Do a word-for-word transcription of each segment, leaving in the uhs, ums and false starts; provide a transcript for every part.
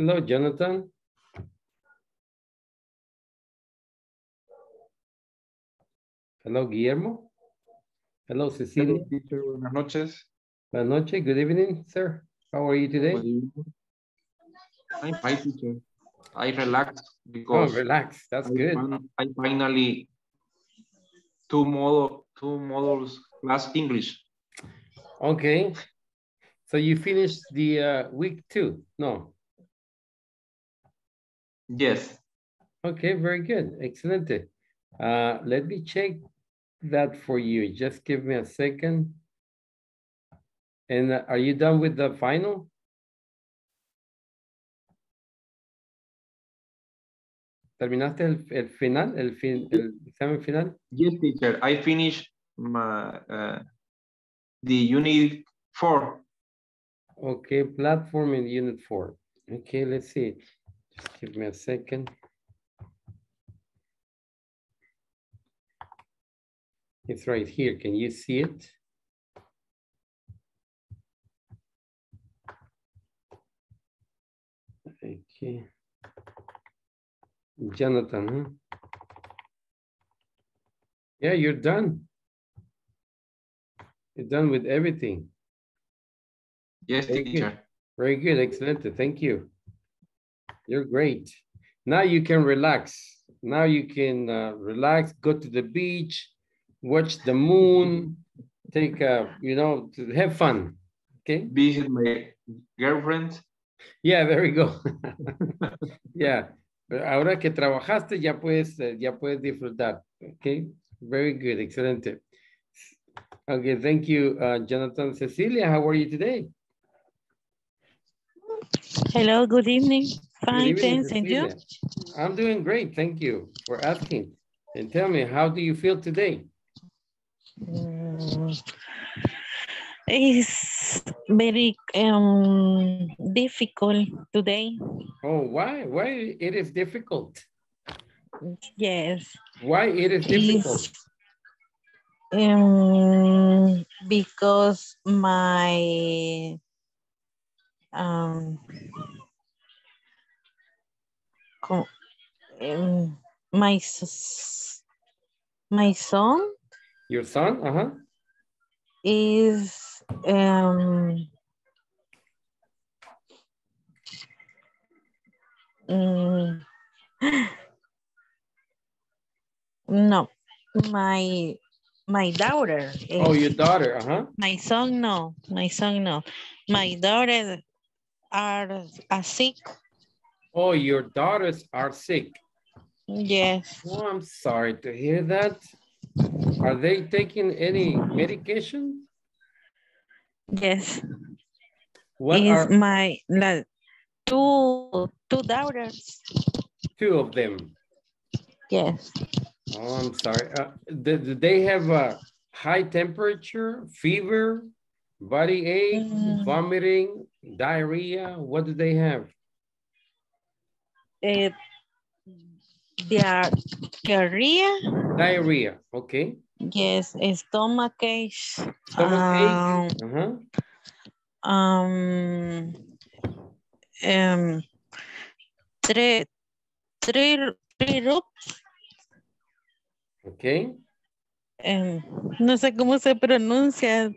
Hello, Jonathan. Hello, Guillermo. Hello, Cecilia. Hello, teacher. Buenas noches. Buenas noches. Good evening, sir. How are you today? I'm fine, teacher. I relaxed because... Oh, relax. That's I good. I finally two model, two models class English. Okay. So you finished the uh, week two? No. Yes. Okay, very good. Excellent. Uh, let me check that for you. Just give me a second. And uh, are you done with the final? ¿Terminaste el, el final, el, fin, el examen final? Yes, teacher. I finished my, uh, the unit four. Okay, platform in unit four. Okay, let's see. Just give me a second. It's right here. Can you see it? Okay. Jonathan, huh? Yeah, you're done. You're done with everything. Yes, teacher. Very good, excellent. Thank you. You're great. Now you can relax. Now you can uh, relax, go to the beach, watch the moon, take a, you know, have fun. Okay. Be with my girlfriend. Yeah, there we go. Yeah. Ahora que trabajaste, ya puedes, ya puedes disfrutar. Okay, very good, excelente. Okay, thank you, uh, Jonathan. Cecilia, how are you today? Hello, good evening. Fine, thanks, and you? I'm doing great, thank you for asking. And tell me, how do you feel today? Um, it's very um, difficult today. Oh, why? Why it is difficult? Yes. Why it is difficult? Um, because my um, um my my son. Your son? Uh huh. Is um. Mm. No, my my daughter. Is, oh, your daughter, uh huh. My son, no, my son, no. My daughters are, are sick. Oh, your daughters are sick. Yes. Oh, I'm sorry to hear that. Are they taking any medication? Yes. What is are my like, two? Two daughters. Two of them. Yes. Oh, I'm sorry. Uh, did, did they have a high temperature, fever, body ache, mm. vomiting, diarrhea? What do they have? Uh, their diarrhea. Diarrhea. Okay. Yes, stomach ache. Stomach ache. Um, uh -huh. um, um Three, three, three roots. Okay. Um, no sé cómo se pronuncia.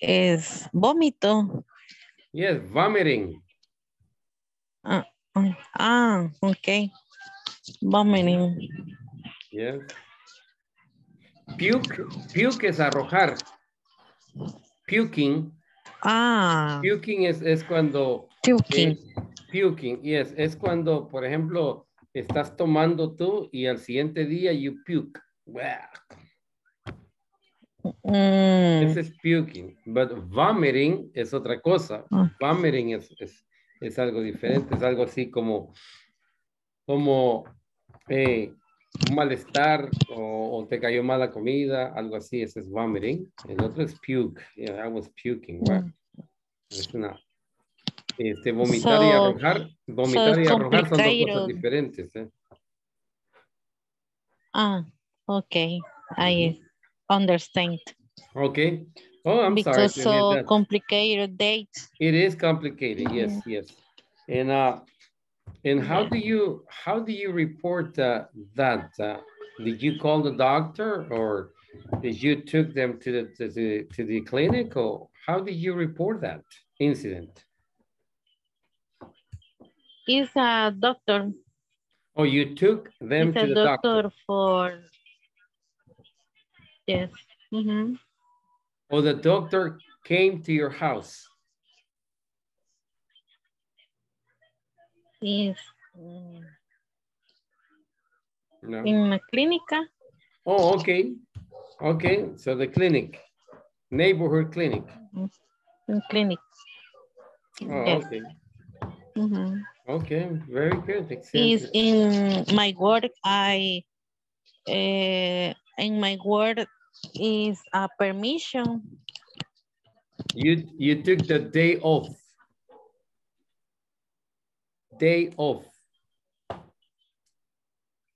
Es vómito. Yes, vomiting. Ah, ah, okay. Vomiting. Yes. Puke, puke es arrojar. Puking. Ah. Puking es, es cuando... Puking. Eh, puking, yes, es cuando, por ejemplo, estás tomando tú y al siguiente día you puke. Mm. Ese es puking, but vomiting es otra cosa. Oh. Vomiting es, es, es algo diferente, es algo así como, como eh, un malestar o, o te cayó mala comida, algo así, ese es vomiting. El otro es puke, yeah, I was puking. Wow. Es una... Este, vomitar so, y arrojar, vomitar so y arrojar son dos cosas diferentes. Eh. Ah, okay, I understand. Okay. Oh, I'm because sorry. Because so complicated date. It is complicated, yes, yes. And uh, and how do you how do you report uh, that? Uh, did you call the doctor, or did you took them to the to the, to the clinic, or how did you report that incident? It's a doctor. Oh, you took them it's to the doctor. doctor for yes. Mm-hmm. Oh, the doctor came to your house. Yes. No. In la clínica. Oh, okay. Okay, so the clinic, neighborhood clinic. In clinic. Oh, yes. Okay. Mm-hmm. Okay, very good. Is in my work, I, uh, in my work is a permission. You, you took the day off. Day off.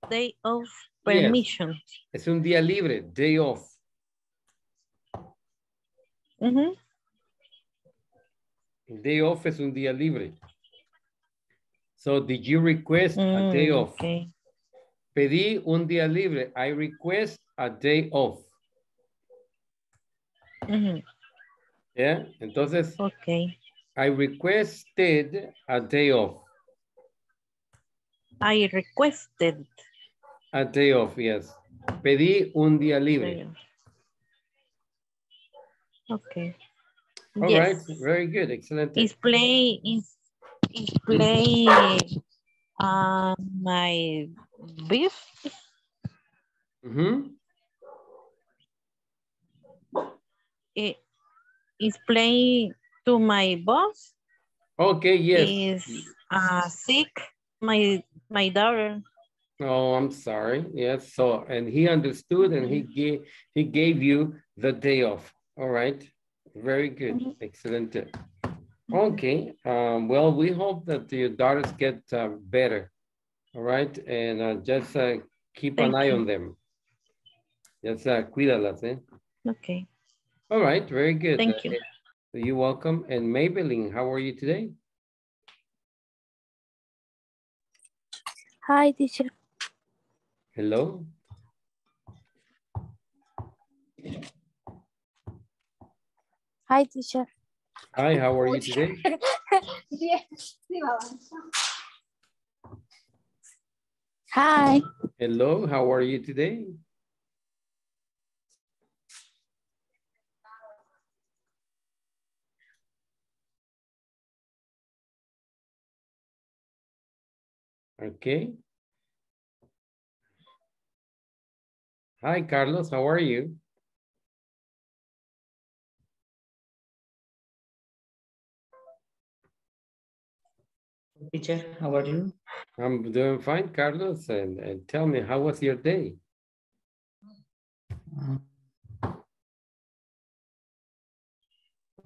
Day off permission. Yes. Es un día libre, day off. Mm-hmm. Day off es un día libre. So did you request mm, a day off? Okay. Pedí un día libre. I request a day off. Mm-hmm. Yeah, entonces. Okay. I requested a day off. I requested. A day off, yes. Pedí un día libre. Okay. All yes. right, very good, excellent. Is play is is play uh, my beef. Mm-hmm. It is play to my boss. Okay, yes. Is uh, sick my my daughter. Oh, I'm sorry. Yes. So, and he understood, and he gave he gave you the day off. All right. Very good. Mm-hmm. Excellent. Okay. Um, well, we hope that your daughters get uh, better. All right, and uh, just uh, keep Thank an eye you. on them. Just uh, cuídalas, eh? Okay. All right. Very good. Thank uh, you. You're welcome. And Maybelline, how are you today? Hi, teacher. Hello. Hi, teacher. Hi, how are you today? Hi. Hello, how are you today? Okay. Hi, Carlos, how are you? Teacher, how are you? I'm doing fine, Carlos. And, and tell me, how was your day?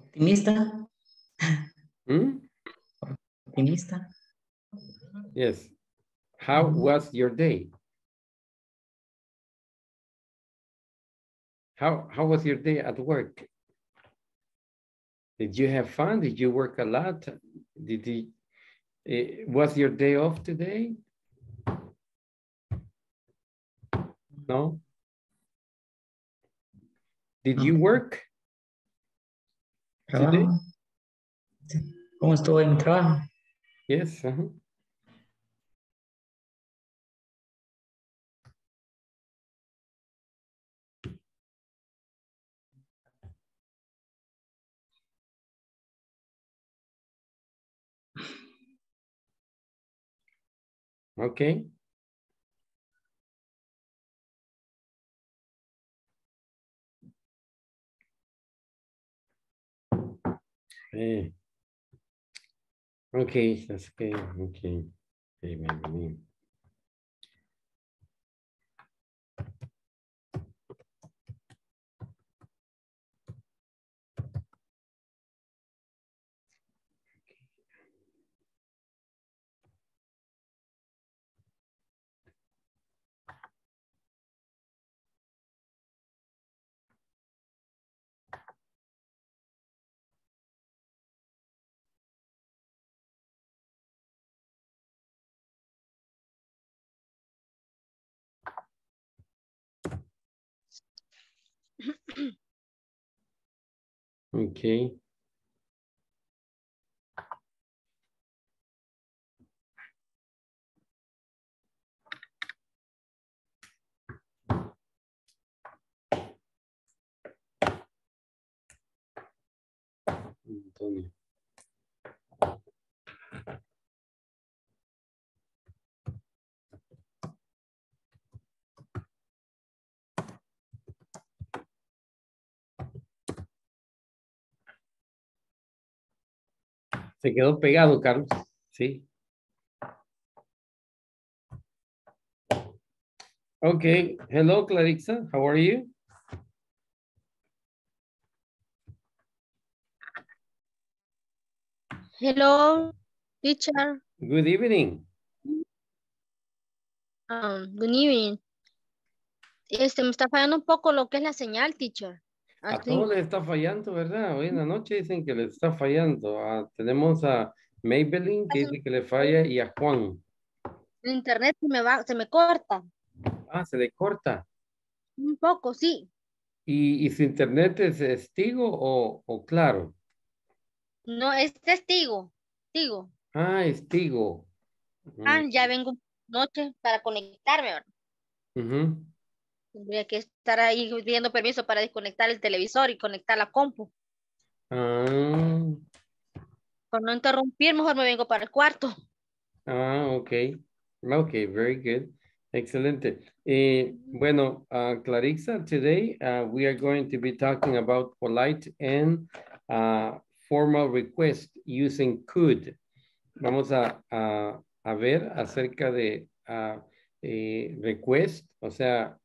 Optimista. Hmm? Optimista. Yes. How was your day? How, how was your day at work? Did you have fun? Did you work a lot? Did you... It, was your day off today? No? Did you work today? ¿Cómo estuvo en trabajo? Yes. Uh-huh. Okay. Hey. Okay, that's okay. Okay. Hey, maybe. Okay. Antonio. Se quedó pegado, Carlos. Sí. Okay. Hello, Clarissa. How are you? Hello, teacher. Good evening. Um, good evening. Este, me está fallando un poco lo que es la señal, teacher. A todos les está fallando, ¿verdad? Hoy en la noche dicen que les está fallando. Ah, tenemos a Maybelline que dice que le falla y a Juan. El internet se me va, se me corta. Ah, se le corta. Un poco, sí. ¿Y, y su internet es testigo o, o claro? No, es testigo. Tigo. Ah, es tigo. Ah, mm. Ya vengo noche para conectarme, ¿verdad? Uh-huh. Tendría que estar ahí pidiendo permiso para desconectar el televisor y conectar la compu. Ah. Por no interrumpir, mejor me vengo para el cuarto. Ah, ok. Ok, very good. Excelente. Eh, bueno, uh, Clarissa, today uh, we are going to be talking about polite and uh, formal request using could. Vamos a, a, a ver acerca de uh, eh, request, o sea,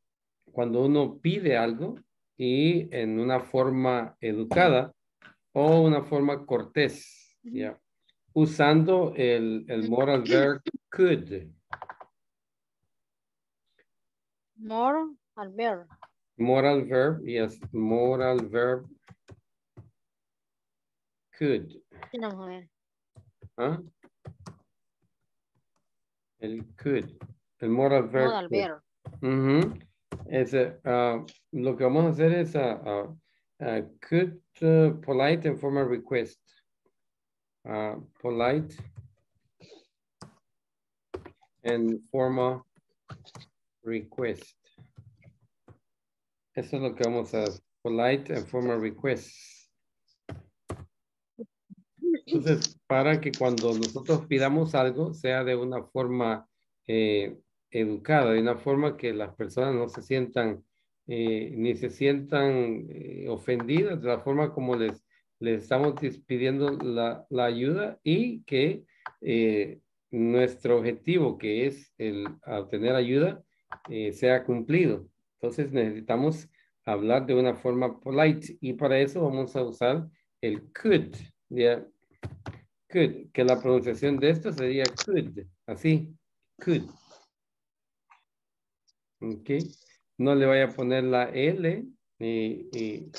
cuando uno pide algo y en una forma educada o una forma cortés, yeah, usando el, el moral verb could. Moral verb. Moral verb, yes. Moral verb could. Vamos a ver. ¿Ah? El could. El moral verb. Moral verb. Uh-huh. Es, uh, lo que vamos a hacer es uh, uh, could, uh, polite and formal request. Uh, polite and formal request. Eso es lo que vamos a hacer. Polite and formal request. Entonces, para que cuando nosotros pidamos algo sea de una forma eh, educada, de una forma que las personas no se sientan, eh, ni se sientan eh, ofendidas de la forma como les, les estamos pidiendo la, la ayuda, y que eh, nuestro objetivo, que es el obtener ayuda, eh, sea cumplido. Entonces necesitamos hablar de una forma polite, y para eso vamos a usar el could, yeah. Could, que la pronunciación de esto sería could, así, could. Ok, no le vaya a poner la L ni, ni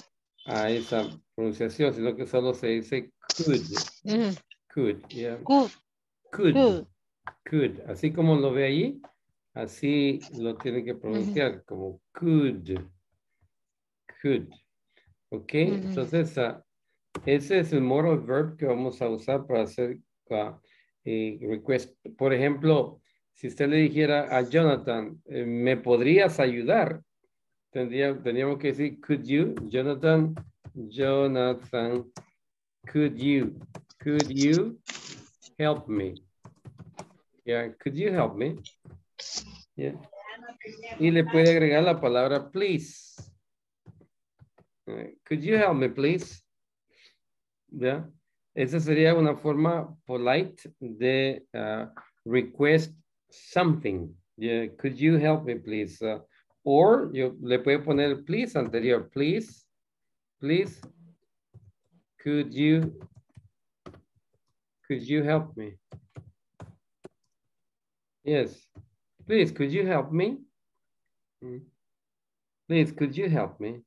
a esa pronunciación, sino que solo se dice could. Mm. Could, yeah. Could. Could. Could. Could. Así como lo ve ahí, así lo tiene que pronunciar, mm-hmm, como could. Could. Ok, mm-hmm, entonces uh, ese es el moral verb que vamos a usar para hacer uh, eh, request. Por ejemplo, si usted le dijera a Jonathan, ¿me podrías ayudar? Tendría, tendríamos que decir, could you? Jonathan, Jonathan, could you? Could you help me? Yeah, could you help me? Yeah. Y le puede agregar la palabra please. Could you help me, please? Yeah. Esa sería una forma polite de uh, request something. Yeah, could you help me, please? Uh, or yo le puedo poner please anterior. Please, please. Could you, could you help me? Yes. Please, could you help me? Please, could you help me?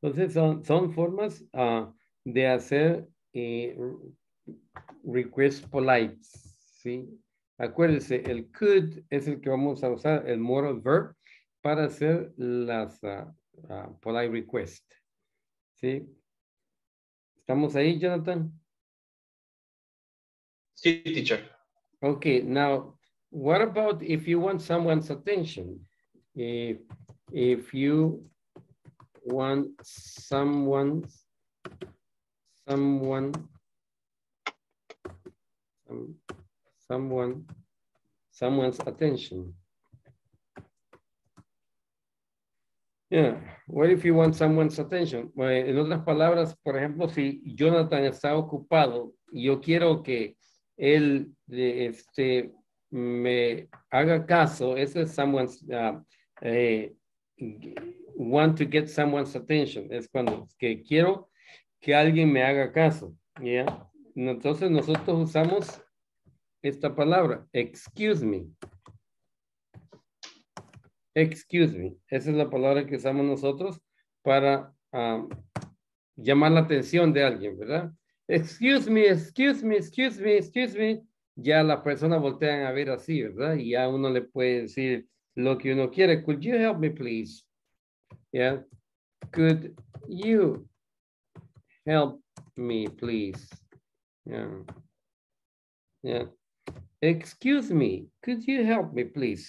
Entonces son, son formas uh, de hacer eh, request polite, ¿sí? Acuérdense, el could es el que vamos a usar, el moral verb, para hacer las uh, uh, polite requests, ¿sí? ¿Estamos ahí, Jonathan? Sí, teacher. Okay, now, what about if you want someone's attention? If, if you want someone's, someone, some, someone, someone's attention. Yeah. What if you want someone's attention? Bueno, en otras palabras, por ejemplo, si Jonathan está ocupado y yo quiero que él este, me haga caso, ese es someone's, uh, eh, want to get someone's attention. Es cuando que quiero que alguien me haga caso. Yeah. Entonces nosotros usamos esta palabra, excuse me. Excuse me. Esa es la palabra que usamos nosotros para um, llamar la atención de alguien, ¿verdad? Excuse me, excuse me, excuse me, excuse me. Ya las personas voltean a ver así, ¿verdad? Y ya uno le puede decir lo que uno quiere. Could you help me, please? Yeah. Could you help me, please? Yeah. Yeah. Excuse me. Could you help me, please?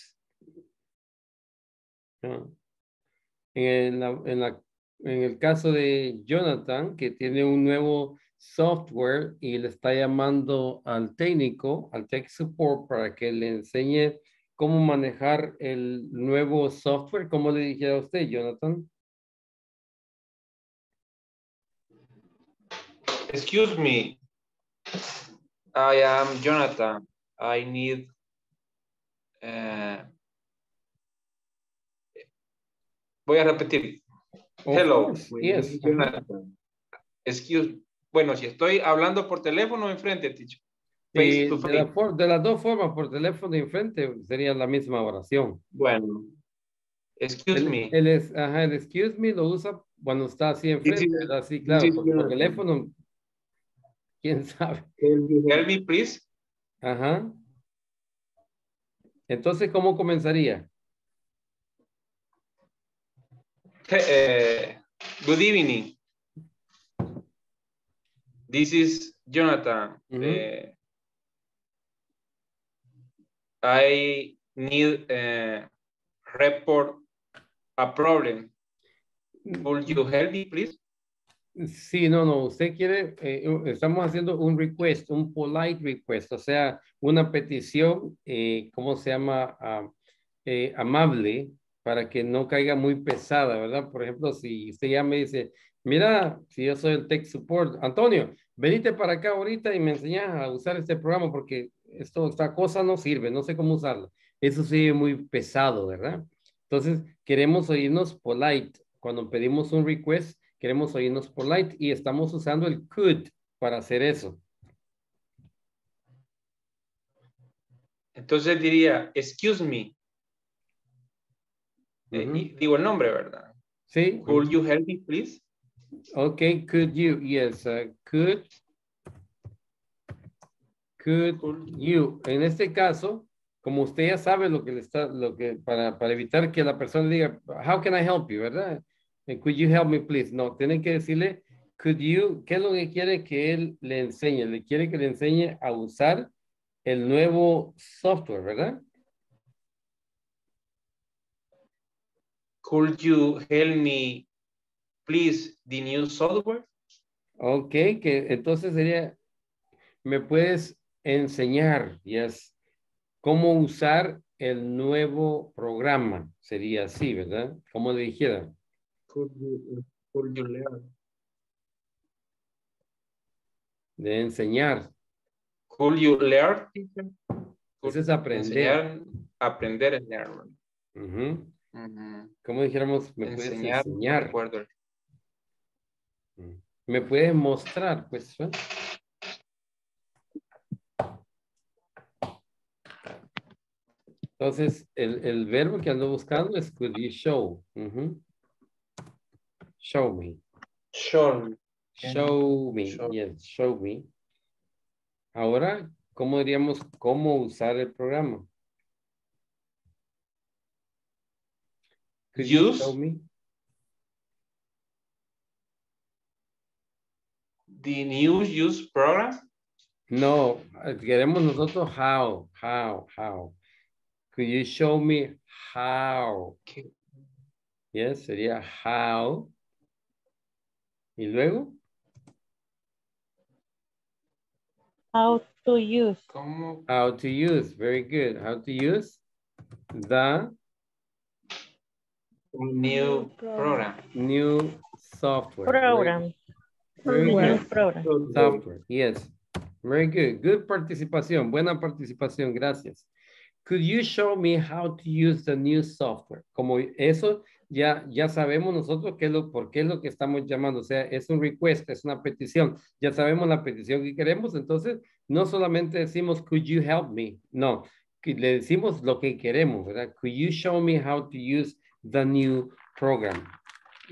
En, la, en, la, en el caso de Jonathan, que tiene un nuevo software y le está llamando al técnico, al tech support, para que le enseñe cómo manejar el nuevo software. ¿Cómo le dijera a usted, Jonathan? Excuse me. I am Jonathan. I need... Uh... Voy a repetir. Of Hello. Yes. Excuse. Bueno, si estoy hablando por teléfono enfrente, teacher. Eh, de, la for, de las dos formas, por teléfono y enfrente, sería la misma oración. Bueno. Excuse el, me. El, es, ajá, el excuse me lo usa cuando está así enfrente. Is, así, claro, is, por, por teléfono. ¿Quién sabe? Help me, please. Ajá. Entonces, ¿cómo comenzaría? Uh, good evening. This is Jonathan. Mm-hmm. uh, I need uh, report a problem. Would you help me, please? Sí, no, no. Usted quiere, eh, estamos haciendo un request, un polite request, o sea, una petición, eh, ¿cómo se llama? Uh, eh, amable. Para que no caiga muy pesada, ¿verdad? Por ejemplo, si usted ya me dice, mira, si yo soy el tech support, Antonio, venite para acá ahorita y me enseñas a usar este programa porque esto, esta cosa no sirve, no sé cómo usarla. Eso sí es muy pesado, ¿verdad? Entonces, queremos oírnos polite. Cuando pedimos un request, queremos oírnos polite y estamos usando el could para hacer eso. Entonces diría, excuse me. Uh-huh. Digo el nombre, ¿verdad? Sí. Could you help me, please? Okay, could you, yes, uh, could, could you. En este caso, como usted ya sabe lo que le está, lo que, para, para evitar que la persona diga, how can I help you, ¿verdad? And could you help me, please? No, tienen que decirle, could you, ¿qué es lo que quiere que él le enseñe? Le quiere que le enseñe a usar el nuevo software, ¿verdad? Could you help me, please, the new software? Ok, que entonces sería, ¿me puedes enseñar, yes, cómo usar el nuevo programa? Sería así, ¿verdad? ¿Cómo le dijera? Could you, could you learn? De enseñar. Could you learn? Eso es aprender. Aprender en learn. Uh-huh. ¿Cómo dijéramos? Me puedes enseñar. enseñar. Me puedes mostrar, pues. ¿eh? Entonces, el, el verbo que ando buscando es could you show. Uh-huh. Show me. Show me. Show me. Show. Yes, show me. Ahora, ¿cómo diríamos cómo usar el programa? Could you use show me? the new use programs? No, queremos nosotros how, how, how. Could you show me how? Okay. Yes, sería how. ¿Y luego? How to use. ¿Cómo? How to use, very good. How to use the new program. New software. Program. Very good. New program. Software, yes. Very good. Good participación. Buena participación, gracias. Could you show me how to use the new software? Como eso ya, ya sabemos nosotros qué es lo, por qué es lo que estamos llamando. O sea, es un request, es una petición. Ya sabemos la petición que queremos. Entonces, no solamente decimos, could you help me? No, le decimos lo que queremos, ¿verdad? Could you show me how to use the new program?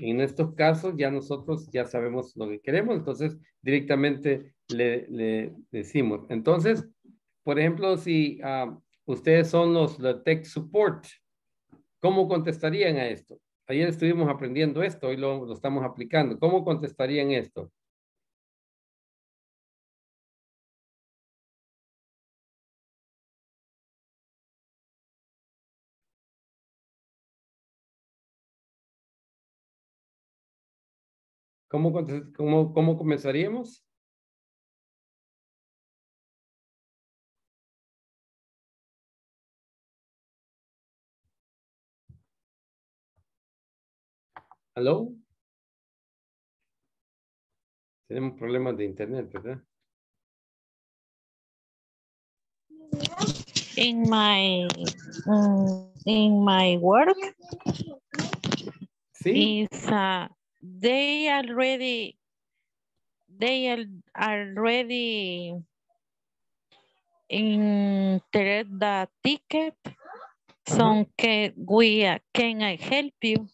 En estos casos, ya nosotros ya sabemos lo que queremos. Entonces, directamente le, le decimos. Entonces, por ejemplo, si... Uh, ustedes son los la tech support. ¿Cómo contestarían a esto? Ayer estuvimos aprendiendo esto, hoy lo, lo estamos aplicando. ¿Cómo contestarían esto? ¿Cómo, cómo, cómo comenzaríamos? ¿Aló? Tenemos problemas de internet, ¿verdad? In my, um, in my work, sí. Is, uh, they already, they are already entered the ticket, so uh-huh. can we, uh, can I help you?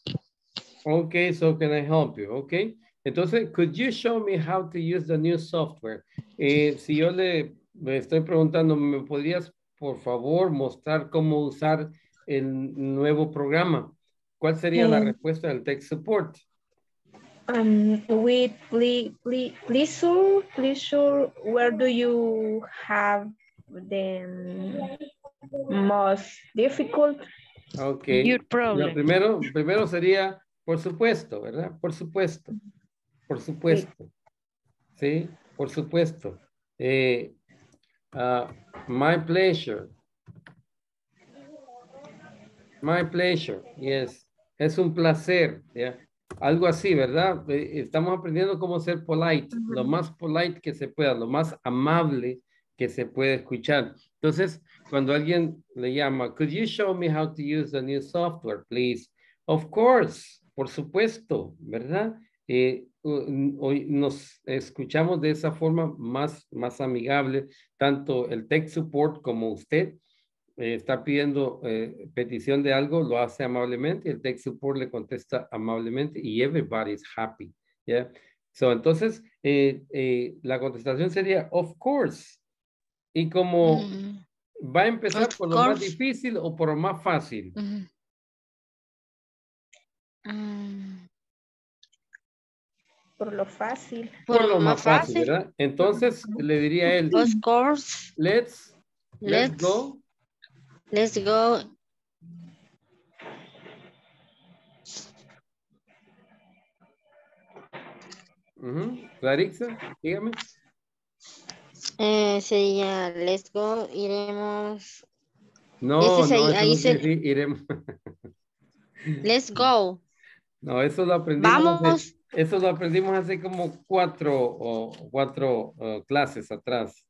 Okay, so can I help you? Okay. Entonces, could you show me how to use the new software? Eh, si yo le, le estoy preguntando, ¿me podrías, por favor, mostrar cómo usar el nuevo programa? ¿Cuál sería um, la respuesta del tech support? Um, we please, please, please, please, where do you have the most difficult? Okay. Your problem. Lo primero, primero sería... Por supuesto, ¿verdad? Por supuesto. Por supuesto. Sí, ¿sí? Por supuesto. Eh, uh, my pleasure. My pleasure, yes. Es un placer, ¿ya? Algo así, ¿verdad? Estamos aprendiendo cómo ser polite, uh-huh. Lo más polite que se pueda, lo más amable que se puede escuchar. Entonces, cuando alguien le llama, could you show me how to use the new software, please? Of course. Por supuesto, ¿verdad? Eh, hoy nos escuchamos de esa forma más, más amigable, tanto el tech support como usted eh, está pidiendo eh, petición de algo, lo hace amablemente, el tech support le contesta amablemente y everybody's happy, ¿yeah? So, entonces, eh, eh, la contestación sería, of course, y como mm. va a empezar of por course. Lo más difícil o por lo más fácil. Mm. Mm. Por lo fácil. Por lo más fácil, fácil, ¿verdad? Entonces le diría él. Of course. Let's, let's, let's go. Let's go. Uh-huh. Clarissa, dígame. Eh, sería let's go, iremos. No, este no, ahí se... no sí, iremos. Let's go. No, eso lo aprendimos. Vamos. Hace, eso lo aprendimos hace como cuatro o oh, cuatro uh, clases atrás.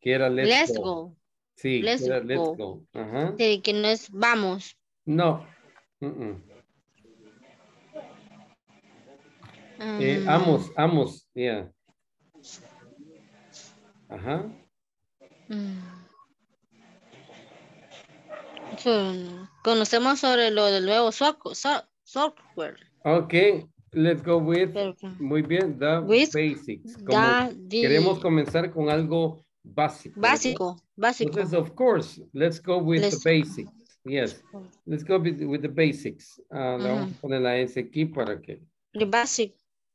Que era let's, let's go. go. Sí, let's era go. Let's go. Ajá. Sí, que no es vamos. No. Uh -uh. Um. Eh, amos, amos, yeah. Ajá. Um. Conocemos sobre lo del nuevo software. Ok, let's go with, muy bien, the with basics. Como the... Queremos comenzar con algo básico. Básico, básico. Entonces, of course, let's go with let's... the basics. Yes, let's go with, with the basics. Uh, uh-huh. Le vamos a poner la S aquí para que... The basic.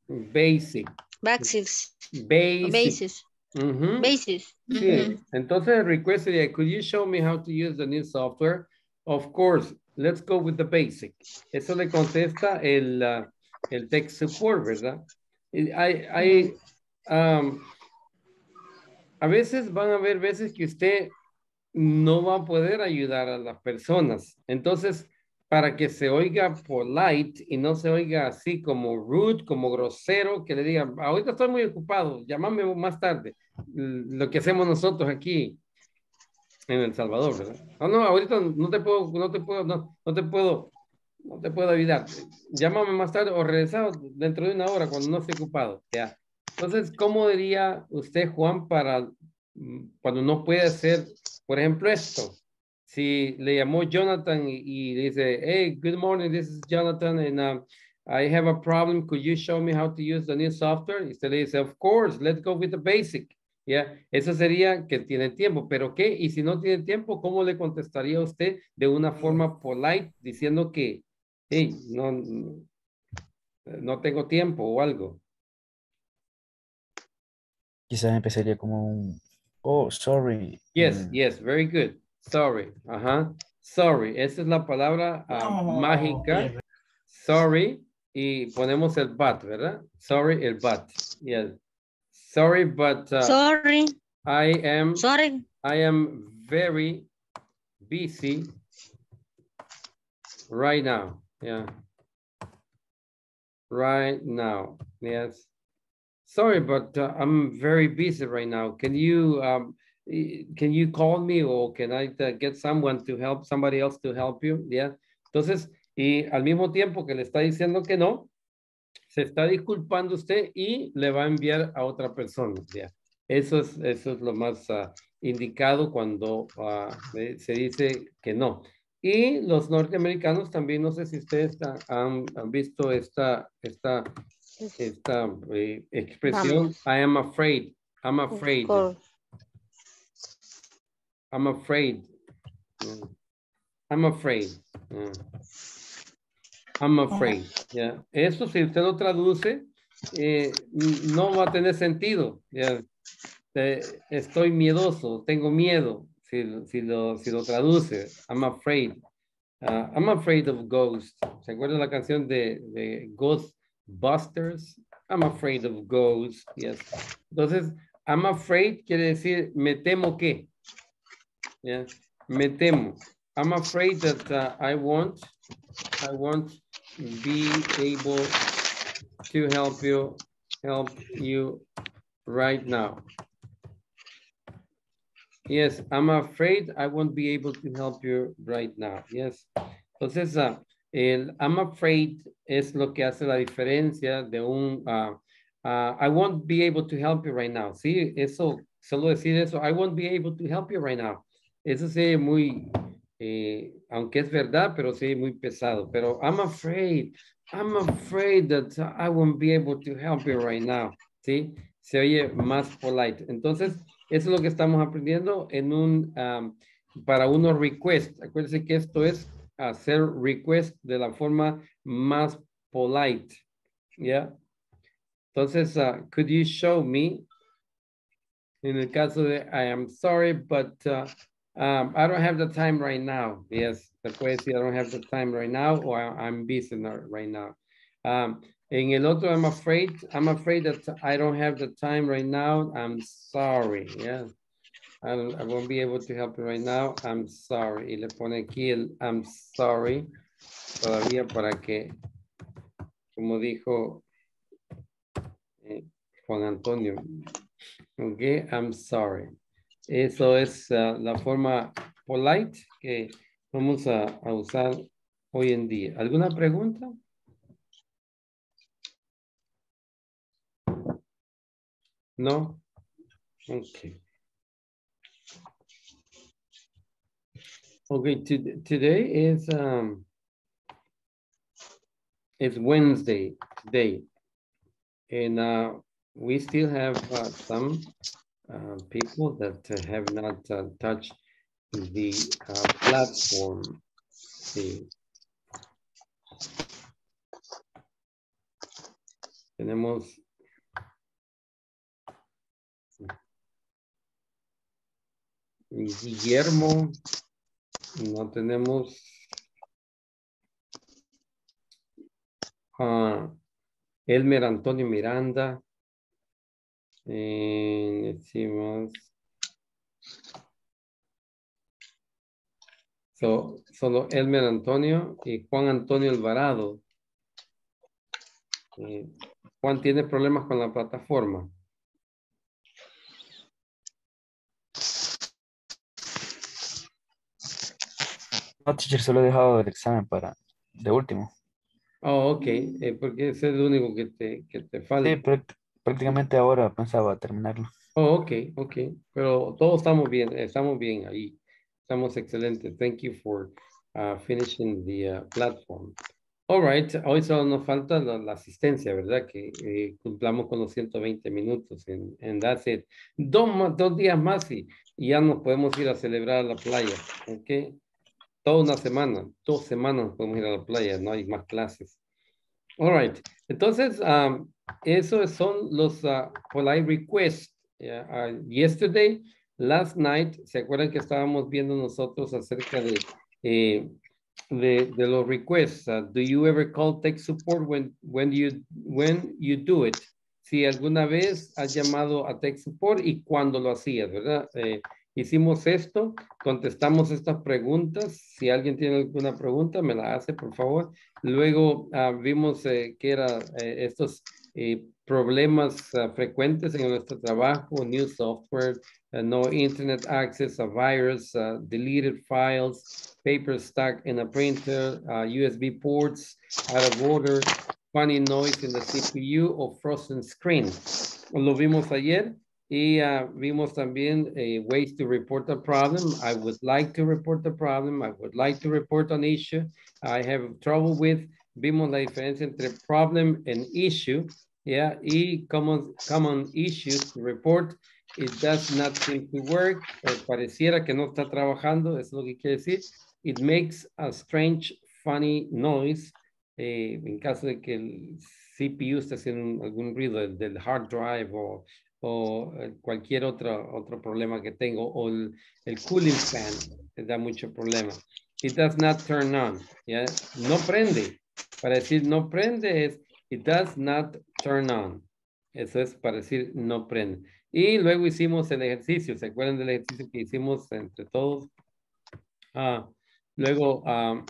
Basic, Basics. Basics. Basics. Mm-hmm. Basics. Sí. Mm-hmm. Entonces, request sería, could you show me how to use the new software? Of course, let's go with the basic. Eso le contesta el, uh, el tech support, ¿verdad? I, I, um, a veces van a haber veces que usted no va a poder ayudar a las personas. Entonces, para que se oiga polite y no se oiga así como rude, como grosero, que le digan, ahorita estoy muy ocupado, llámame más tarde. Lo que hacemos nosotros aquí en El Salvador, ¿verdad? No, no, ahorita no te puedo, no te puedo, no, no te puedo, no te puedo ayudar. Llámame más tarde o regresado dentro de una hora cuando no esté ocupado. Ya. Entonces, ¿cómo diría usted, Juan, para cuando no puede hacer, por ejemplo, esto? Si le llamó Jonathan y, y dice, hey, good morning, this is Jonathan, and uh, I have a problem. Could you show me how to use the new software? Y usted le dice, of course, let's go with the basic. Yeah. Eso sería que tiene tiempo, pero ¿qué? Y si no tiene tiempo, ¿cómo le contestaría a usted de una forma polite, diciendo que, hey, no, no tengo tiempo o algo? Quizás empezaría como un, oh, sorry. Yes, mm. yes, very good. Sorry, ajá, sorry, esa es la palabra uh, no, mágica, no. Sorry, y ponemos el but, ¿verdad? Sorry, el but, yes. Sorry, but uh, sorry. I am, sorry. I am very busy right now, yeah. Right now, yes. Sorry, but uh, I'm very busy right now. Can you... Um, Can you call me or can I get someone to help, somebody else to help you? Yeah. Entonces, y al mismo tiempo que le está diciendo que no, se está disculpando usted y le va a enviar a otra persona. Yeah. Eso es, eso es lo más uh, indicado cuando uh, se dice que no. Y los norteamericanos también, no sé si ustedes han, han visto esta, esta, esta eh, expresión. Vamos. I am afraid. I'm afraid. I'm afraid. I'm afraid. I'm afraid. Yeah. Eso, si usted lo traduce, eh, no va a tener sentido. Yeah. Eh, estoy miedoso, tengo miedo. Si, si, lo, si lo traduce, I'm afraid. Uh, I'm afraid of ghosts. ¿Se acuerdan la canción de, de Ghostbusters? I'm afraid of ghosts. Yes. Entonces, I'm afraid quiere decir, me temo que. Yeah. Me temo. I'm afraid that uh, I won't, I won't be able to help you, help you right now. Yes, I'm afraid I won't be able to help you right now. Yes. Entonces, uh, el I'm afraid es lo que hace la diferencia de un uh, uh, I won't be able to help you right now. Sí, eso, solo decir eso, I won't be able to help you right now. Eso sí, muy, eh, aunque es verdad, pero sí, muy pesado. Pero I'm afraid, I'm afraid that I won't be able to help you right now. ¿Sí? Se oye más polite. Entonces, eso es lo que estamos aprendiendo en un, um, para unos request. Acuérdense que esto es hacer request de la forma más polite. ¿Ya? Entonces, uh, could you show me? En el caso de I am sorry, but... Uh, Um, I don't have the time right now. Yes, se puede decir I don't have the time right now or I'm busy right now. Um, en el otro, I'm afraid, I'm afraid that I don't have the time right now. I'm sorry. Yeah, I, I won't be able to help you right now. I'm sorry. Y le pone aquí el I'm sorry. Todavía para que, como dijo eh, Juan Antonio. Okay, I'm sorry. Eso es uh, la forma polite que vamos a, a usar hoy en día. ¿Alguna pregunta? ¿No? Okay. Okay, to, today is um, it's Wednesday today. And uh, we still have uh, some Uh, people that uh, have not uh, touched the uh, platform. Sí. Tenemos Guillermo, no tenemos. Ah, Elmer Antonio Miranda. Eh, decimos. So, solo Elmer Antonio y Juan Antonio Alvarado. Eh, Juan tiene problemas con la plataforma. No, teacher, solo he dejado el examen para de último. Oh, ok, eh, porque ese es el único que te, que te falta. Sí, práct prácticamente ahora pensaba terminarlo. Oh, ok, ok, pero todos estamos bien, estamos bien ahí. Estamos excelentes. Thank you for uh, finishing the uh, platform. All right, hoy solo nos falta la, la asistencia, ¿verdad? Que eh, cumplamos con los ciento veinte minutos. En, en that's it. Dos, dos días más y, y ya nos podemos ir a celebrar a la playa, ¿ok? Toda una semana, dos semanas podemos ir a la playa, no hay más clases. All right, entonces, um, esos son los uh, polite requests. Uh, uh, yesterday, last night, ¿se acuerdan que estábamos viendo nosotros acerca de, eh, de, de los requests? Uh, do you ever call tech support when, when, you, when you do it? Si alguna vez has llamado a tech support y cuándo lo hacías, ¿verdad? Eh, Hicimos esto, contestamos estas preguntas. Si alguien tiene alguna pregunta, me la hace, por favor. Luego uh, vimos eh, que eran eh, estos eh, problemas uh, frecuentes en nuestro trabajo, new software, uh, no internet access, a virus, uh, deleted files, paper stuck in a printer, uh, U S B ports, out of order, funny noise in the C P U o frozen screen. Lo vimos ayer. Y uh, vimos también uh, ways to report a problem. I would like to report a problem. I would like to report an issue. I have trouble with. Vimos la diferencia entre problem and issue. Yeah, y common, common issues to report. It does not seem to work. Eh, pareciera que no está trabajando. Eso es lo que quiere decir. It makes a strange, funny noise. Eh, en caso de que el C P U esté haciendo algún ruido del hard drive o o cualquier otro, otro problema que tengo, o el, el cooling fan, te da mucho problema. It does not turn on, ¿ya? No prende. Para decir no prende es, it does not turn on. Eso es para decir no prende. Y luego hicimos el ejercicio, ¿se acuerdan del ejercicio que hicimos entre todos? Ah, luego, um,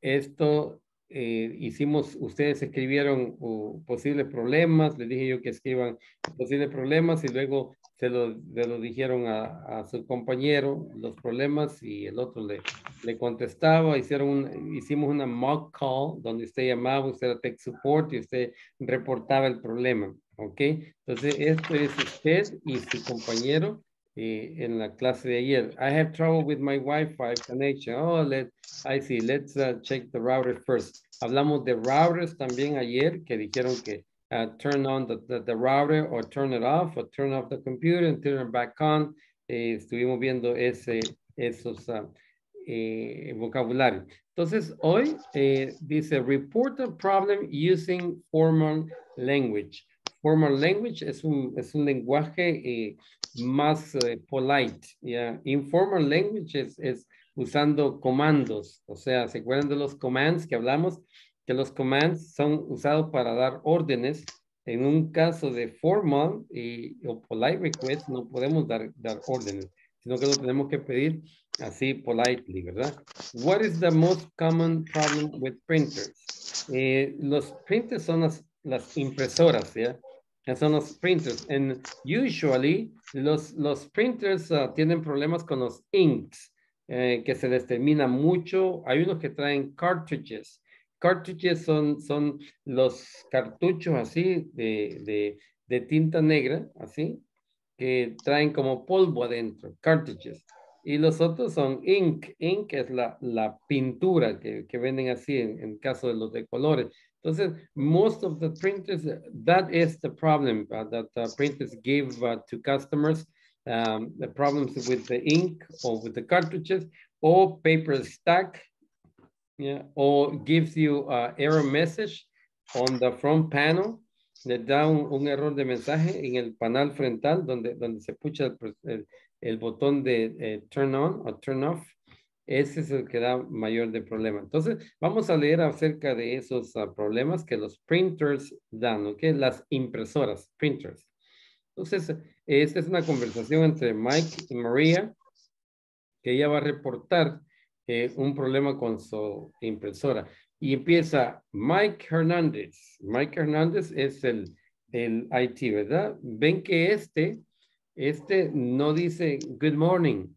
esto... Eh, hicimos, ustedes escribieron uh, posibles problemas, les dije yo que escriban posibles problemas y luego se lo, se lo dijeron a, a su compañero los problemas y el otro le, le contestaba. Hicieron un, hicimos una mock call donde usted llamaba, usted era tech support y usted reportaba el problema, ¿ok? Entonces esto es usted y su compañero. Eh, en la clase de ayer. I have trouble with my Wi-Fi connection. Oh, let, I see. Let's uh, check the router first. Hablamos de routers también ayer que dijeron que uh, turn on the, the, the router or turn it off or turn off the computer and turn it back on. Eh, estuvimos viendo ese, esos uh, eh, vocabularios. Entonces, hoy eh, dice report a problem using formal language. Formal language es un, es un lenguaje eh, más eh, polite. Yeah. Informal language es, es usando comandos. O sea, ¿se acuerdan de los commands que hablamos? Que los commands son usados para dar órdenes. En un caso de formal y, o polite request no podemos dar, dar órdenes, sino que lo tenemos que pedir así politely, ¿verdad? What is the most common problem with printers? Eh, los printers son las, las impresoras, ¿ya? Son los printers. And usually, los, los printers uh, tienen problemas con los inks, eh, que se les termina mucho. Hay unos que traen cartridges. Cartridges son, son los cartuchos así de, de, de tinta negra, así, que traen como polvo adentro, cartridges. Y los otros son ink. Ink es la, la pintura que, que venden así en, en caso de los de colores. Entonces, most of the printers, that is the problem uh, that uh, printers give uh, to customers, um, the problems with the ink or with the cartridges or paper stack, yeah, or gives you an error message on the front panel. Le da un, un error de mensaje en el panel frontal donde, donde se pucha el, el, el botón de eh, turn on o turn off, ese es el que da mayor de problema. Entonces, vamos a leer acerca de esos uh, problemas que los printers dan, ¿ok? Las impresoras, printers. Entonces, esta es una conversación entre Mike y Maria, que ella va a reportar eh, un problema con su impresora. Y empieza Mike Hernández. Mike Hernández es el, el I T, ¿verdad? Ven que este, este no dice good morning,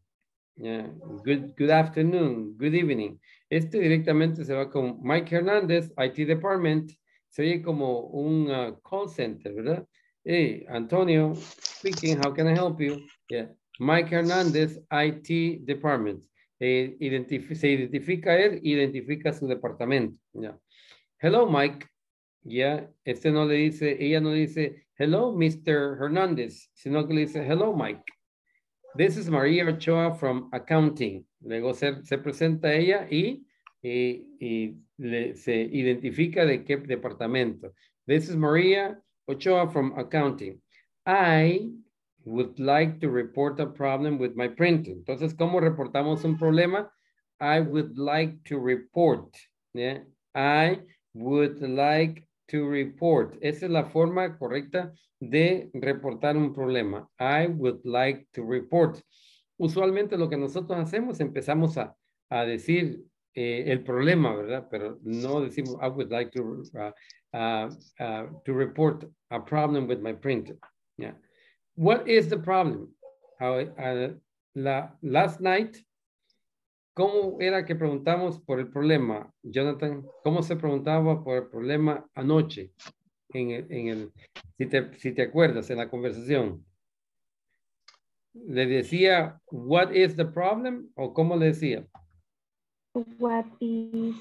yeah, good, good afternoon, good evening. Este directamente se va con Mike Hernández, I T department. Se oye como un uh, call center, ¿verdad? Hey, Antonio speaking, how can I help you? Yeah. Mike Hernández, I T department. Eh, identif se identifica él, identifica su departamento. Yeah. Hello, Mike. Yeah. Este no le dice, ella no dice, hello, mister Hernández, sino que le dice, hello, Mike. This is Maria Ochoa from accounting. Luego se, se presenta ella y, y, y le, se identifica de qué departamento. This is Maria Ochoa from accounting. I would like to report a problem with my printer. Entonces, ¿cómo reportamos un problema? I would like to report. Yeah. I would like to report. Esa es la forma correcta de reportar un problema. I would like to report. Usualmente lo que nosotros hacemos, empezamos a, a decir eh, el problema, ¿verdad? Pero no decimos I would like to, uh, uh, uh, to report a problem with my printer. Yeah. What is the problem? How, uh, la, last night, ¿cómo era que preguntamos por el problema, Jonathan? ¿Cómo se preguntaba por el problema anoche? En el, en el, si, te, si te acuerdas, en la conversación. ¿Le decía, what is the problem? ¿O cómo le decía? What is,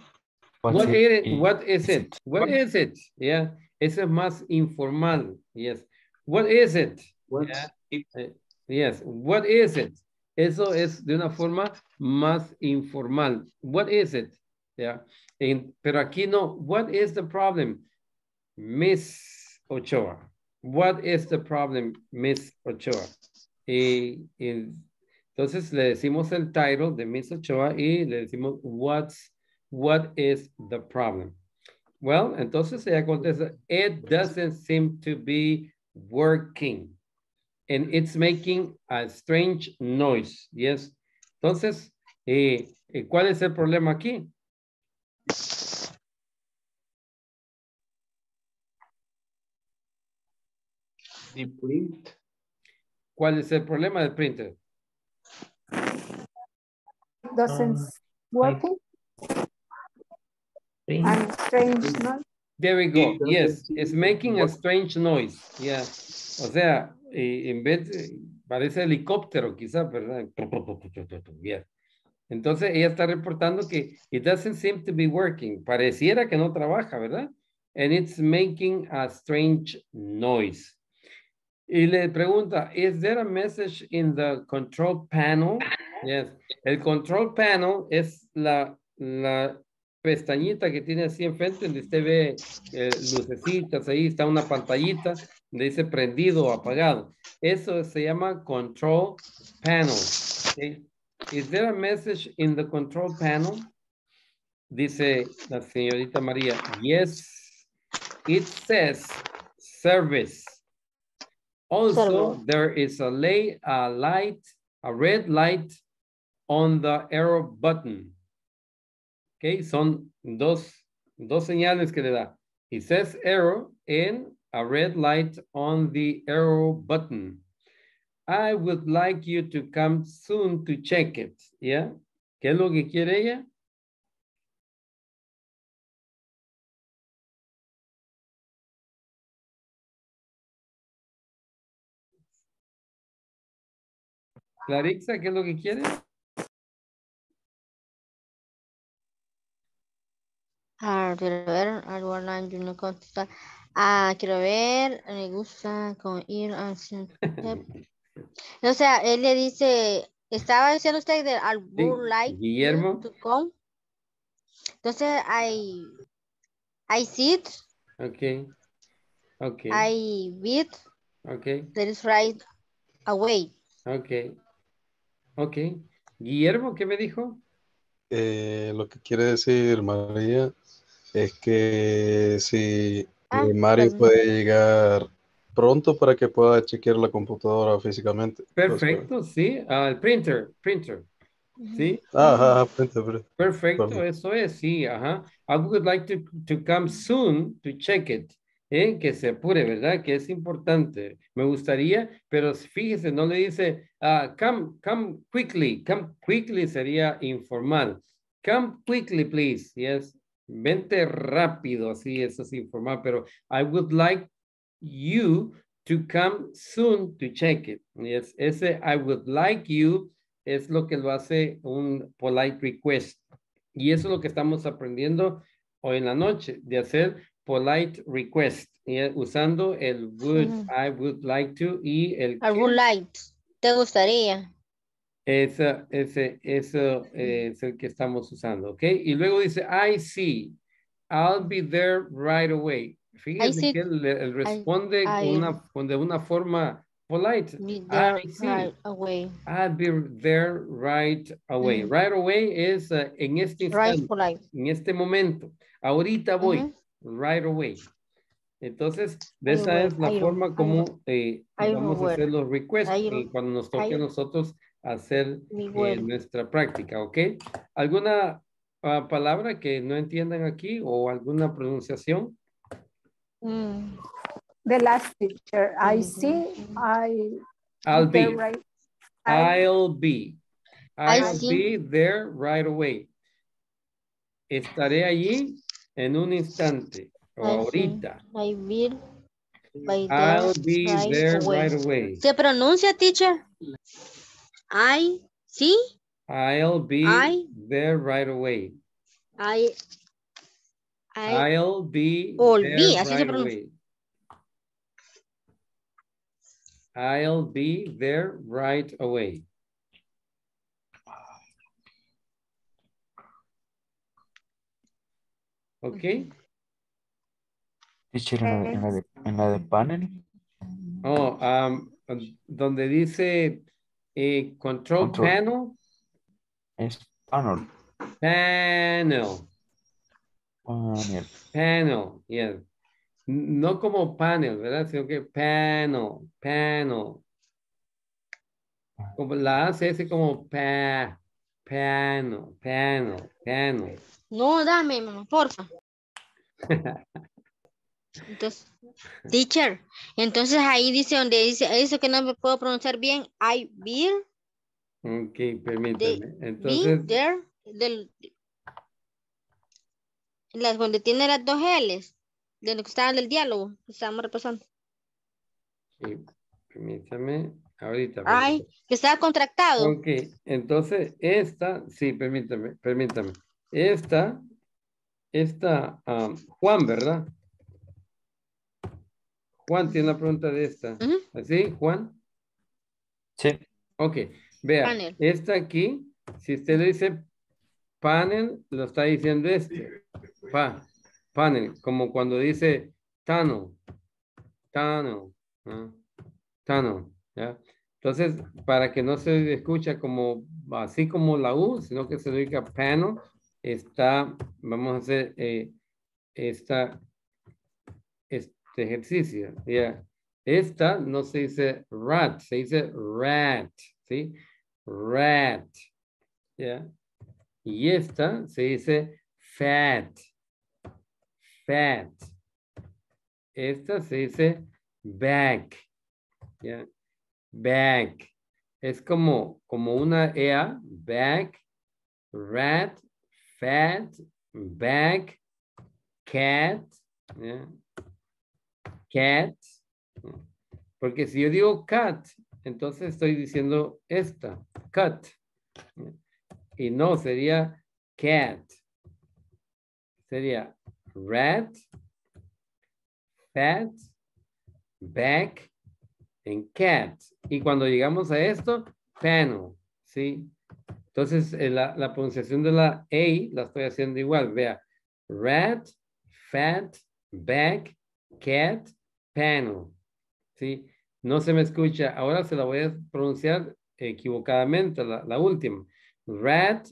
what is it? What is it? What is it? Yeah. Eso es más informal. Yes. What is it? What yeah. It, uh, yes, what is it? Eso es de una forma más informal. What is it? Yeah. En, pero aquí no. What is the problem, Miss Ochoa? What is the problem, Miss Ochoa? Y, y, entonces le decimos el title de Miss Ochoa y le decimos what's, what is the problem? Well, entonces ella contesta, it doesn't seem to be working. And it's making a strange noise. Yes. Entonces, eh, eh, ¿cuál es el problema aquí? The print. ¿Cuál es el problema del printer? Doesn't uh, work. A strange noise. There we go. Yes, it's making a strange noise. Yeah. O sea, eh, en vez, de, parece helicóptero quizás, ¿verdad? Yeah. Entonces ella está reportando que it doesn't seem to be working. Pareciera que no trabaja, ¿verdad? And it's making a strange noise. Y le pregunta, is there a message in the control panel? Yes. El control panel es la... la pestañita que tiene así enfrente, donde usted ve eh, lucecitas, ahí está una pantallita, donde dice prendido o apagado. Eso se llama control panel. Okay. Is there a message in the control panel? Dice la señorita Maria. Yes, it says service. Also, service. There is a, lay, a light, a red light on the arrow button. Okay, son dos, dos señales que le da. It says arrow and a red light on the arrow button. I would like you to come soon to check it. Yeah. ¿Qué es lo que quiere ella? Clarissa, ¿qué es lo que quiere? Ah, quiero ver, ah, quiero ver, me gusta con ir a... O sea, él le dice, estaba diciendo usted de I would like Guillermo to come. Entonces, I, I sit. Okay. Okay. I beat. Okay. That is right away. Okay. Ok. Guillermo, ¿qué me dijo? Eh, lo que quiere decir María es que si ah, eh, Mario puede llegar pronto para que pueda chequear la computadora físicamente. Perfecto, pues, sí. Al uh, printer, printer. Sí. Ajá, printer. Perfecto, perdón. Eso es, sí, ajá. I would like to, to come soon to check it. Eh, que se apure, ¿verdad? Que es importante. Me gustaría, pero fíjese, no le dice, uh, come, come quickly, come quickly sería informal. Come quickly, please. Yes, vente rápido, así, eso es informal, pero I would like you to come soon to check it. Yes, ese I would like you es lo que lo hace un polite request. Y eso es lo que estamos aprendiendo hoy en la noche, de hacer polite request, eh, usando el would, mm. I would like to y el I would like, te gustaría. Ese, ese, eso eh, es el que estamos usando, ¿ok? Y luego dice, I see, I'll be there right away. Fíjense que él, él responde I, I, una, de una forma polite. Be there I see, right away. I'll be there right away. Mm. Right away es uh, en este instante, right, en este momento. Ahorita voy. Mm-hmm. Right away. Entonces, de esa es la forma como eh, vamos a hacer los requests eh, cuando nos toque a nosotros hacer eh, nuestra práctica, ¿ok? ¿Alguna uh, palabra que no entiendan aquí o alguna pronunciación? Mm. The last picture. I see. I, I'll be. Right. I'll be. I'll be there right away. Estaré allí en un instante, o ahorita. I will by I'll be right there away. Right away. ¿Se pronuncia, teacher? I, sí. I'll be I, there right away. I, I I'll be all there be, así right se pronuncia. Away. I'll be there right away. Ok. Teacher, en la de, en la de panel. Oh, um, donde dice eh, control, control panel. Es panel. Panel. Panel. Panel, yes. No como panel, ¿verdad? Sino que panel, panel. Como la hace ese como pa, panel, panel, panel. No, dame, mamá, porfa. Entonces, teacher, entonces ahí dice donde dice eso que no me puedo pronunciar bien, I will. Ok, permítame. Entonces, be there, del, las, donde tiene las dos L's, de lo que estaba en el diálogo, estábamos repasando. Sí, permítame, ahorita. Ay, que estaba contractado. Ok, entonces esta, sí, permítame, permítame. Esta, esta, um, Juan, ¿verdad? Juan tiene la pregunta de esta. Uh-huh. ¿Así, Juan? Sí. Ok, vea, panel. Esta aquí, si usted le dice panel, lo está diciendo este. Pa, panel, como cuando dice Tano, Tano, ¿eh? Tano, ¿ya? Entonces, para que no se escucha como, así como la U, sino que se diga panel. Está, vamos a hacer eh, esta, este ejercicio. Yeah. Esta no se dice rat, se dice rat, ¿sí? Rat. Yeah. Y esta se dice fat, fat. Esta se dice back, yeah. Back. Es como, como una ea, back, rat, fat, back, cat, yeah. Cat, porque si yo digo cat, entonces estoy diciendo esta, cut, yeah. Y no, sería cat, sería rat, fat, back, and cat. Y cuando llegamos a esto, panel, ¿sí? Entonces, la, la pronunciación de la A la estoy haciendo igual. Vea, rat, fat, back, cat, panel. ¿Sí? No se me escucha. Ahora se la voy a pronunciar equivocadamente la, la última. Red,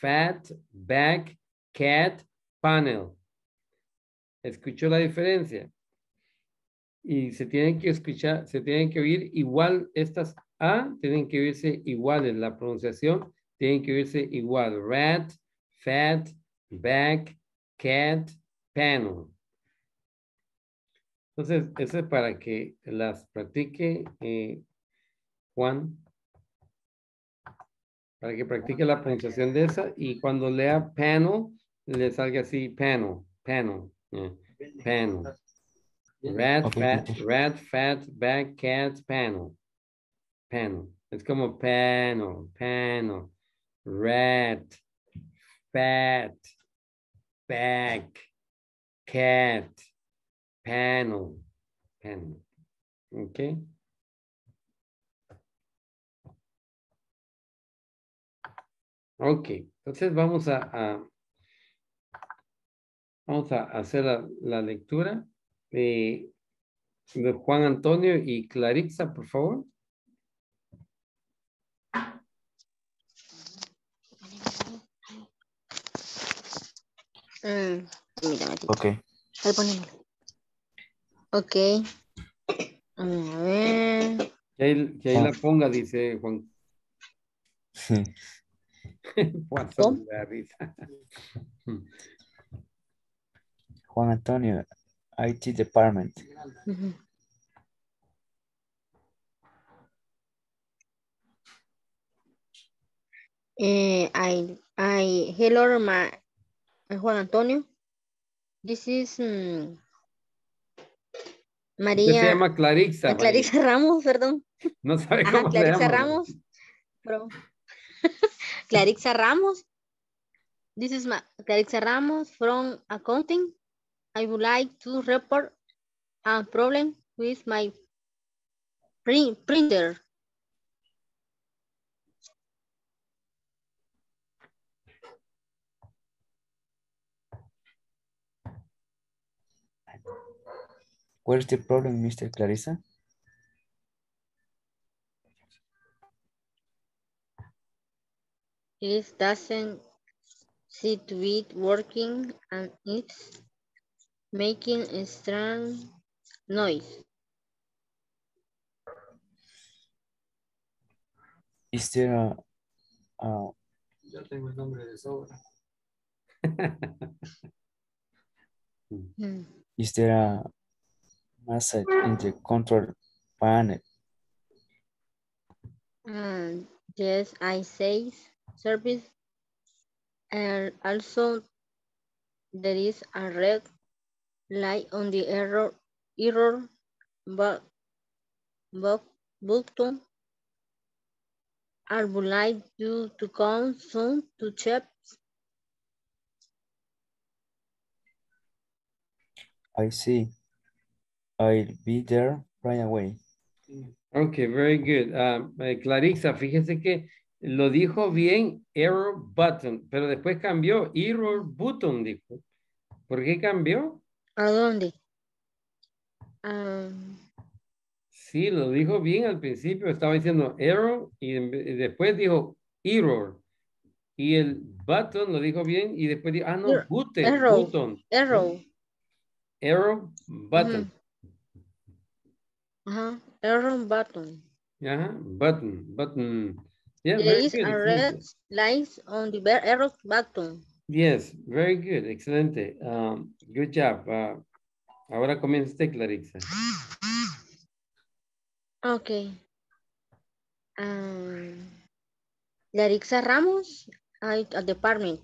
fat, back, cat, panel. ¿Escuchó la diferencia? Y se tienen que escuchar, se tienen que oír igual estas A, tienen que oírse iguales. La pronunciación tienen que oírse igual. Rat, fat, back, cat, panel. Entonces, eso es para que las practique eh, Juan. Para que practique la pronunciación de esa y cuando lea panel, le salga así, panel, panel, yeah, panel. Rat, fat, rat, fat, back, cat, panel. Panel. Es como panel, panel. Rat, fat, back, cat, panel. Panel. Okay. Ok, entonces vamos a, a, vamos a hacer la, la lectura de, de Juan Antonio y Clarissa, por favor. Mm, ok. Ok. A ver. Que ahí, que ahí la ponga, dice Juan. Sí. Juan Antonio, I T department. Mm-hmm. eh, I, I, hello, my Juan Antonio. This is um, María. Se llama Clarissa. Clarissa Ramos, perdón. No sabe cómo. Ajá, Clarissa se llama. Ramos. Pero... Clarissa Ramos. This is my, Clarissa Ramos from accounting. I would like to report a problem with my print, printer. Where's the problem, Mister Clarissa? It doesn't seem to be working and it's making a strange noise. Is there a... a... Yo tengo el nombre de sobra. Is there a message in the control panel? Um, yes, I say. Service and uh, also there is a red light on the error error but but button. I would like you to come soon to check. I see. I'll be there right away. Okay, very good. Um, Clarissa, fíjese que lo dijo bien, error button, pero después cambió, error button dijo. ¿Por qué cambió? ¿A dónde? Um... Sí, lo dijo bien al principio, estaba diciendo error y, y después dijo error. Y el button lo dijo bien y después dijo, ah no, error. Button. Error. Button. Error. Error button. Ajá, uh-huh. Error button. Ajá, button, button. Yeah, there is good. A red light on the error button. Yes, very good, excelente. Um, good job. Uh, ahora comienza usted, Clarissa. Okay. Um, Clarissa Ramos, I, uh, department.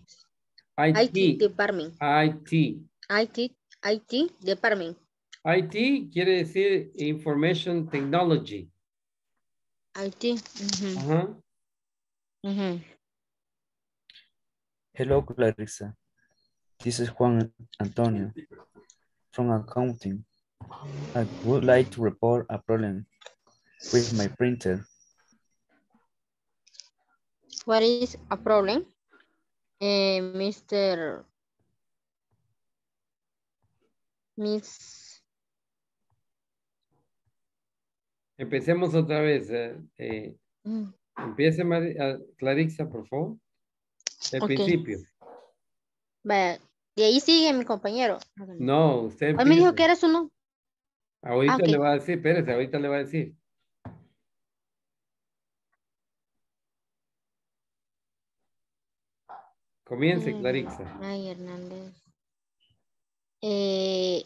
I T. I T department. I T. I T. I T department. I T quiere decir Information Technology. I T. Mm-hmm. Uh-huh. Mm-hmm. Hello, Clarissa. This is Juan Antonio from accounting. I would like to report a problem with my printer. What is a problem, uh, Mister Miss? Empecemos otra vez. Eh, eh. Mm. Empiece, María, Clarissa, por favor. El okay. principio. Vaya, de ahí sigue mi compañero. No, usted empieza. Hoy me dijo que eres uno. Ahorita ah, okay. le va a decir, espérese, ahorita le va a decir. Comience, Clarissa. Ay, Hernández. Eh,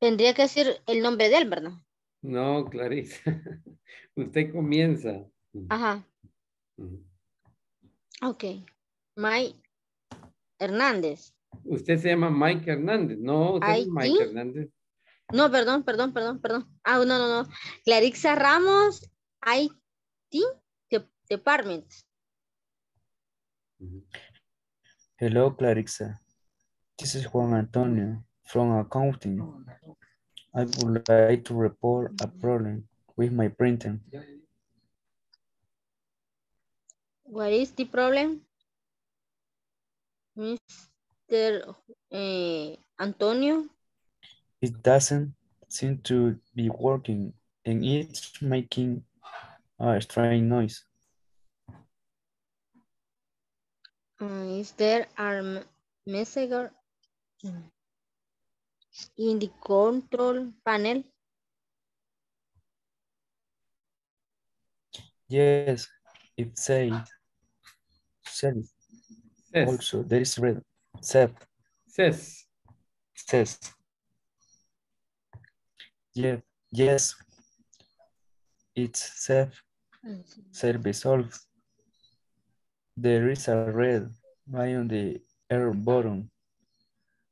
tendría que decir el nombre de él, ¿verdad? No, Clarissa. Usted comienza. Ajá. Uh-huh. Ok. Mike Hernández. Usted se llama Mike Hernández. No, usted es Mike Hernández. No, perdón, perdón, perdón, perdón. Ah, no, no, no. Clarissa Ramos, I T Department. Hello, Clarissa. This is Juan Antonio from accounting. I would like to report a problem with my printing. What is the problem? Mister Uh, Antonio? It doesn't seem to be working and it's making a strange noise. Uh, is there a message in the control panel? Yes, it says says. says. Also, there is red. Says. Says. Says. Yeah. Yes, it's says. Service solved. There is a red right on the air bottom.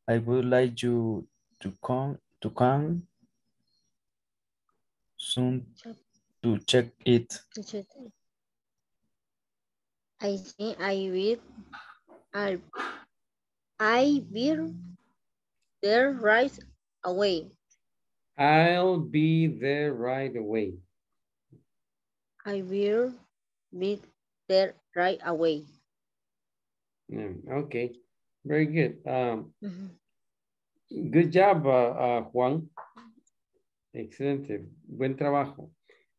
I would like you to come to come soon to check it. I think I will I'll, I will there right away. I'll be there right away. I will be there right away. Okay, very good. Um, mm-hmm. Good job, uh, uh, Juan. Excelente, buen trabajo.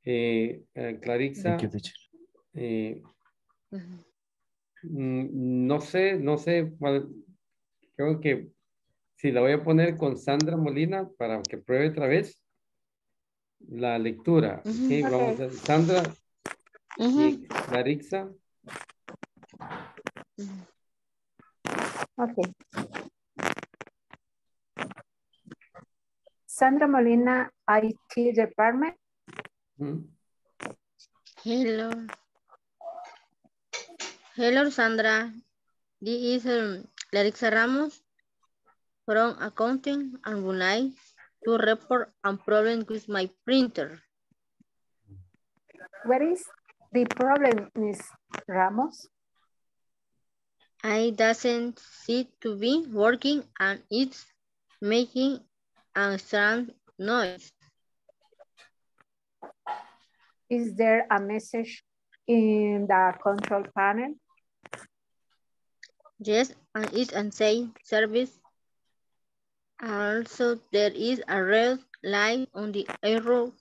Eh, uh, Clarissa, you, eh, mm-hmm. no sé, no sé, bueno, creo que si la voy a poner con Sandra Molina para que pruebe otra vez la lectura. Mm-hmm. Okay, okay. Vamos a, Sandra. Uh-huh. Clarissa. Okay. Sandra Molina, I T Department. Hmm. Hello. Hello, Sandra. This is um, Clarissa Ramos from accounting and would like to report a problem with my printer. Where is the problem, Miz Ramos? It doesn't seem to be working and it's making a strange noise. Is there a message in the control panel? Yes, and it and say service. Also, there is a red light on the arrow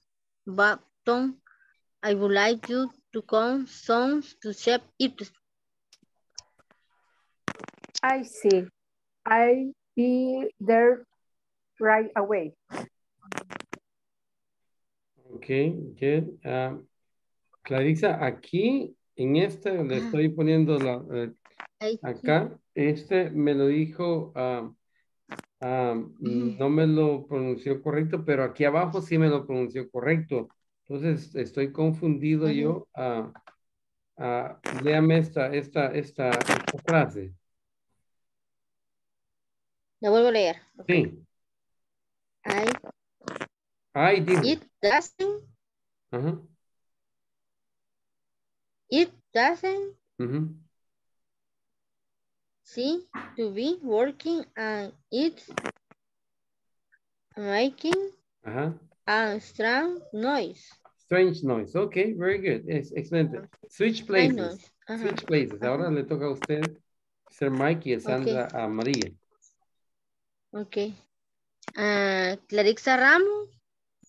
button. I would like you to come soon to shape it. I see. I'll be there right away. Okay, good. Uh, Clarissa, aquí en este le estoy poniendo la eh, acá. Este me lo dijo, uh, um, mm. no me lo pronunció correcto, pero aquí abajo sí me lo pronunció correcto. Entonces estoy confundido. Ajá. Yo. Uh, uh, léame esta, esta, esta, esta frase. La vuelvo a leer. Okay. Sí. I, I didn't. It doesn't. Ajá. It doesn't. Ajá. See to be working and it's making. Ajá. A strange noise. Strange noise. Okay, very good. Yes, excellent. Switch places. Uh-huh. Switch places. Ahora uh-huh. le toca a usted ser Mike y a Sandra, okay. a María. Ok. Uh, Clarissa Ramos,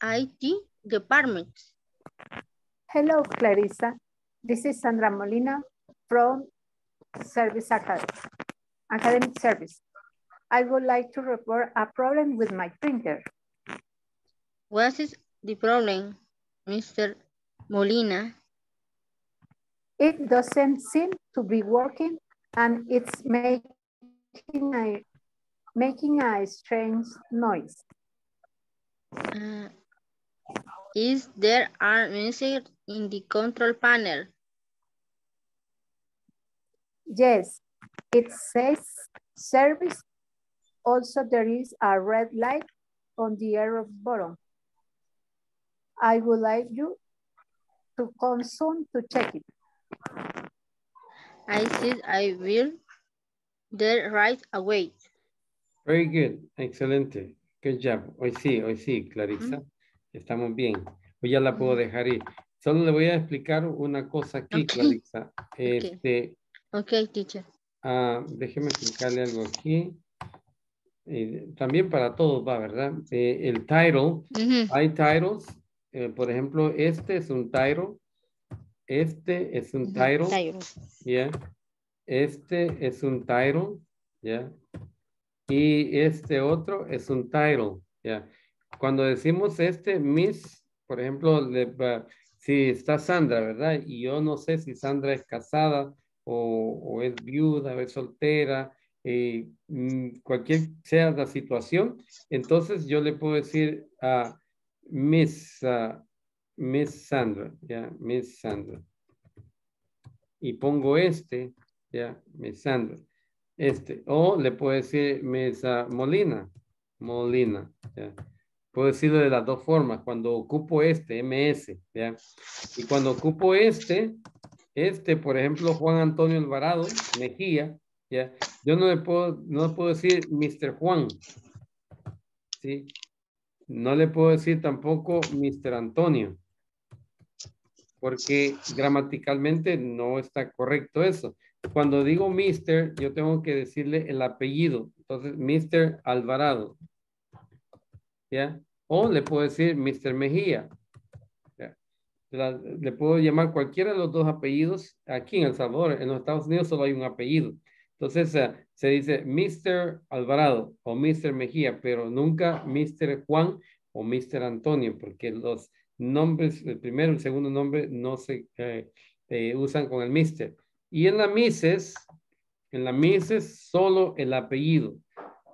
I T Department. Hello, Clarissa. This is Sandra Molina from Service Academy. Academic Service. I would like to report a problem with my printer. What is the problem, Mister Molina? It doesn't seem to be working, and it's making a, making a strange noise. Uh, is there a message in the control panel? Yes, it says service. Also, there is a red light on the error button. I would like you to come soon to check it. I said I will there right away. Very good, excelente. Good job. Hoy sí, hoy sí, Clarissa. Mm-hmm. Estamos bien. Hoy ya la puedo dejar ir. Solo le voy a explicar una cosa aquí, okay. Clarissa. Este, ok, teacher. Uh, déjeme explicarle algo aquí. Eh, también para todos va, ¿verdad? Eh, el title. Mm-hmm. Hay titles. Eh, por ejemplo, este es un title. Este es un title. title. Yeah. Este es un title. Yeah. Y este otro es un title. Yeah. Cuando decimos este, Miss, por ejemplo, le, uh, si está Sandra, ¿verdad? Y yo no sé si Sandra es casada o, o es viuda o es soltera. Eh, cualquier sea la situación, entonces yo le puedo decir a uh, Miss... Uh, Miss Sandra, ya, yeah, Miss Sandra. Y pongo este, ya, yeah, Miss Sandra. Este, o le puedo decir Miss uh, Molina, Molina, ya. Yeah. Puedo decirlo de las dos formas, cuando ocupo este, M S, ya. Yeah. Y cuando ocupo este, este, por ejemplo, Juan Antonio Alvarado, Mejía, ya. Yeah. Yo no le puedo, no le puedo decir mister Juan, ¿sí? No le puedo decir tampoco mister Antonio, porque gramaticalmente no está correcto eso. Cuando digo mister, yo tengo que decirle el apellido. Entonces, mister Alvarado. ¿Ya? O le puedo decir mister Mejía. ¿Ya? La, le puedo llamar cualquiera de los dos apellidos. Aquí en El Salvador, en los Estados Unidos, solo hay un apellido. Entonces, uh, se dice mister Alvarado o mister Mejía, pero nunca mister Juan o mister Antonio, porque los nombres, el primero y el segundo nombre no se eh, eh, usan con el mister. Y en la missus, en la missus solo el apellido.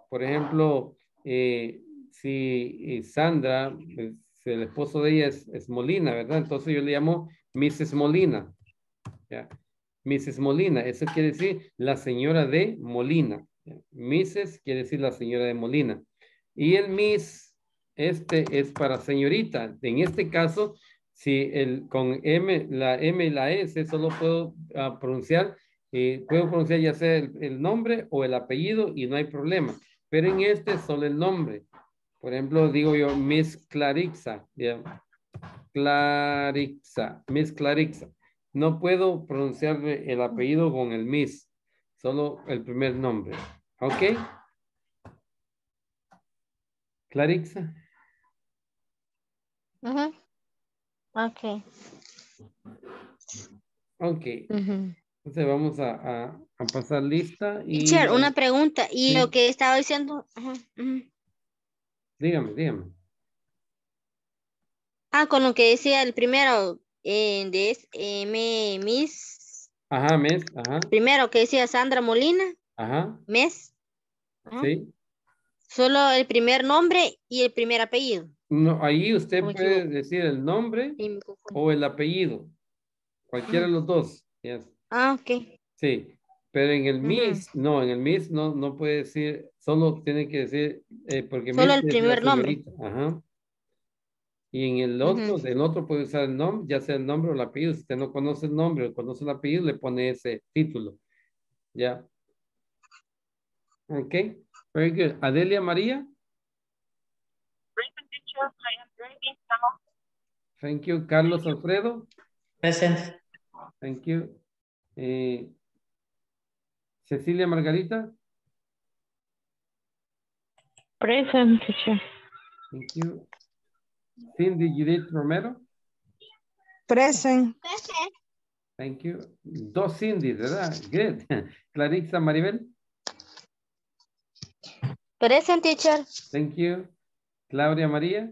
Por ejemplo, eh, si Sandra, el esposo de ella es, es Molina, ¿verdad? Entonces yo le llamo missus Molina, ¿ya? missus Molina, eso quiere decir la señora de Molina. missus quiere decir la señora de Molina. Y el Miss, este es para señorita. En este caso, si el, con M, la M y la S, solo puedo uh, pronunciar, eh, puedo pronunciar ya sea el, el nombre o el apellido y no hay problema. Pero en este solo el nombre. Por ejemplo, digo yo Miss Clarissa. Yeah. Clarissa, Miss Clarissa. No puedo pronunciar el apellido con el Miss, solo el primer nombre. ¿Ok? Clarissa. Uh-huh. Ok. Ok. Uh-huh. Entonces vamos a, a, a pasar lista. Y... Teacher, una pregunta. Y sí. Lo que estaba diciendo... Uh-huh. Uh-huh. Dígame, dígame. Ah, con lo que decía el primero... En this, M, Miss. Ajá, Miss, ajá. Primero que decía Sandra Molina. Ajá. Miss. Ajá. Sí. Solo el primer nombre y el primer apellido. No, ahí usted puede decir el nombre sí, o el apellido. Cualquiera de los dos. Yes. Ah, ok. Sí, pero en el ajá. Miss, no, en el Miss no, no puede decir, solo tiene que decir, eh, porque solo el primer nombre. Ajá. Y en el otro, uh-huh. el otro puede usar el nombre, ya sea el nombre o el apellido. Si usted no conoce el nombre o conoce el apellido, le pone ese título. Ya. Ok. Very good. Adelia María. Present teacher, I am ready. Thank you. Carlos Alfredo. Present. Thank you. Eh, Cecilia Margarita. Present teacher. Thank you. Cindy Judith Romero. Present. Present. Thank you. Dos Cindy, ¿verdad? Good. Clarissa Maribel. Present, teacher. Thank you. Claudia Maria.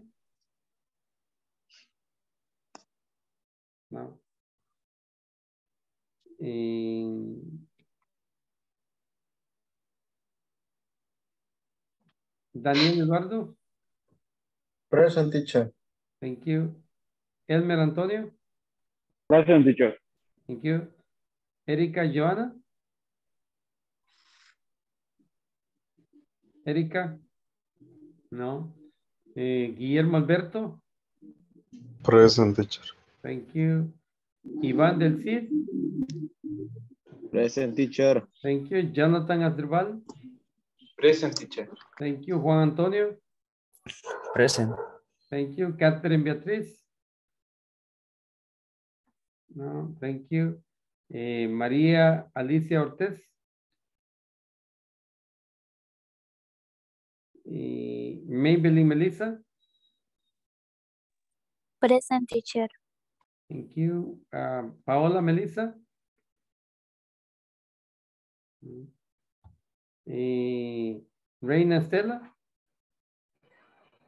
No. In... Daniel Eduardo. Present, teacher. Thank you. Elmer Antonio. Present, teacher. Thank you. Erika Joana. Erika. No. Eh, Guillermo Alberto. Present, teacher. Thank you. Iván del Cid. Present, teacher. Thank you. Jonathan Azerval. Present, teacher. Thank you. Juan Antonio. Present. Thank you. Catherine Beatriz. No, thank you. Eh, Maria Alicia Ortiz. Eh, Maybelline Melissa. Present, teacher. Thank you. Uh, Paola Melissa. Eh, Reina Estela.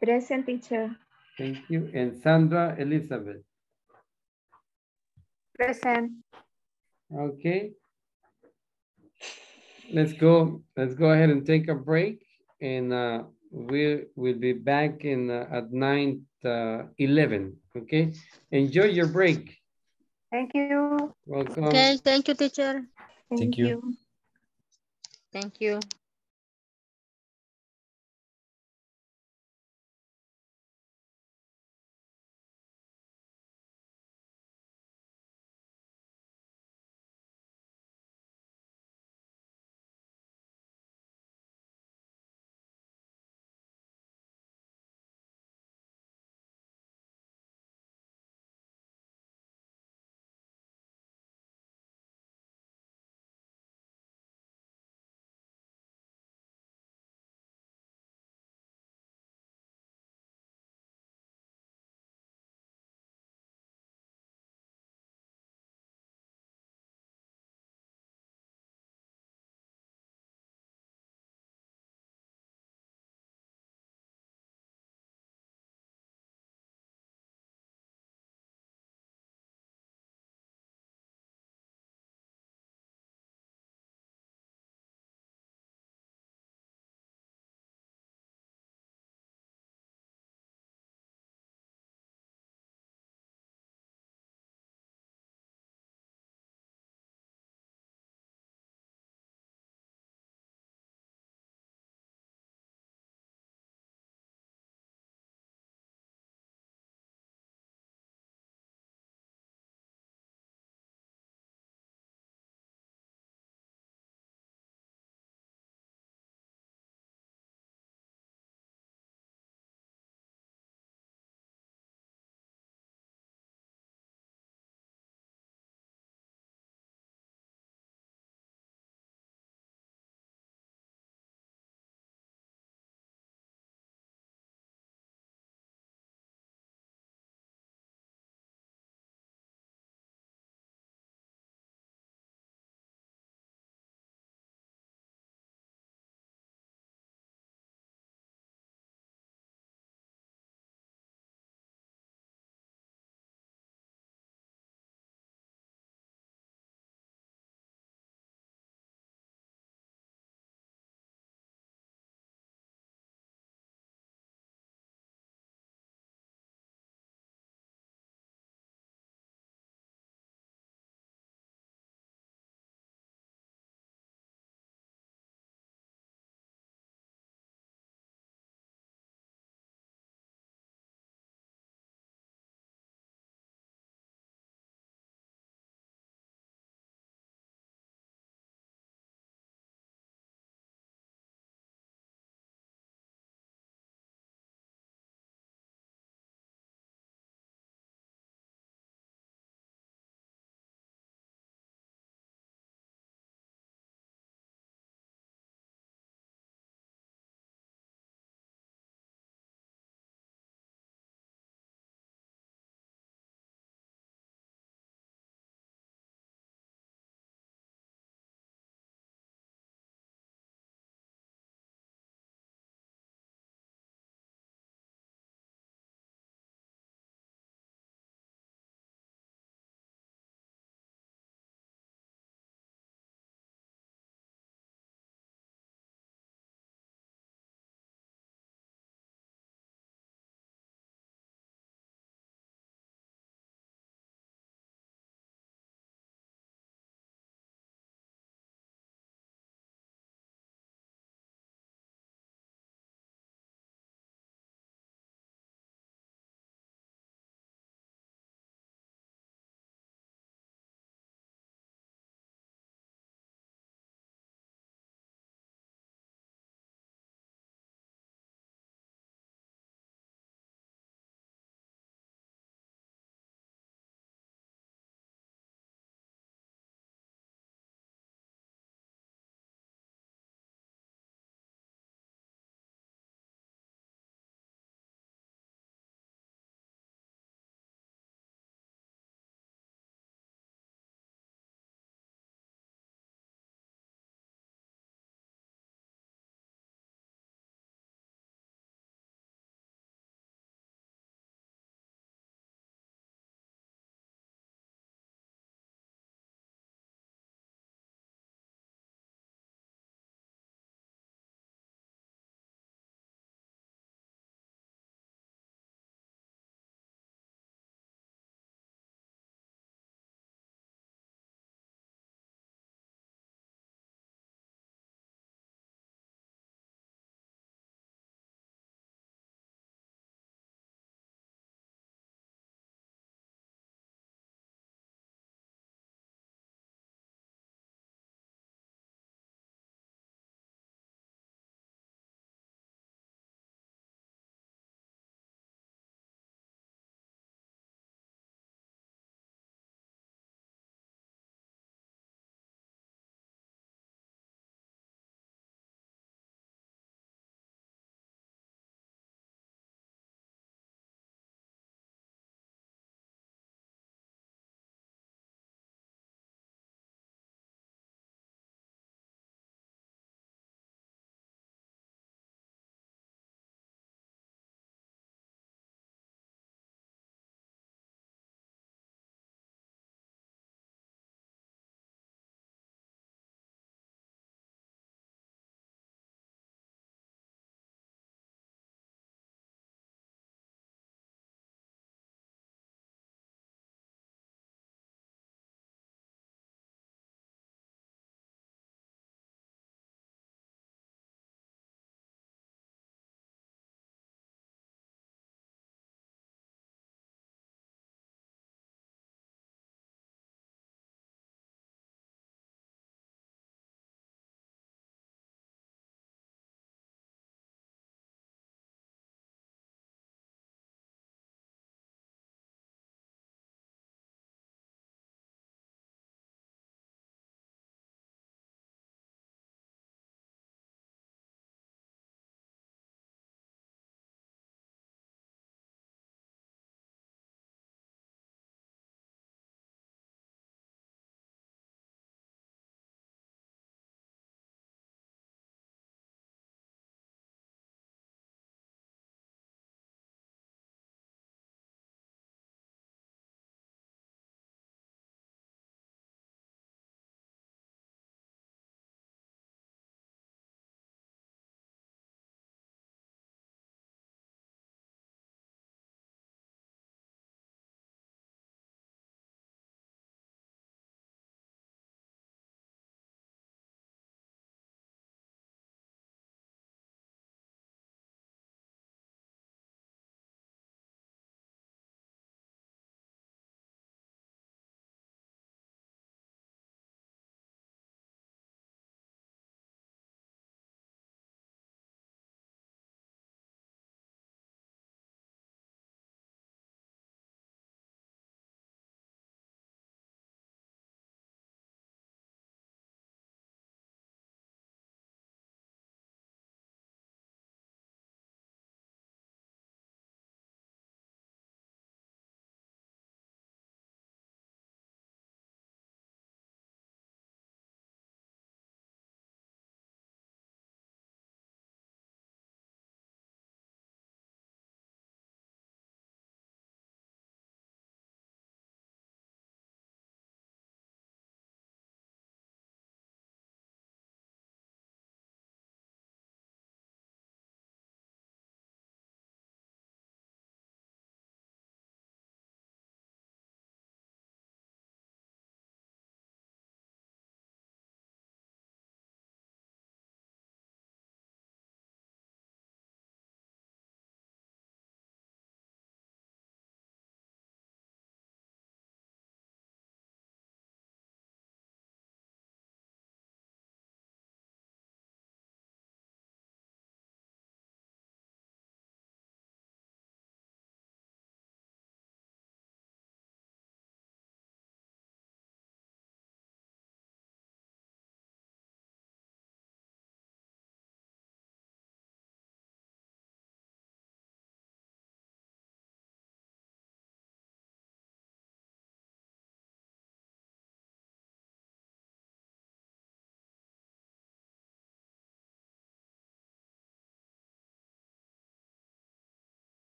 Present, teacher. Thank you. And Sandra Elizabeth. Present. Okay. Let's go. Let's go ahead and take a break, and uh, we will be back in uh, at nine uh, eleven. Okay. Enjoy your break. Thank you. Welcome. Okay. Thank you, teacher. Thank, Thank you. you. Thank you.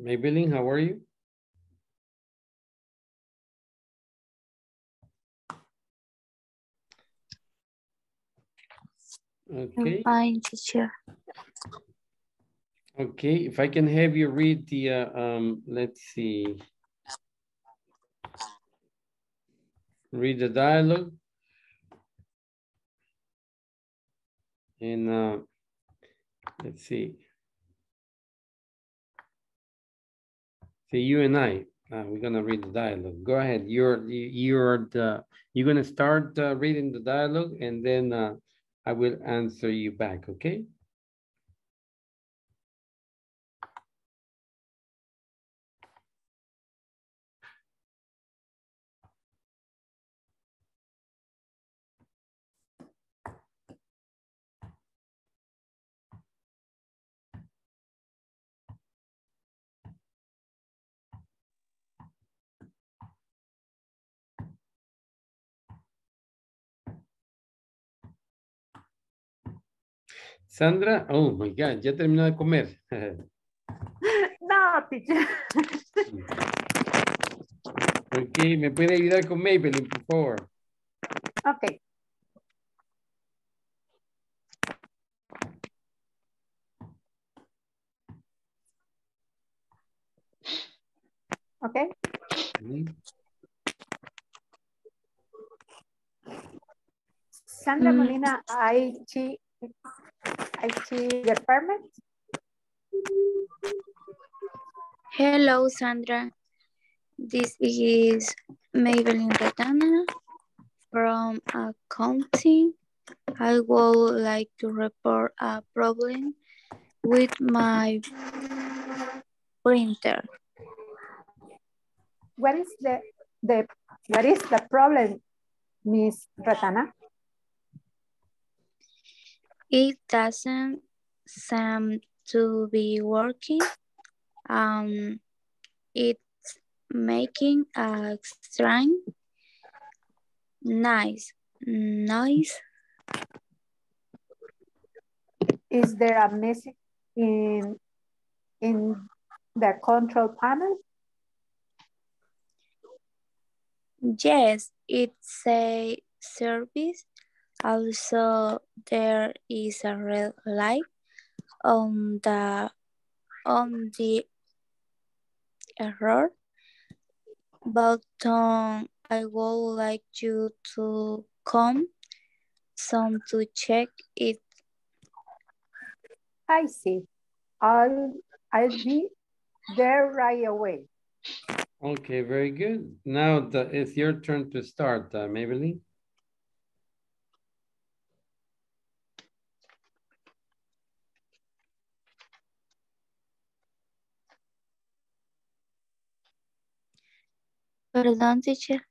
Maybelline, how are you? Okay. I'm fine, teacher. Okay, if I can have you read the, uh, um, let's see. Read the dialogue. And uh, let's see. So you and I, uh, we're gonna read the dialogue. Go ahead, you're, you're, the, you're gonna start uh, reading the dialogue and then uh, I will answer you back, okay? Sandra, oh my God, ya terminó de comer. No, teacher. Ok, me puede ayudar con Maybelline, por favor. Ok. Ok. Mm-hmm. Sandra mm. Molina, I T. I see the permit. Hello, Sandra. This is Maybelline Ratana from accounting. I would like to report a problem with my printer. What is the, the what is the problem, Miss Ratana? It doesn't seem to be working. Um, it's making a strange noise. Noise. Is there a message in in the control panel? Yes, it says service. Also, there is a red light on the on the error button. I would like you to come some to check it. I see. I'll I'll be there right away. Okay, very good. Now the, it's your turn to start, uh, Maybelline. Perdón, teacher.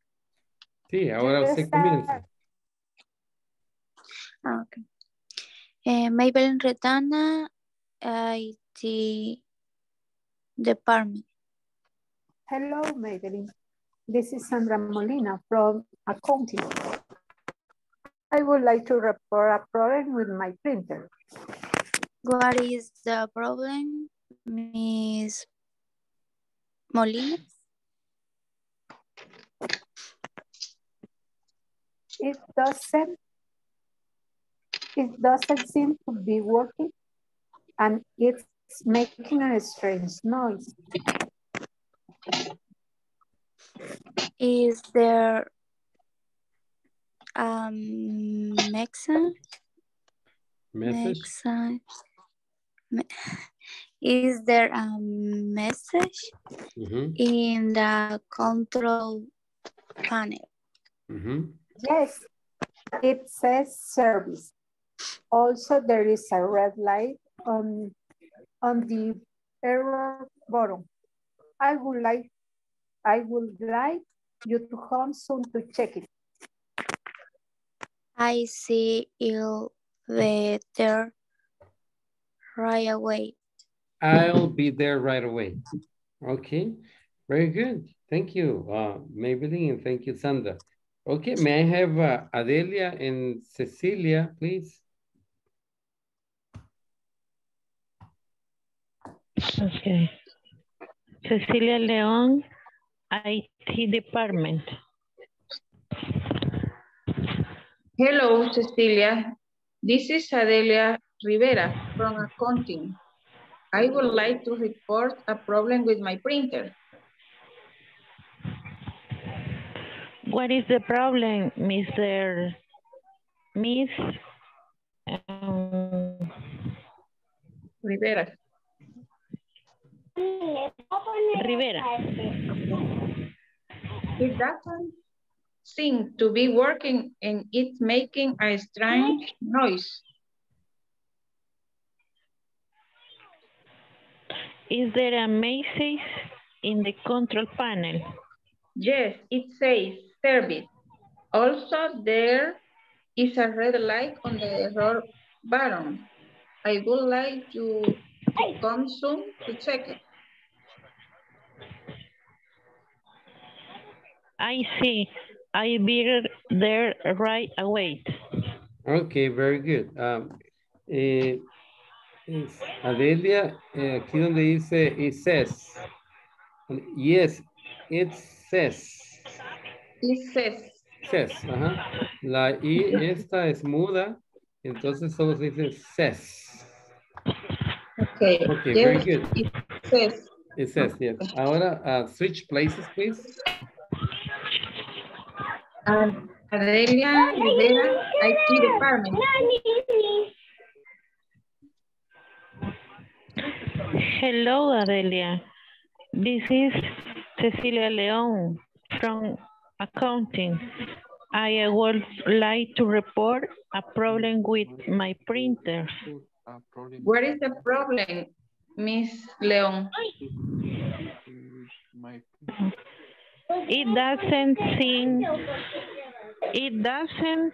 Sí, ahora usted comienza. Okay. Eh, Maybelline Retana, I T Department. Hello, Maybelline. This is Sandra Molina from accounting. I would like to report a problem with my printer. What is the problem, Miss Molina? It doesn't, it doesn't seem to be working and it's making a strange noise. Is there um Mexican? Mexican? Is there a message mm-hmm. in the control panel? Mm-hmm. Yes, it says service. Also, there is a red light on, on the error button. I would like, I would like you to come soon to check it. I see you there right away. I'll be there right away. Okay, very good. Thank you, uh, Maybelline, and thank you, Sandra. Okay, may I have uh, Adelia and Cecilia, please? Okay. Cecilia León, I T Department. Hello, Cecilia. This is Adelia Rivera from accounting. I would like to report a problem with my printer. What is the problem, Mister Miss um, Rivera? Rivera. It doesn't seem to be working and it's making a strange noise. Is there a message in the control panel? Yes, it says service. Also, there is a red light on the error button. I would like to come soon to check it. I see. I'll be there right away. Okay, very good. Um, eh, Adelia, eh, aquí donde dice, it says. Yes, it says. It says. Says, ajá. La I esta es muda, entonces solo se dice says. Okay, okay, yes, very good. It says. It says, yes. Ahora, uh, switch places, please. Um, Adelia, Rivera, I T Department. Hello, Adelia. This is Cecilia León from accounting. I would like to report a problem with my printer. What is the problem, Miss León? It doesn't seem it doesn't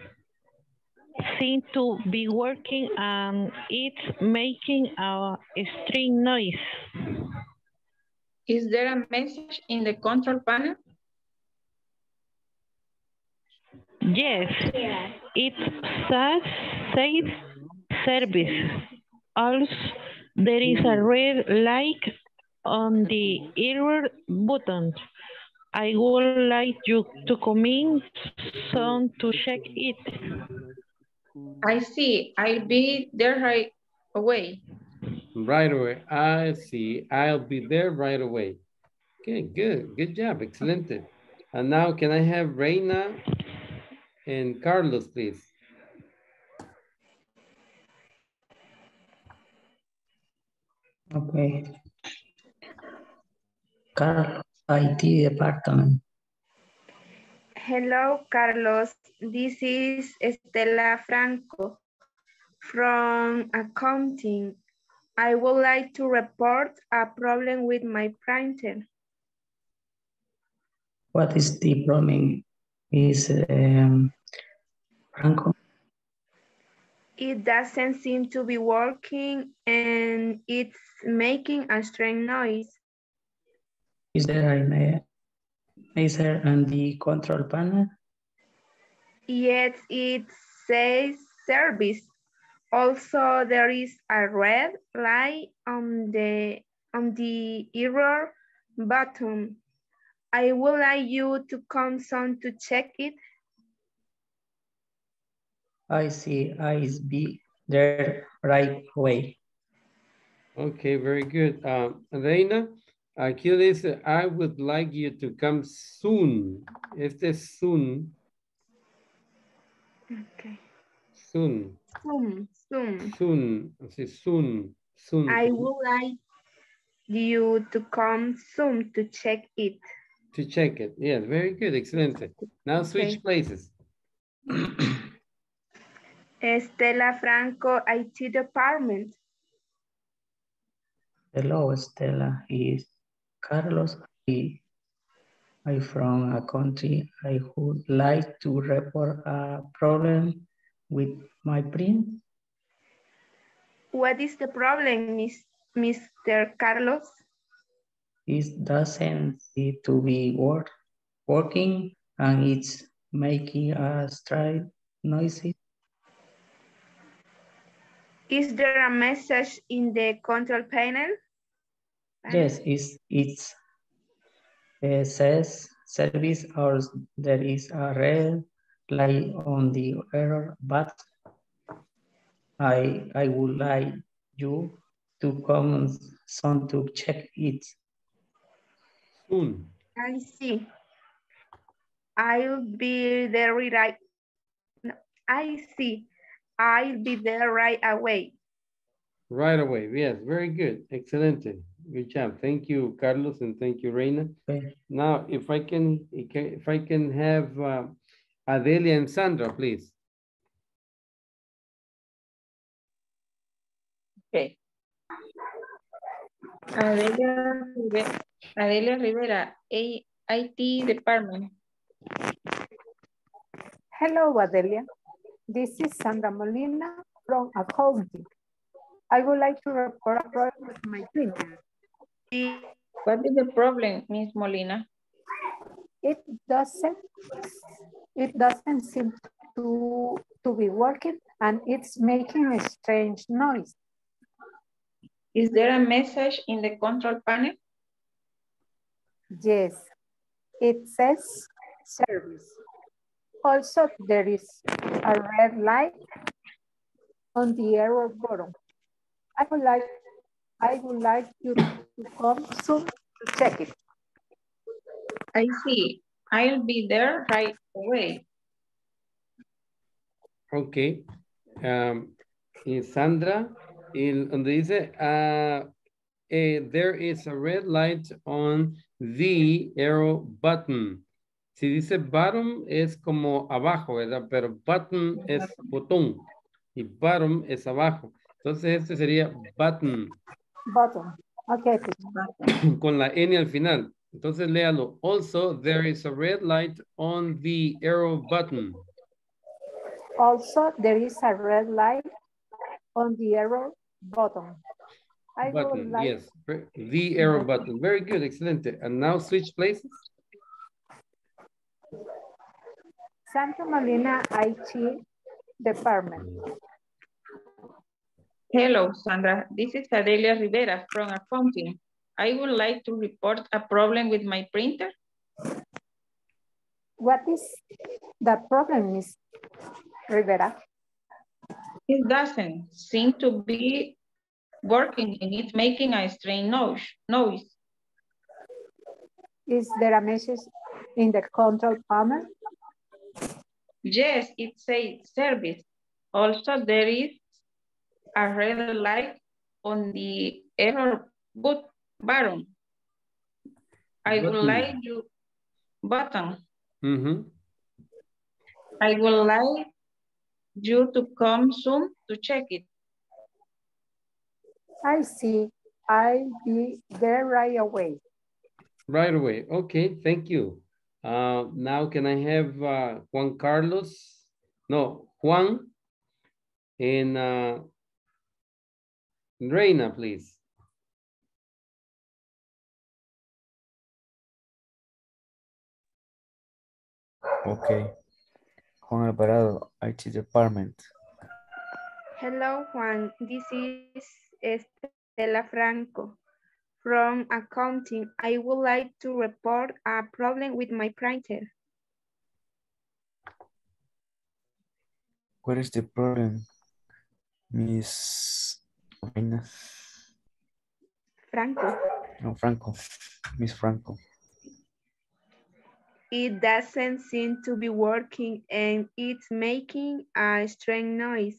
seem to be working and it's making a strange noise. Is there a message in the control panel? Yes, yeah. It says safe service. Also, there is a red light on the error button. I would like you to come in soon to check it. I see. I'll be there right away. Right away. I see. I'll be there right away. Okay, good. Good job. Excellent. And now can I have Reina and Carlos, please? Okay. Carlos, I T Department. Hello, Carlos. This is Estela Franco from accounting. I would like to report a problem with my printer. What is the problem, Miz um, Franco? It doesn't seem to be working and it's making a strange noise. Is there a laser on the control panel? Yes, it says service. Also, there is a red light on the on the error button. I would like you to come soon to check it. I see. I'll be there right away. Okay, very good. Um, Reina, aquí dice, I would like you to come soon. Este es soon. Okay. Soon. Soon. Soon. Soon. Así, soon. Soon. I would like you to come soon to check it. To check it. Yeah, very good. Excellent. Now switch okay. places. Estela Franco, I T Department. Hello, Estela. Is Carlos, I, I from a country. I would like to report a problem with my print. What is the problem, Miss, Mister Carlos? It doesn't seem to be work, working and it's making a strange noise. Is there a message in the control panel? Yes, it's, it's it says service or there is a red light on the error, but I I would like you to come soon to check it. Soon. I see. I'll be there right. No, I see. I'll be there right away. Right away. Yes, very good. Excellent. Good job. Thank you, Carlos, and thank you, Reina. Okay. Now, if I can, if I can have uh, Adelia and Sandra, please. Okay. Adelia, Adelia Rivera, I T department. Hello, Adelia. This is Sandra Molina from accounting. I would like to report a problem with my team. What is the problem, Miz Molina? It doesn't, it doesn't seem to, to be working and it's making a strange noise. Is there a message in the control panel? Yes, it says service. Also, there is a red light on the error button. I would like, I would like you to come soon to check it. I see. I'll be there right away. Okay. Um, Sandra, in, donde dice, uh, eh, there is a red light on the arrow button. Si dice bottom es como abajo, ¿verdad? Pero button es botón y bottom es abajo. Entonces este sería button. Button. Okay. Con la N al final. Entonces léalo. Also, there is a red light on the arrow button. Also, there is a red light on the arrow button. I button, like... yes. The arrow button. Very good. Excellent. And now switch places. Santa Molina I T department. Hello, Sandra. This is Adelia Rivera from accounting. I would like to report a problem with my printer. What is the problem, Miz Rivera? It doesn't seem to be working and it's making a strange noise. Is there a message in the control panel? Yes, it says service. Also, there is a red light on the error button. I would like you button. Mm-hmm. I would like you to come soon to check it. I see. I'll be there right away. Right away. Okay, thank you. Uh, now can I have uh, Juan Carlos? No, Juan and uh, Reina, please. Okay. Juan Alvarado, I T department. Hello, Juan. This is Estela Franco from accounting. I would like to report a problem with my printer. What is the problem, Miss Reina? Franco. No, Franco. Miss Franco. It doesn't seem to be working and it's making a strange noise.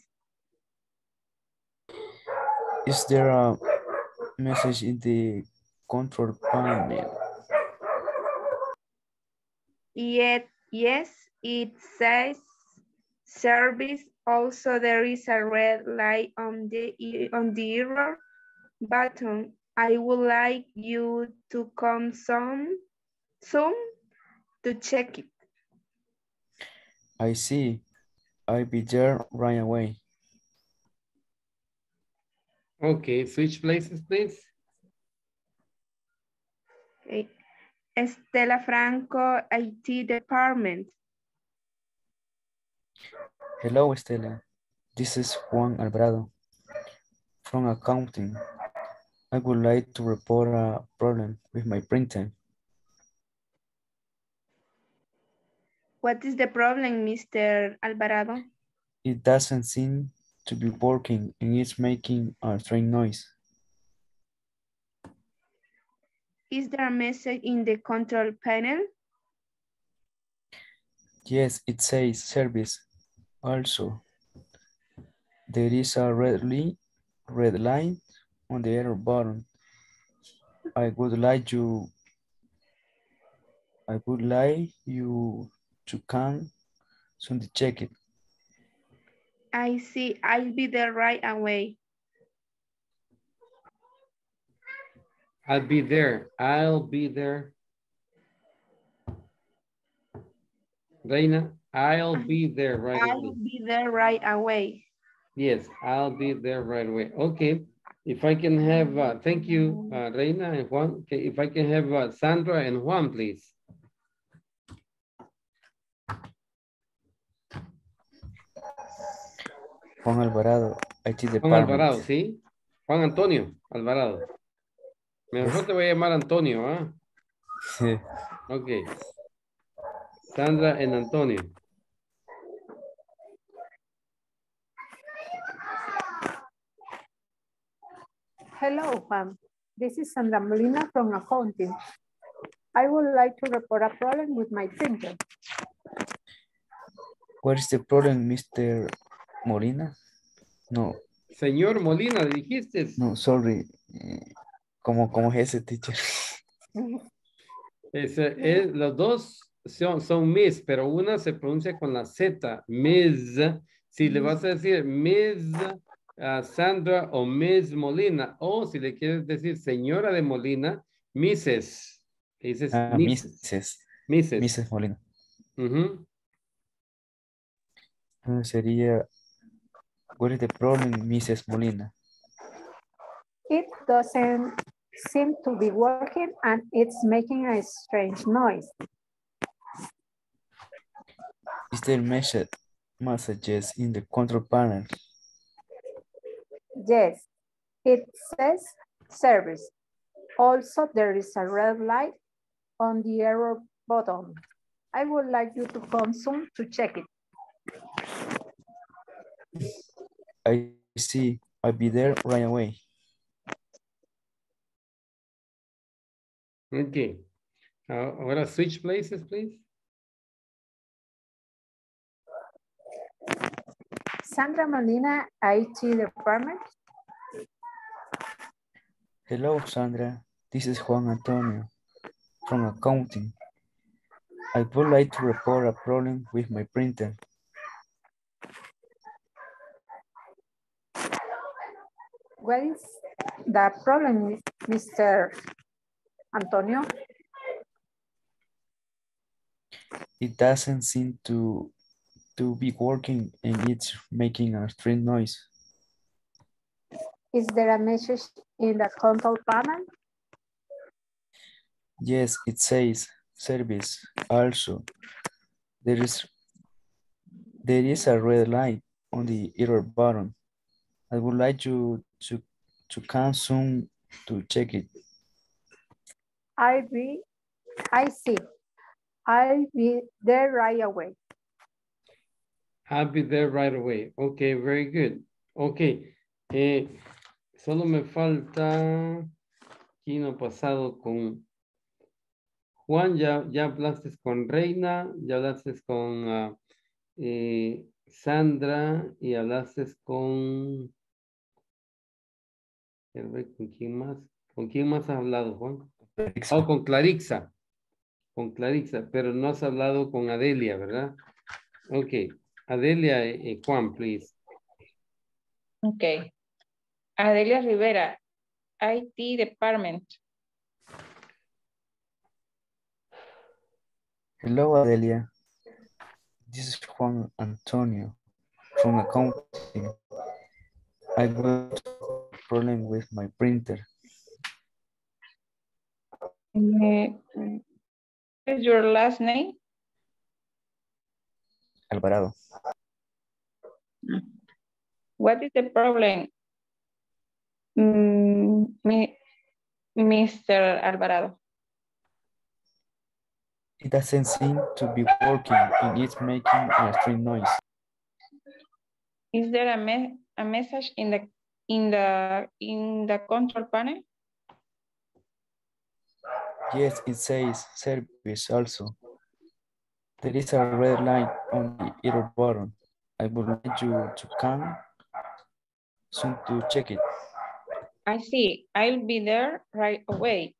Is there a message in the control panel? Yet, yes, it says service. Also, there is a red light on the on the error button. I would like you to come soon, soon to check it. I see. I'll be there right away. Okay, switch places, please. Okay. Estela Franco, I T department. Hello, Estela. This is Juan Alvarado from accounting. I would like to report a problem with my printer. What is the problem, Mister Alvarado? It doesn't seem to be working and it's making a strange noise. Is there a message in the control panel? Yes, it says service. Also, there is a red, li red line on the error button. I would like you, I would like you to come soon to check it. I see, I'll be there right away. I'll be there, I'll be there. Reina, I'll be there right away. I'll be there right away. Yes, I'll be there right away. Okay, if I can have, uh, thank you, uh, Reina and Juan. Okay, if I can have uh, Sandra and Juan, please. Juan Alvarado, I T department. Juan Alvarado, sí. Juan Antonio Alvarado. Mejor te voy a llamar Antonio, ¿ah? ¿eh? Sí. Okay. Sandra and Antonio. Hello, Juan. This is Sandra Molina from accounting. I would like to report a problem with my printer. What is the problem, Mister Molina? No. Señor Molina, dijiste. No, sorry. ¿Cómo, cómo es ese teacher? Es, es, los dos son, son Miss, pero una se pronuncia con la Z, Miss. Si le vas a decir Miss uh, Sandra o Miss Molina, o si le quieres decir señora de Molina, Misses. Dices ah, Misses. Misses. Misses Molina. Uh-huh. Sería, what is the problem, Missus Molina? It doesn't seem to be working and it's making a strange noise. Is there message, messages in the control panel? Yes, it says service. Also, there is a red light on the error button. I would like you to come soon to check it. I see. I'll be there right away. Okay. Uh, ahora switch places, please. Sandra Molina, I T department. Hello, Sandra. This is Juan Antonio from accounting. I would like to report a problem with my printer. What is the problem, Mister Antonio? It doesn't seem to, to be working and it's making a strange noise. Is there a message in the control panel? Yes, it says service. Also, there is, there is a red light on the error button. I would like you to, to come soon to check it. I'll be, I see. I'll be there right away. I'll be there right away. Okay, very good. Okay. Eh, solo me falta Quino pasado con Juan. Ya, ya hablaste con Reina, ya hablaste con uh, eh, Sandra y hablaste con... ¿Con quién más? ¿Con quién más has hablado, Juan? Clarissa. Oh, con Clarissa. Con Clarissa, pero no has hablado con Adelia, ¿verdad? Ok. Adelia, eh, Juan, please. Ok. Adelia Rivera, I T department. Hello, Adelia. This is Juan Antonio from accounting. I got a problem with my printer. What is your last name? Alvarado. What is the problem, mm, Mister Alvarado. It doesn't seem to be working. It is making a strange noise. Is there a, me a message in the in the in the control panel? Yes, it says service also. There is a red line on the error button. I would like you to come soon to check it. I see. I'll be there right away.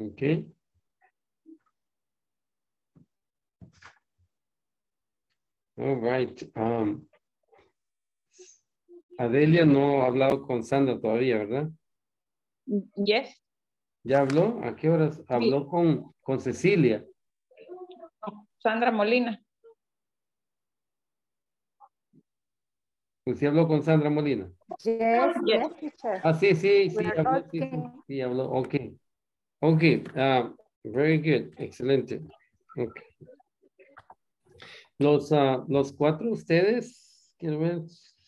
Okay. All right. Um, Adelia no ha hablado con Sandra todavía, ¿verdad? Yes. ¿Ya habló? ¿A qué horas habló? Sí. con, con Cecilia. Sandra Molina. ¿Usted habló con Sandra Molina? Yes, yes, teacher. Ah, sí, sí, sí, habló, sí, sí, sí, habló, ok. Ok, uh, very good, excelente. Okay. Los, uh, los cuatro, ustedes, quiero ver,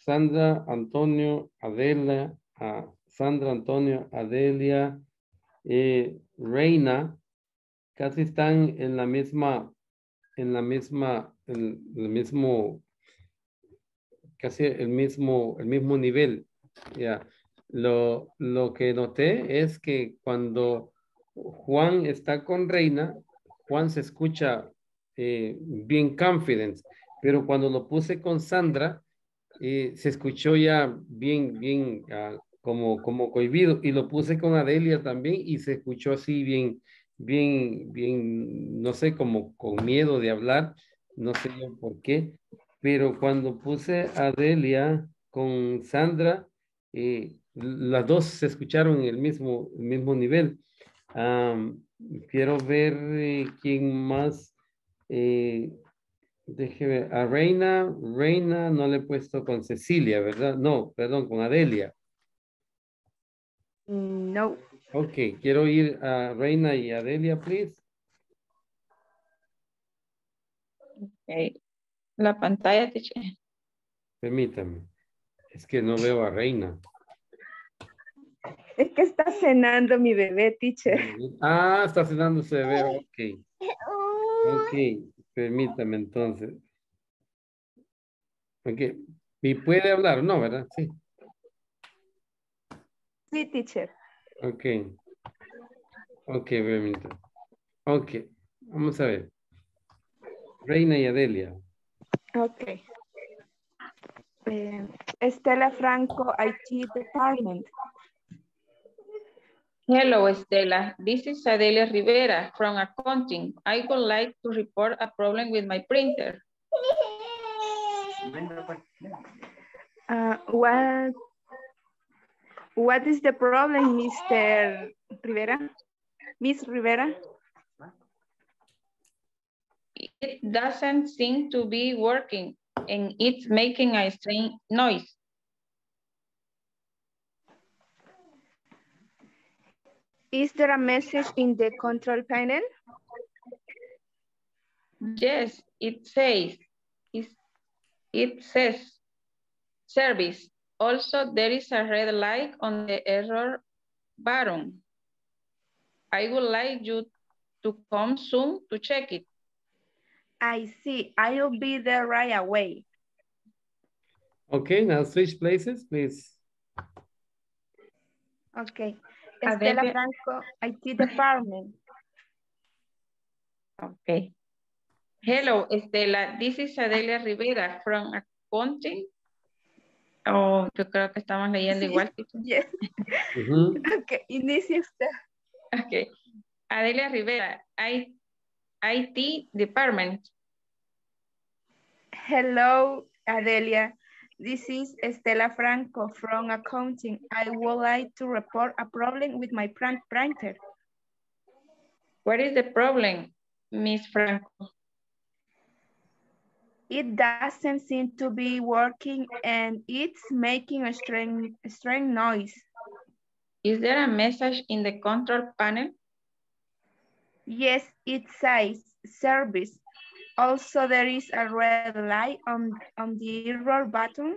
Sandra, Antonio, Adela, uh, Sandra, Antonio, Adelia, eh, Reina, casi están en la misma, en la misma, en el mismo... casi el mismo, el mismo nivel. Yeah. Lo, lo que noté es que cuando Juan está con Reina, Juan se escucha eh, bien confident, pero cuando lo puse con Sandra, eh, se escuchó ya bien, bien uh, como, como cohibido, y lo puse con Adelia también y se escuchó así bien, bien, bien, no sé, como con miedo de hablar, no sé yo por qué. Pero cuando puse a Adelia con Sandra, eh, las dos se escucharon en el mismo, el mismo nivel. Um, quiero ver eh, quién más. Eh, déjeme ver. A Reina, Reina no le he puesto con Cecilia, ¿verdad? No, perdón, con Adelia. No. Ok, quiero ir a Reina y Adelia, please. Ok. La pantalla, teacher. Permítame. Es que no veo a Reina. Es que está cenando mi bebé, teacher. Ah, está cenando su bebé. Ok. Ok. Permítame entonces. Ok. ¿Y puede hablar? No, ¿verdad? Sí. Sí, teacher. Ok. Ok, permítame. Ok. Vamos a ver. Reina y Adelia. Okay. Um, Estela Franco, I T department. Hello, Estela. This is Adelia Rivera from accounting. I would like to report a problem with my printer. Uh, what, what is the problem, Mister Rivera? Miss Rivera? It doesn't seem to be working and it's making a strange noise. Is there a message in the control panel? Yes, it says, it, it says service. Also, there is a red light on the error button. I would like you to come soon to check it. I see. I'll be there right away. Okay, now switch places, please. Okay. Estela Adelia. Franco, I T department. Okay. Hello, Estela. This is Adelia Rivera from accounting. Oh, yo creo que estamos leyendo igual. Yes. Uh-huh. Okay, inicia usted. Okay. Adelia Rivera, I T. I T department. Hello, Adelia. This is Estela Franco from accounting. I would like to report a problem with my printer. What is the problem, Miss Franco? It doesn't seem to be working and it's making a strange, strange noise. Is there a message in the control panel? Yes, it says service. Also, there is a red light on, on the error button.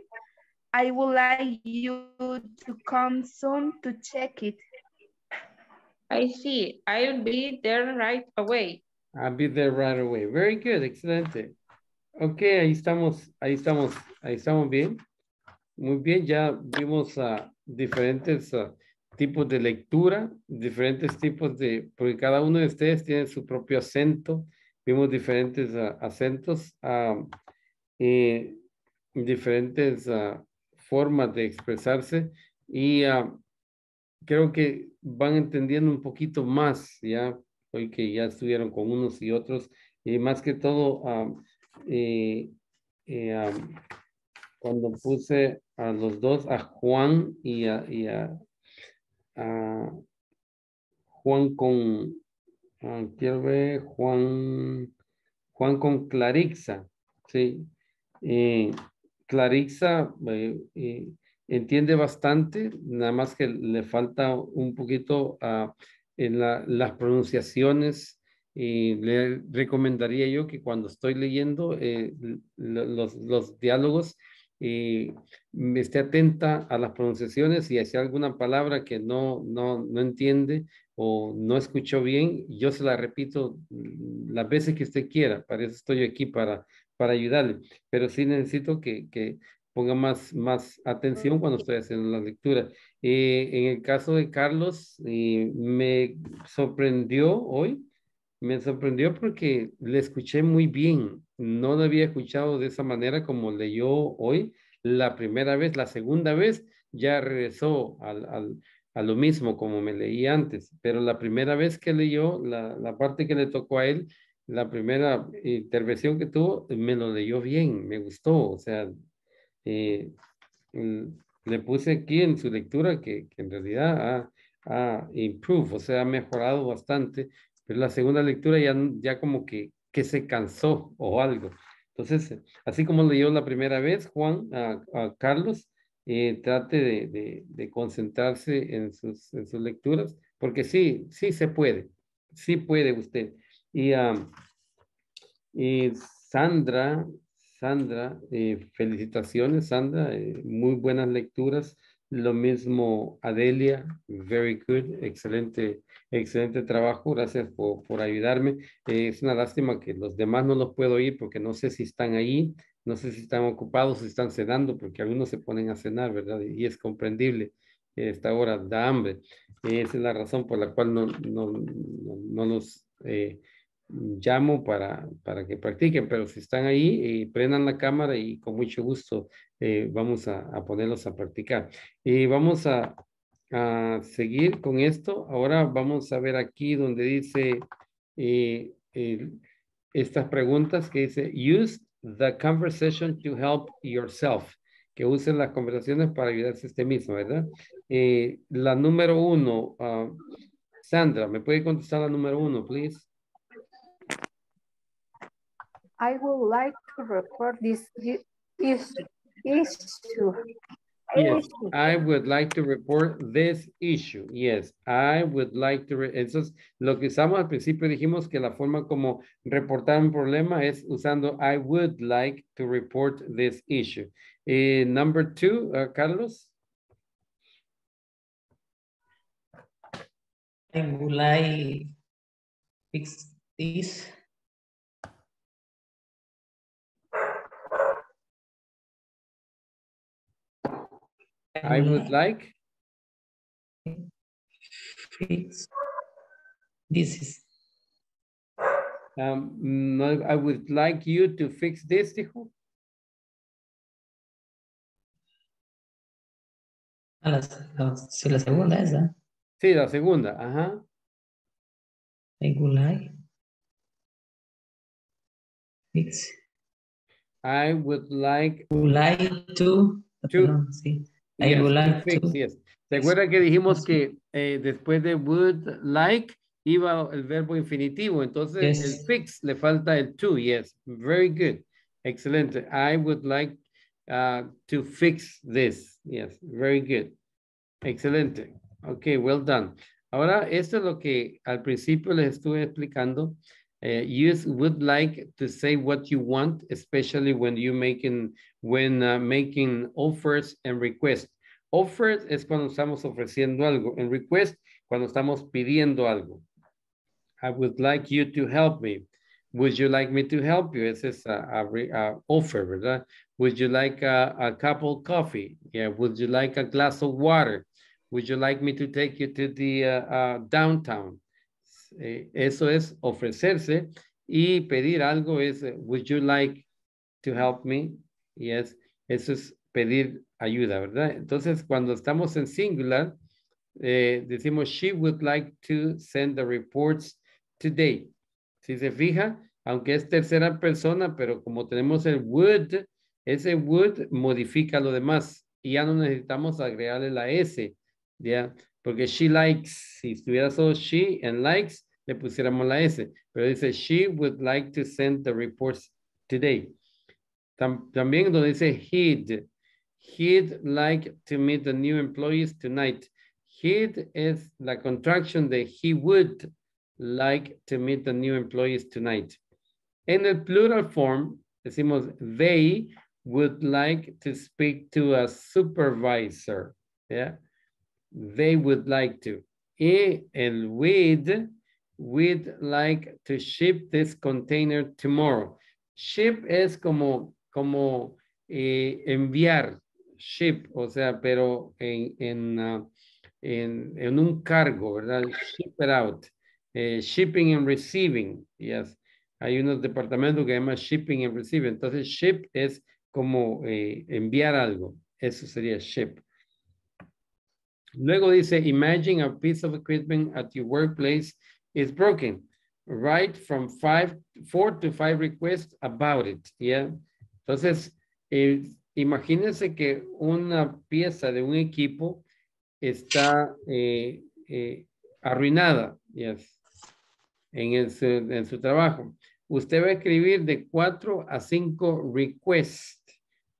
I would like you to come soon to check it. I see. I'll be there right away. I'll be there right away. Very good, excelente. Ok, ahí estamos, ahí estamos, ahí estamos bien. Muy bien, ya vimos uh, diferentes uh, tipos de lectura, diferentes tipos de, porque cada uno de ustedes tiene su propio acento. Vimos diferentes uh, acentos uh, y diferentes uh, formas de expresarse y uh, creo que van entendiendo un poquito más, ya, hoy que ya estuvieron con unos y otros, y más que todo, uh, eh, eh, um, cuando puse a los dos, a Juan y a, y a, a Juan con, uh, quiero ver, Juan, Juan con Clarissa, sí, eh, Clarissa eh, eh, entiende bastante, nada más que le falta un poquito uh, en la, las pronunciaciones. Y le recomendaría yo que cuando estoy leyendo eh, los, los diálogos, eh, me esté atenta a las pronunciaciones y si hay alguna palabra que no, no, no entiende o no escuchó bien, yo se la repito las veces que usted quiera. Para eso estoy aquí, para, para ayudarle. Pero sí necesito que, que ponga más, más atención cuando estoy haciendo la lectura. Eh, en el caso de Carlos, eh, me sorprendió hoy. Me sorprendió porque le escuché muy bien. No lo había escuchado de esa manera como leyó hoy. La primera vez, la segunda vez ya regresó al, al, a lo mismo como me leí antes. Pero la primera vez que leyó, la, la parte que le tocó a él, la primera intervención que tuvo, me lo leyó bien, me gustó. O sea, eh, le puse aquí en su lectura que, que en realidad ha, ha improved, o sea, ha mejorado bastante. Pero la segunda lectura ya, ya como que, que se cansó o algo. Entonces, así como leyó la primera vez, Juan, a, a Carlos, eh, trate de, de, de concentrarse en sus, en sus lecturas, porque sí, sí se puede, sí puede usted. Y, um, y Sandra, Sandra, eh, felicitaciones, Sandra, eh, muy buenas lecturas. Lo mismo Adelia, very good, excelente, excelente trabajo, gracias por, por ayudarme. Eh, es una lástima que los demás no los puedo oír porque no sé si están ahí, no sé si están ocupados, si están cenando, porque algunos se ponen a cenar, ¿verdad? Y es comprendible, eh, esta hora da hambre. Eh, esa es la razón por la cual no, no, no, no los eh, llamo para, para que practiquen, pero si están ahí, eh, prendan la cámara y con mucho gusto Eh, vamos a, a ponerlos a practicar y eh, vamos a, a seguir con esto. Ahora vamos a ver aquí donde dice eh, eh, estas preguntas que dice use the conversation to help yourself, que usen las conversaciones para ayudarse a usted mismo, ¿verdad? Eh, la número uno, uh, Sandra, ¿me puede contestar la número uno, please? I would like to report this issue. Issue. Yes, I would like to report this issue. Yes, I would like to... Entonces, lo que usamos al principio dijimos que la forma como reportar un problema es usando I would like to report this issue. Eh, number two, uh, Carlos. I would like fix this. I would like fix this is um no, I would like you to fix this, dijo. A la, si la segunda esa. Sí, la segunda, ajá. I would like fix. I would like would like to to sí. I yes, would like fix, to. Yes. ¿Se acuerdan que dijimos que eh, después de would like iba el verbo infinitivo? Entonces yes. El fix le falta el to. Yes, very good. Excelente. I would like uh, to fix this. Yes, very good. Excelente. Ok, well done. Ahora, esto es lo que al principio les estuve explicando Uh, you would like to say what you want, especially when you making when uh, making offers and requests. Offers es cuando estamos ofreciendo algo, and request cuando estamos pidiendo algo. I would like you to help me. Would you like me to help you? Ese es a, a, a offer, ¿verdad? Would you like a, a cup of coffee? Yeah. Would you like a glass of water? Would you like me to take you to the uh, uh, downtown? Eh, eso es ofrecerse, y pedir algo es, would you like to help me? Yes. Eso es pedir ayuda, ¿verdad? Entonces, cuando estamos en singular, eh, decimos, she would like to send the reports today. Si se fija, aunque es tercera persona, pero como tenemos el would, ese would modifica lo demás y ya no necesitamos agregarle la S, ¿ya? Porque she likes, si estuviera solo she and likes, le pusiéramos la S. Pero dice, she would like to send the reports today. Tam, también donde dice he'd. He'd like to meet the new employees tonight. He'd es la contraction de he would like to meet the new employees tonight. En el plural form, decimos they would like to speak to a supervisor. Yeah. They would like to. Y el would, would like to ship this container tomorrow. Ship es como, como eh, enviar, ship, o sea, pero en, en, uh, en, en un cargo, ¿verdad? Ship it out. Eh, shipping and receiving, yes. Hay unos departamentos que llaman shipping and receiving. Entonces, ship es como eh, enviar algo. Eso sería ship. Luego dice, imagine a piece of equipment at your workplace is broken. Write from five, four to five requests about it. Yeah. Entonces, eh, imagínense que una pieza de un equipo está eh, eh, arruinada, yes, en, el, en su trabajo. Usted va a escribir de cuatro a cinco requests.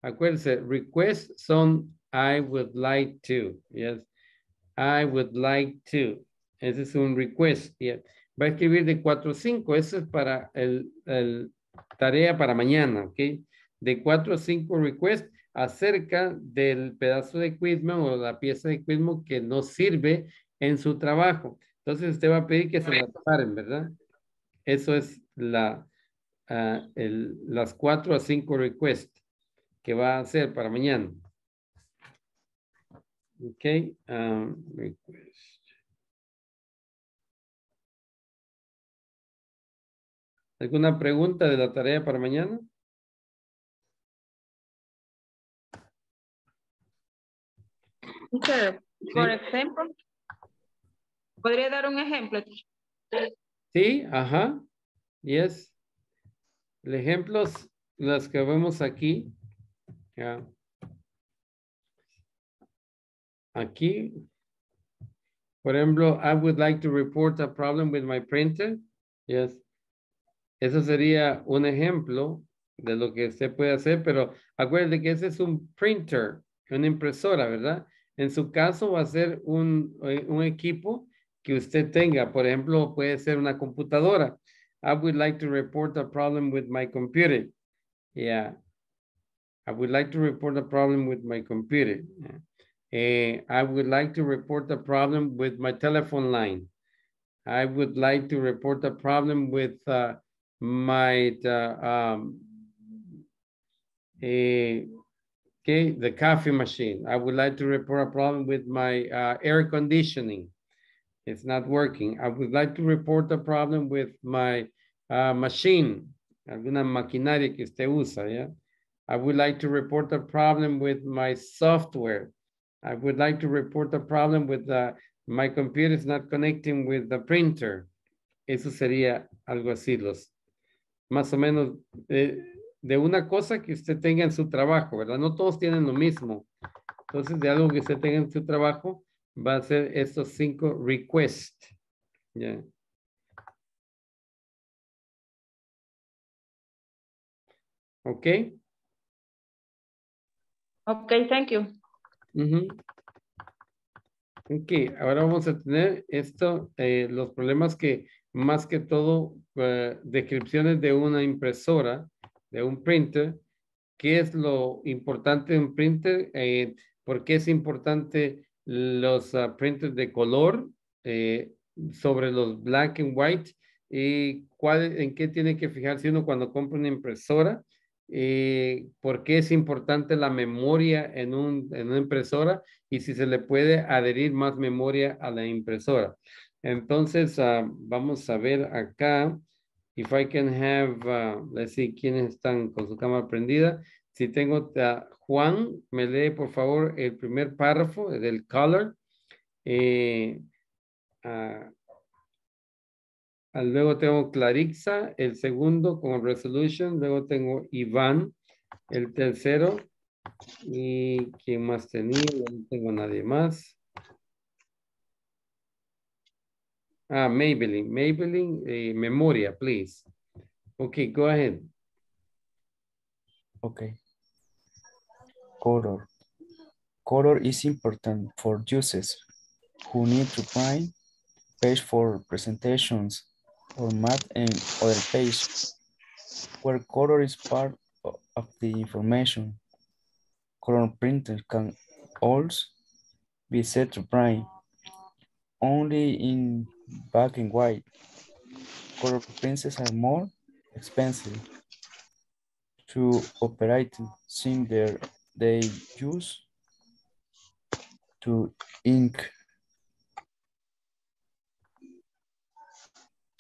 Acuérdense, requests son I would like to, yes. I would like to. Ese es un request. Yeah. Va a escribir de cuatro a cinco. Eso es para el, el tarea para mañana. Okay. De cuatro a cinco requests acerca del pedazo de equipment o la pieza de equipment que no sirve en su trabajo. Entonces usted va a pedir que se la paren, ¿verdad? Eso es la, uh, el, las cuatro a cinco requests que va a hacer para mañana. Okay, um, request. ¿Alguna pregunta de la tarea para mañana? Sir, sí. Por ejemplo, ¿podría dar un ejemplo? Sí, ajá, yes. El ejemplo es las que vemos aquí. Yeah. Aquí, por ejemplo, I would like to report a problem with my printer. Yes. Eso sería un ejemplo de lo que usted puede hacer, pero acuérdate que ese es un printer, una impresora, ¿verdad? En su caso va a ser un, un equipo que usted tenga. Por ejemplo, puede ser una computadora. I would like to report a problem with my computer. Yeah. I would like to report a problem with my computer. Yeah. Uh, I would like to report a problem with my telephone line. I would like to report a problem with uh, my, uh, um, a, okay, the coffee machine. I would like to report a problem with my uh, air conditioning. It's not working. I would like to report a problem with my uh, machine. Alguna maquinaria que usted usa, yeah? I would like to report a problem with my software. I would like to report a problem with uh, my computer is not connecting with the printer. Eso sería algo así, los, más o menos eh, de una cosa que usted tenga en su trabajo, ¿verdad? No todos tienen lo mismo. Entonces, de algo que usted tenga en su trabajo, va a ser estos cinco requests. Yeah. Ok. Ok, thank you. Uh-huh. Ok, ahora vamos a tener esto, eh, los problemas que más que todo eh, descripciones de una impresora, de un printer. ¿Qué es lo importante de un printer? Eh, ¿Por qué es importante los uh, printers de color eh, sobre los black and white? ¿Y cuál, en qué tiene que fijarse uno cuando compra una impresora? Eh, ¿Por qué es importante la memoria en, un, en una impresora? Y si se le puede adherir más memoria a la impresora. Entonces, uh, vamos a ver acá. If I can have, uh, let's see, ¿quiénes están con su cámara prendida? Si tengo, uh, Juan, me lee por favor el primer párrafo del color. Eh, uh, luego tengo Clarissa, el segundo con resolution. Luego tengo Iván, el tercero. ¿Y quién más tenía? No tengo nadie más. Ah, Maybelline, Maybelline, eh, memoria, please. Okay, go ahead. Okay. Color. Color is important for users who need to print, page for presentations, or math and other pages, where color is part of the information. Color printers can also be set to print only in black and white. Color printers are more expensive to operate since they use to ink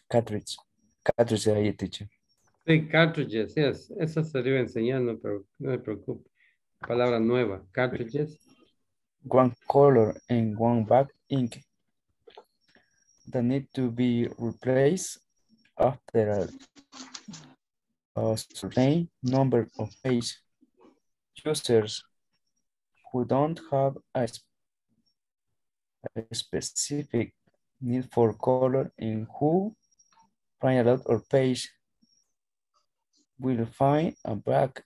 cartridge. Cartridge ahí, teacher. Sí, cartridges, yes. Eso se iba enseñando, pero no me preocupe. Palabra nueva, cartridges. One color and one black ink that need to be replaced after a, a certain number of page. Users who don't have a, a specific need for color and who print a lot of page will find a black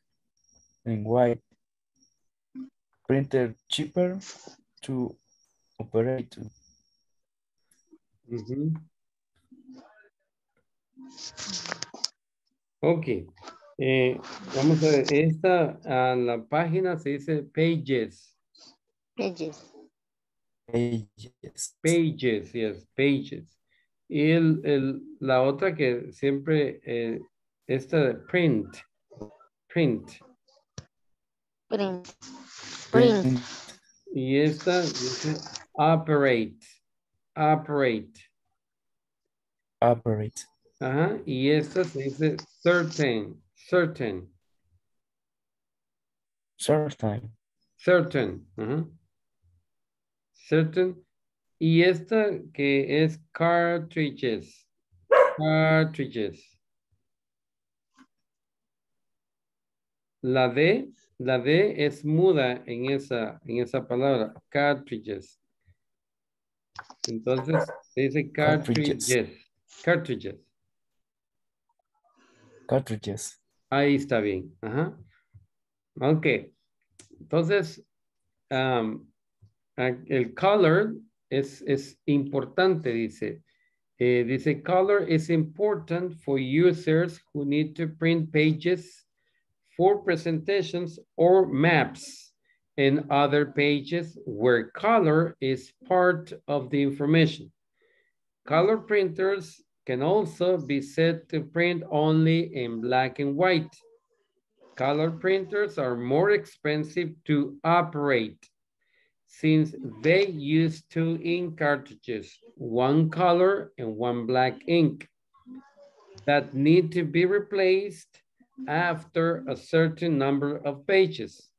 and white printer cheaper to operate. Mm-hmm. Ok, eh, vamos a ver, esta a la página se dice pages. Pages. Pages. Pages, yes, pages. Y el, el, la otra que siempre, eh, esta de print. Print. Print. Print. Y esta dice operate. Operate. Operate. Ajá, y esta se dice certain. Certain. Certain. Certain. Ajá. Certain. Y esta que es cartridges. Cartridges. La D, la D es muda en esa, en esa palabra. Cartridges. Entonces, se dice cartridges. Cartridges. Cartridges. Cartridges. Ahí está bien. Ajá. Ok. Entonces, um, el color es, es importante, dice. Eh, dice, color is important for users who need to print pages for presentations or maps. In other pages where color is part of the information. Color printers can also be set to print only in black and white. Color printers are more expensive to operate since they use two ink cartridges, one color and one black ink, that need to be replaced after a certain number of pages.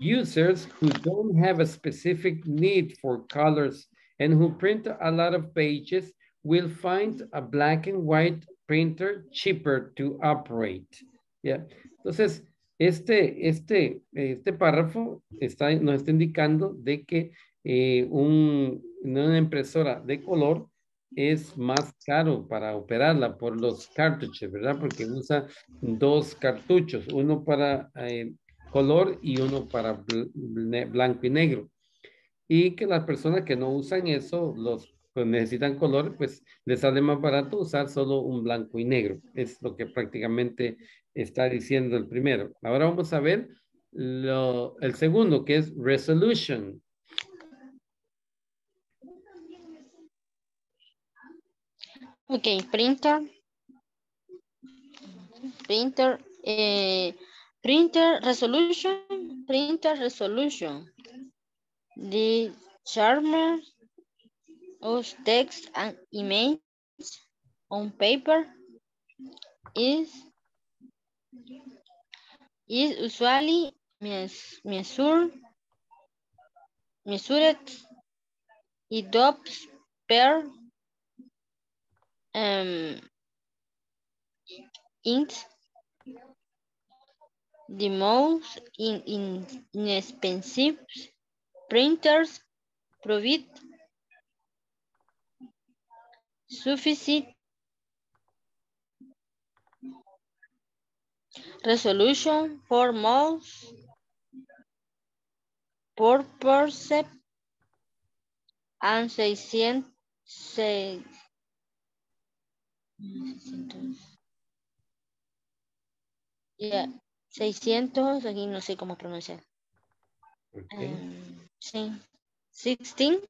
Users who don't have a specific need for colors and who print a lot of pages will find a black and white printer cheaper to operate. Yeah. Entonces, este, este, este párrafo está, nos está indicando de que eh, un, una impresora de color es más caro para operarla por los cartuchos, ¿verdad? Porque usa dos cartuchos, uno para... Eh, color y uno para bl blanco y negro. Y que las personas que no usan eso, los pues necesitan color, pues les sale más barato usar solo un blanco y negro. Es lo que prácticamente está diciendo el primero. Ahora vamos a ver lo, el segundo, que es resolution. Ok, printer. Printer. Eh, printer resolution. Printer resolution. The charmer of text and image on paper is, is usually measured, measured in dots per Um, int the most in, in inexpensive printers provide sufficient resolution for most purposes and sufficient Yeah. seiscientos, aquí no sé cómo pronunciar. Okay. Um, sí. sixteen.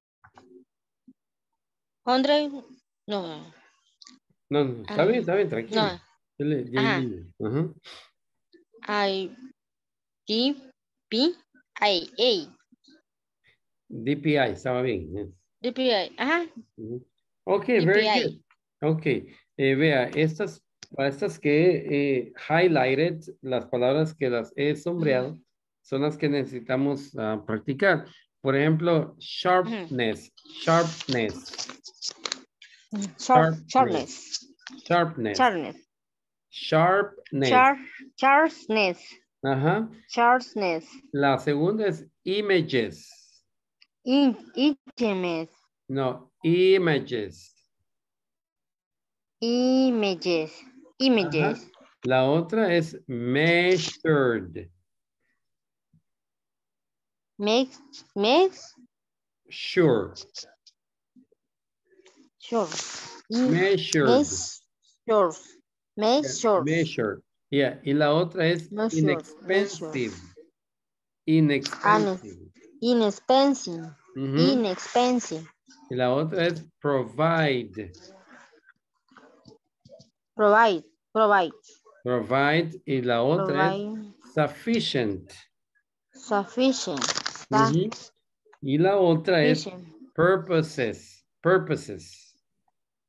one hundred. No. No, no. Está bien, está bien, tranquilo. No. Dele, dele. Ajá. Uh-huh. I. D. P. I. A. D P I, estaba bien. Yes. D P I, ajá. Uh-huh. Ok, D P I. Very good. Ok. Eh, vea, estas, estas que eh, highlighted, las palabras que las he sombreado, son las que necesitamos uh, practicar. Por ejemplo, sharpness, sharpness. Sharp, sharpness. Sharpness. Sharpness. Sharpness. Sharpness. Ajá. Sharpness. La segunda es images. In, images. No, images. Images. Images. Ajá. La otra es measured. Make, make. Sure. Sure. Measured. Sure. Measured. Measured. Yeah. Y la otra es measured. Inexpensive. Inexpensive. Inexpensive. Uh-huh. Inexpensive. Y la otra es provide. Provide, provide. Provide, y la otra provide. Es sufficient. Sufficient. Uh-huh. Y la otra sufficient. Es purposes. Purposes.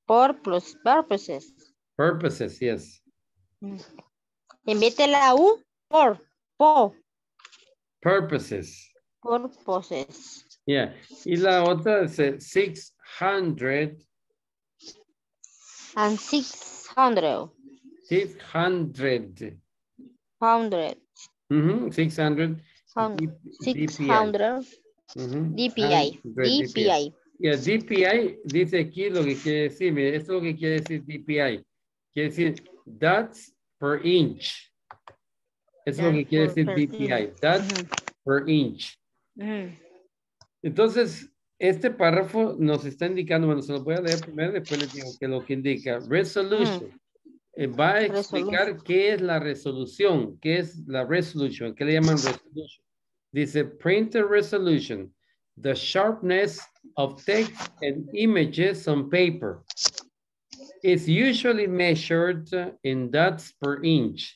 Purpose, purposes. Purposes, yes. En vez de la U, por, por. Purposes. Purposes. Yeah. Y la otra es six hundred. And six. Hundred. Six hundred. Hundred. Mm-hmm. Six hundred. Six hundred. Mm-hmm. D P I. D P I. D P I. Yeah, D P I dice aquí lo que quiere decir. Mire, esto es lo que quiere decir D P I. Quiere decir dots per inch. Eso es lo que quiere decir D P I. Dots mm-hmm. per inch. Mm-hmm. Entonces, este párrafo nos está indicando, bueno, se lo voy a leer primero, después les digo que lo que indica. Resolution. Eh, va a explicar resolution. Qué es la resolución, qué es la resolution, qué le llaman resolution. Dice, printer resolution, the sharpness of text and images on paper. It's usually measured in dots per inch.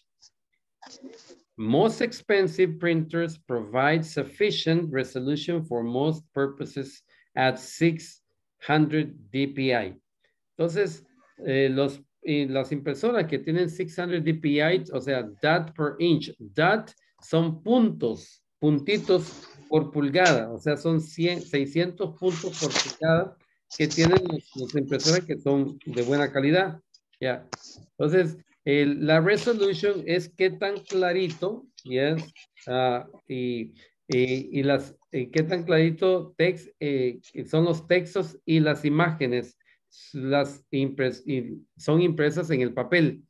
Most expensive printers provide sufficient resolution for most purposes at six hundred D P I. Entonces, eh, los, eh, las impresoras que tienen six hundred D P I, o sea, dot per inch, dot son puntos, puntitos por pulgada, o sea, son cien, seiscientos puntos por pulgada que tienen las impresoras que son de buena calidad. Yeah. Entonces, el, la resolution es qué tan clarito, yes, uh, y, y, y las, eh, qué tan clarito text, eh, son los textos y las imágenes, las impres, y son impresas en el papel.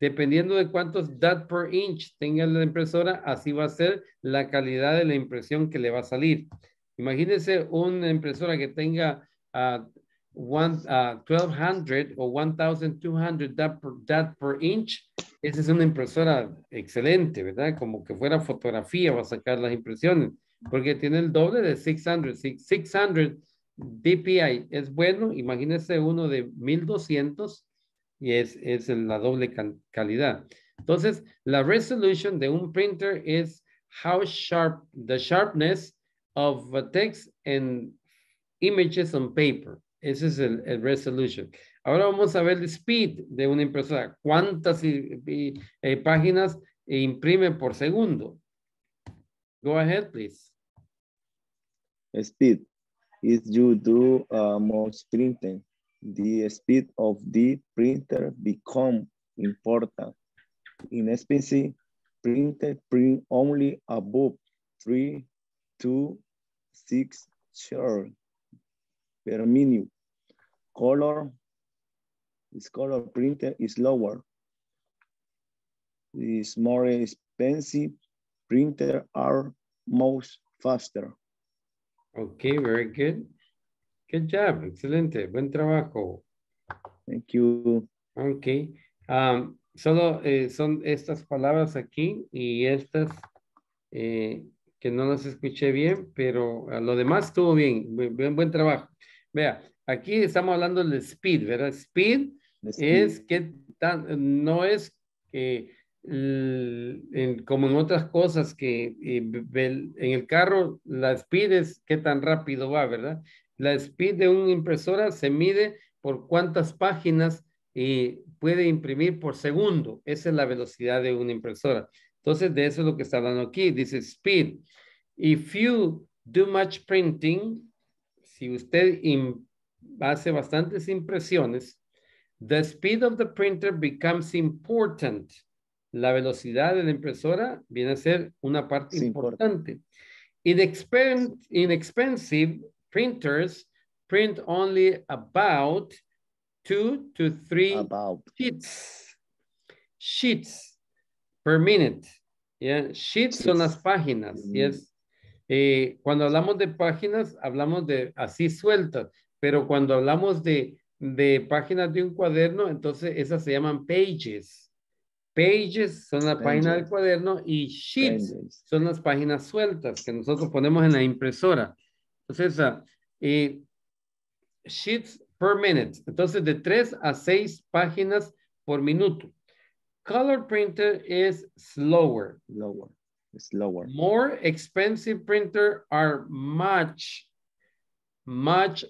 Dependiendo de cuántos dots per inch tenga la impresora, así va a ser la calidad de la impresión que le va a salir. Imagínense una impresora que tenga uh, one, uh, twelve hundred o one thousand two hundred that per, that per inch. Esa es una impresora excelente, ¿verdad? Como que fuera fotografía, va a sacar las impresiones, porque tiene el doble de seiscientos. seiscientos D P I es bueno, imagínense uno de mil doscientos y es, es la doble calidad. Entonces, la resolution de un printer es how sharp, the sharpness of text and images on paper. Ese es el, el resolution. Ahora vamos a ver el speed de una impresora. ¿Cuántas eh, eh, páginas imprime por segundo? Go ahead, please. Speed. If you do uh, most printing, the speed of the printer become important. In S P C, printer print only above three to six share per minute. Color, this color printer is lower. These more expensive printer are most faster. Okay, very good. Good job, excelente, buen trabajo. Thank you. Okay, um, solo eh, son estas palabras aquí y estas eh, que no las escuché bien, pero lo demás estuvo bien, buen, buen trabajo. Vea, aquí estamos hablando del speed, ¿verdad? Speed, speed. Es que tan, no es eh, el, el, como en otras cosas que eh, el, en el carro la speed es qué tan rápido va, ¿verdad? La speed de una impresora se mide por cuántas páginas eh, puede imprimir por segundo. Esa es la velocidad de una impresora. Entonces, de eso es lo que está hablando aquí. Dice speed. If you do much printing, si usted hace bastantes impresiones, the speed of the printer becomes important. La velocidad de la impresora viene a ser una parte sí, importante. Inexpen inexpensive printers print only about two to three about. sheets. Sheets per minute. Yeah. Sheets son las páginas. Mm-hmm. Yes. Eh, cuando hablamos de páginas, hablamos de así sueltas, pero cuando hablamos de, de páginas de un cuaderno, entonces esas se llaman pages. Pages son la página del cuaderno y sheets pages son las páginas sueltas que nosotros ponemos en la impresora. Entonces, uh, eh, sheets per minute. Entonces, de tres a seis páginas por minuto. Color printer is slower. Lower. It's lower. More expensive printer are much, much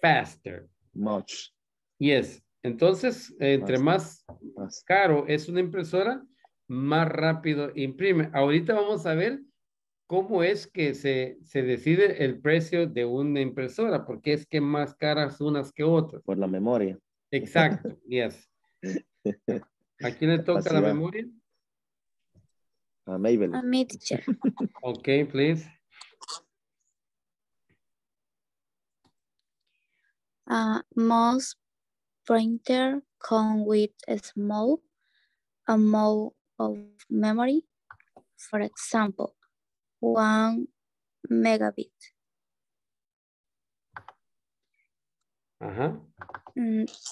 faster. Much. Yes. Entonces, entre más, más caro es una impresora, más rápido imprime. Ahorita vamos a ver cómo es que se, se decide el precio de una impresora, porque es que más caras unas que otras. Por la memoria. Exacto. Yes. ¿A quién le toca Así la va. memoria? Uh, Maybelline. A me, teacher. Okay, please. Uh, most printer come with a small amount of memory. For example, one megabit. Uh-huh.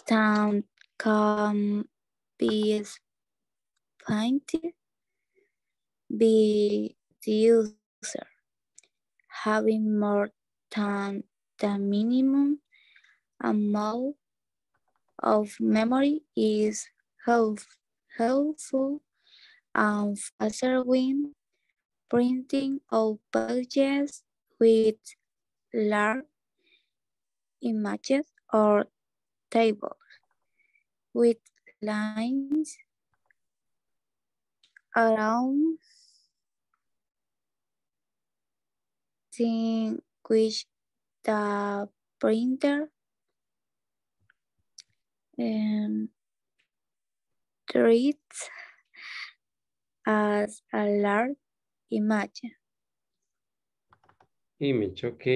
Sound can be painted be the user having more than the minimum amount of memory is help, helpful and faster when printing of pages with large images or tables with lines around in which the printer um, treats as a large image. Image, ok.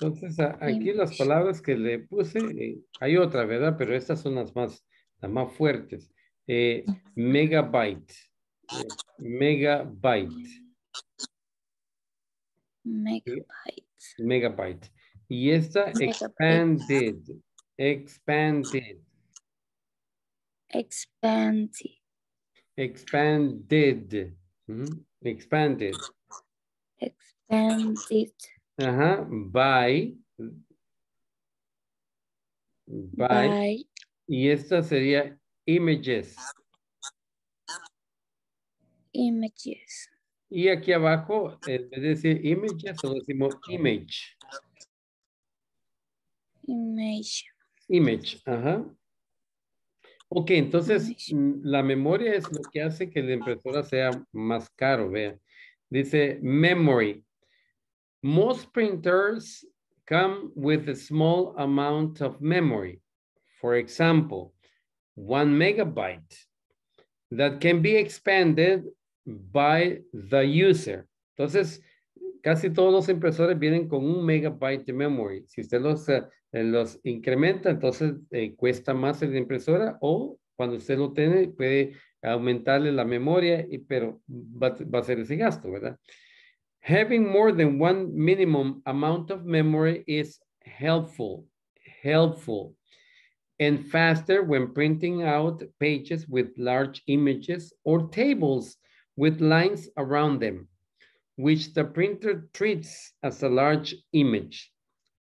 Entonces, a, aquí image. Las palabras que le puse, eh, hay otra, ¿verdad? Pero estas son las más, las más fuertes. Eh, megabyte. Eh, megabyte. Megabyte. Megabyte. Y esta, expanded. Expanded. Expanded. Expanded. Expanded. Expanded. Ajá. By. By. By. Y esta sería images. Images. Y aquí abajo, en vez de decir images, solo decimos image. Image. Image, ajá. Ok, entonces image. La memoria es lo que hace que la impresora sea más caro, vean. Dice memory. Most printers come with a small amount of memory. For example, one megabyte that can be expanded by the user. Entonces, casi todos los impresores vienen con un megabyte de memory. Si usted los, los incrementa, entonces eh, cuesta más la impresora, o cuando usted lo tiene, puede aumentarle la memoria, y, pero va, va a ser ese gasto, ¿verdad? Having more than one minimum amount of memory is helpful, helpful. And faster when printing out pages with large images or tables with lines around them, which the printer treats as a large image.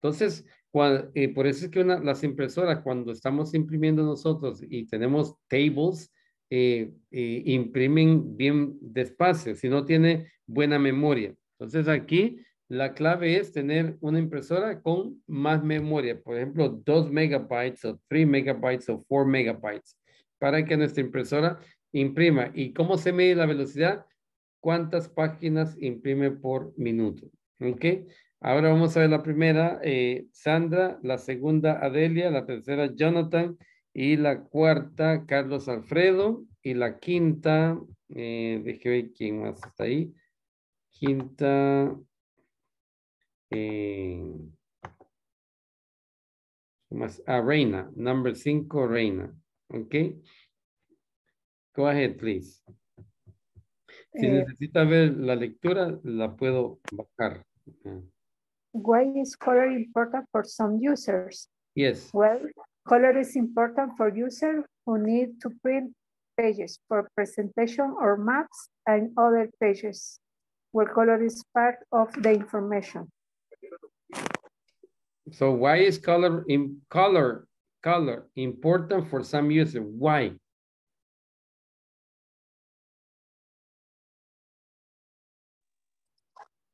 Entonces, cual, eh, por eso es que una, las impresoras, cuando estamos imprimiendo nosotros y tenemos tables, eh, eh, imprimen bien despacio, si no tiene buena memoria. Entonces, aquí la clave es tener una impresora con más memoria, por ejemplo, dos megabytes o tres megabytes o cuatro megabytes, para que nuestra impresora imprima. ¿Y cómo se mide la velocidad? ¿Cuántas páginas imprime por minuto? ¿Ok? Ahora vamos a ver la primera, eh, Sandra, la segunda, Adelia, la tercera, Jonathan, y la cuarta, Carlos Alfredo, y la quinta, eh, déjeme ver quién más está ahí, quinta... Eh, más, ah, Reina, number cinco, Reina. Ok. Go ahead, please. Si eh, necesita ver la lectura, la puedo bajar. Why is color important for some users? Yes. Well, color is important for users who need to print pages for presentation or maps and other pages where color is part of the information. So why is color in color color important for some users? Why?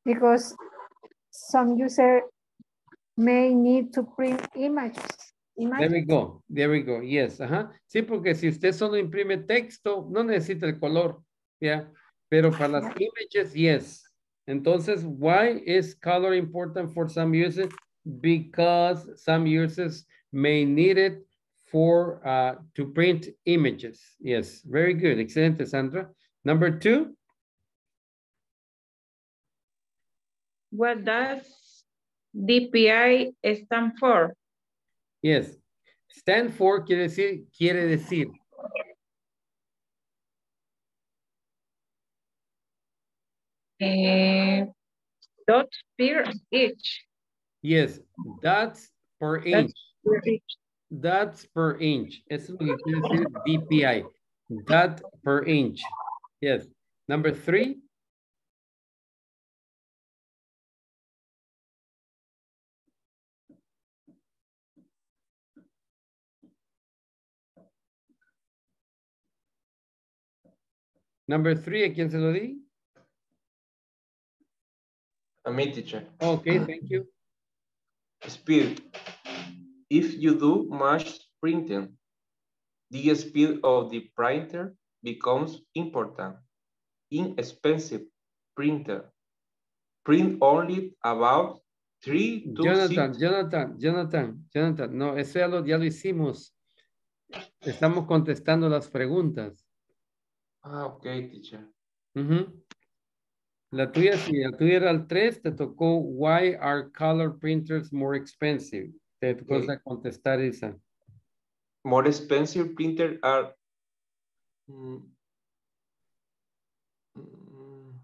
Because some user may need to print images. images. There we go. There we go. Yes. Uh-huh. Sí, porque si usted solo imprime texto, no necesita el color. Yeah. Pero para las images, yes. Entonces, why is color important for some users? Because some users may need it for uh, to print images. Yes, very good. Excelente, Sandra. Number two. What does D P I stand for? Yes, stand for quiere decir, quiere decir. Uh, dot per inch. Yes, dots per inch. Dots per inch. Eso es lo que quiere decir D P I. Dot per inch. Yes. Number three. Number three, ¿a quién se lo di? A me, teacher. Okay, thank you. Speed. If you do much printing, the speed of the printer becomes important. Inexpensive printer. Print only about three to Jonathan, six. Jonathan, Jonathan, Jonathan. No, eso ya lo, ya lo hicimos. Estamos contestando las preguntas. Ah, ok, teacher. Uh-huh. La tuya, si la tuya era el tres, te tocó Why are color printers more expensive? Te tocó okay. contestar esa. More expensive printers are... Mm, mm,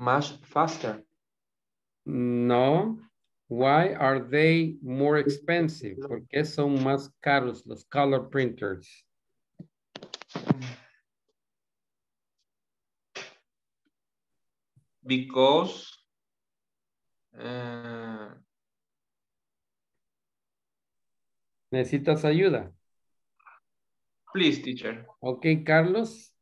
much faster? No. Why are they more expensive? ¿Por qué son más caros los color printers? Because uh, ¿necesitas ayuda? Please, teacher. Okay, Carlos.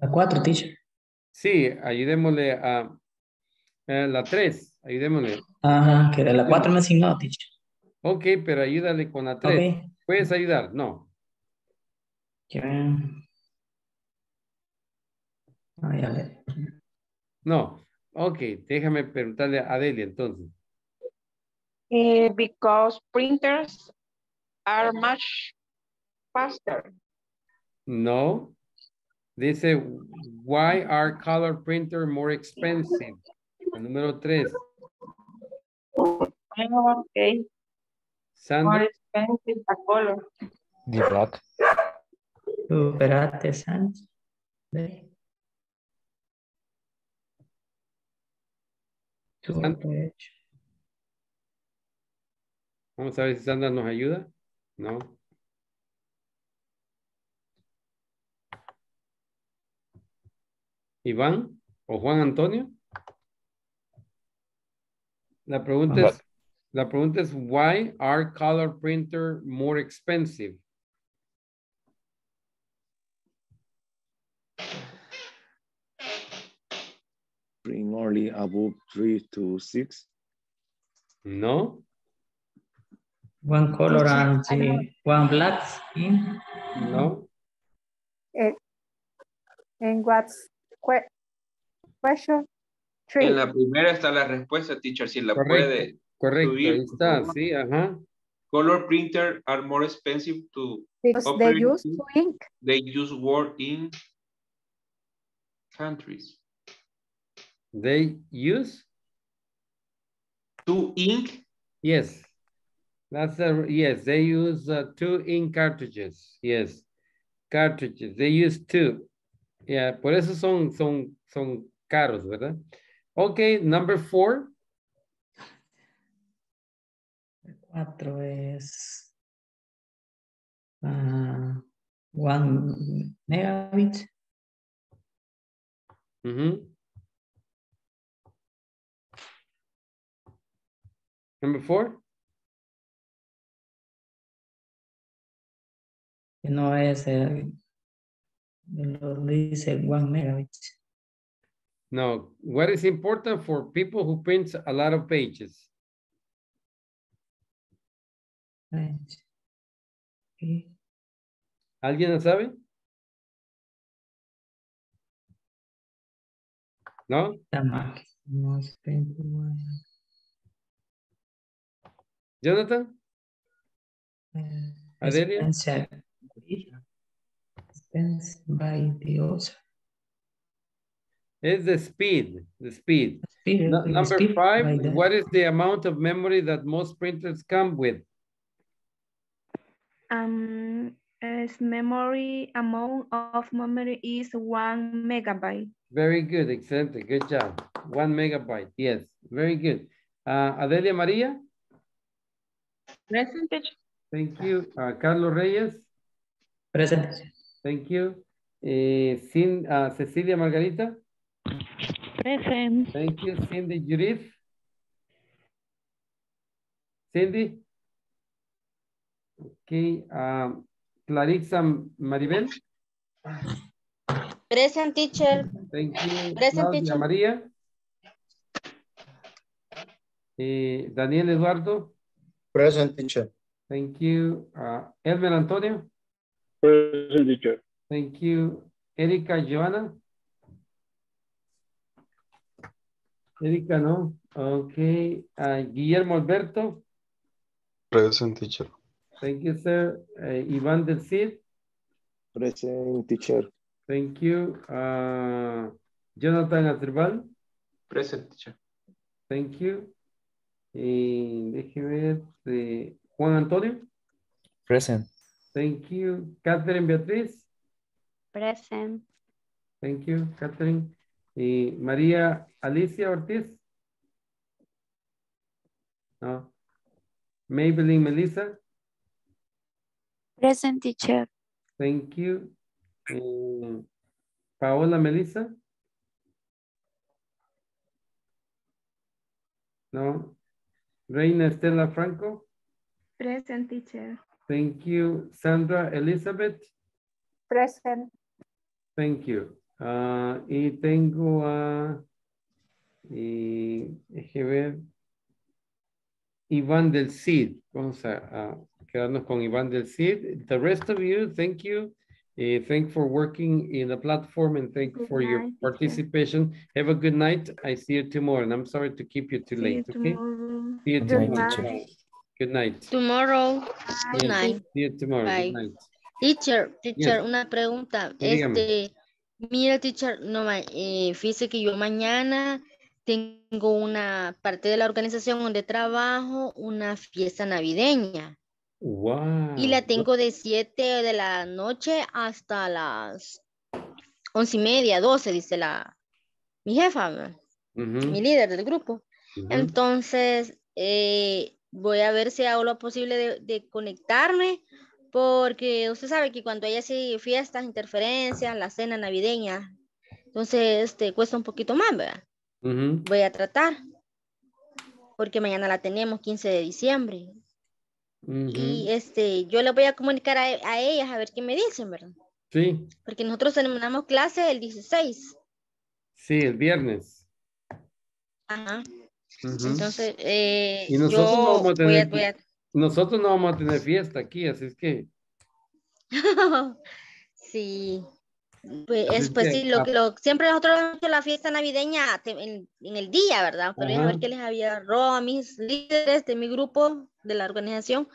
La cuatro, teacher. Sí, ayudémosle a, a la tres, ayudémosle. Ajá, que la cuatro no asignó, teacher. Ok, pero ayúdale con la tres. Okay. ¿Puedes ayudar? No. Yeah. Ay, a ver. No. Ok, déjame preguntarle a Adelia entonces. Eh, because printers are much faster. No. Dice, why are color printers more expensive? El número tres. Oh, okay. Sandra. More expensive a color. The black. Superate, Sandra. Sandra. Vamos a ver si Sandra nos ayuda. No. Iván o Juan Antonio. La pregunta es, la pregunta es, why are color printers more expensive? Print only above three to six. No. One color and the, one black. No. And, and what's question three. En la primera está la respuesta, teacher, si la correcto, puede. Correcto, subir. Ahí está, sí, ajá. Color printers are more expensive to because they use to ink. They use work in countries. They use to ink? Yes. That's a, yes, they use uh, two ink cartridges. Yes. Cartridges. They use two. Yeah, por eso son, son, son caros, ¿verdad? Okay, number four. Cuatro es uh, one megabit. Mm-hmm. Number four. No es el... Dice one megabit. No, what is important for people who print a lot of pages? Okay. ¿Alguien lo sabe? No. Jonathan. Uh, Adelia. By the author. It's the speed, the speed. speed no, number speed five, what is the amount of memory that most printers come with? Um, its memory, amount of memory is one megabyte. Very good, excellent, good job. One megabyte, yes, very good. Uh, Adelia Maria? Present. Thank you. Uh, Carlos Reyes? Present. Thank you. Eh, Sin, uh, Cecilia Margarita. Present. Thank you. Cindy Judith. Cindy. Okay. Um, Clarissa Maribel. Present, teacher. Thank you. Present, Claudia teacher. Maria. Eh, Daniel Eduardo. Present, teacher. Thank you. Uh, Elmer Antonio. Present, teacher. Thank you. Erika, Joanna? Erika, no. Okay. Uh, Guillermo Alberto? Present, teacher. Thank you, sir. Uh, Iván del Cid? Present, teacher. Thank you. Uh, Jonathan Azerbal? Present, teacher. Thank you. Uh, Juan Antonio? Present. Thank you. Catherine Beatriz. Present. Thank you, Catherine. Y Maria Alicia Ortiz. No. Maybelline Melissa. Present, teacher. Thank you. Uh, Paola Melissa. No. Reina Estela Franco. Present, teacher. Thank you. Sandra Elizabeth. Present. Thank you. Uh, y tengo a y, que ver, Iván del Cid. Vamos a, a quedarnos con Iván del Cid. The rest of you, thank you. Uh, thank for working in the platform and thank good for night, your participation. Teacher. Have a good night. I see you tomorrow. And I'm sorry to keep you too see late. You okay? See you tomorrow. Night, tomorrow. Good night. Tomorrow. Good yes. night. See you tomorrow. Bye. Good night. Teacher, teacher, yes. Una pregunta. Dígame. Este, mira, teacher, no, eh, fíjese que yo mañana tengo una parte de la organización donde trabajo, una fiesta navideña. Wow. Y la tengo de siete de la noche hasta las once y media, doce, dice la, mi jefa, uh-huh. mi líder del grupo. Uh-huh. Entonces, eh, voy a ver si hago lo posible de, de conectarme, porque usted sabe que cuando hay así fiestas, interferencias, la cena navideña, entonces este, cuesta un poquito más, ¿verdad? Uh-huh. Voy a tratar, porque mañana la tenemos, quince de diciembre. Uh-huh. Y este, yo le voy a comunicar a, a ellas a ver qué me dicen, ¿verdad? Sí. Porque nosotros terminamos clase el dieciséis. Sí, el viernes. Ajá. Uh-huh. Entonces, eh, y nosotros yo no vamos a tener... voy a, voy a... Nosotros no vamos a tener fiesta aquí, así es que... sí. Pues, es, pues sí, lo, lo, siempre nosotros hacemos la fiesta navideña en, en el día, ¿verdad? Pero yo a ver que les había robado a mis líderes de mi grupo, de la organización,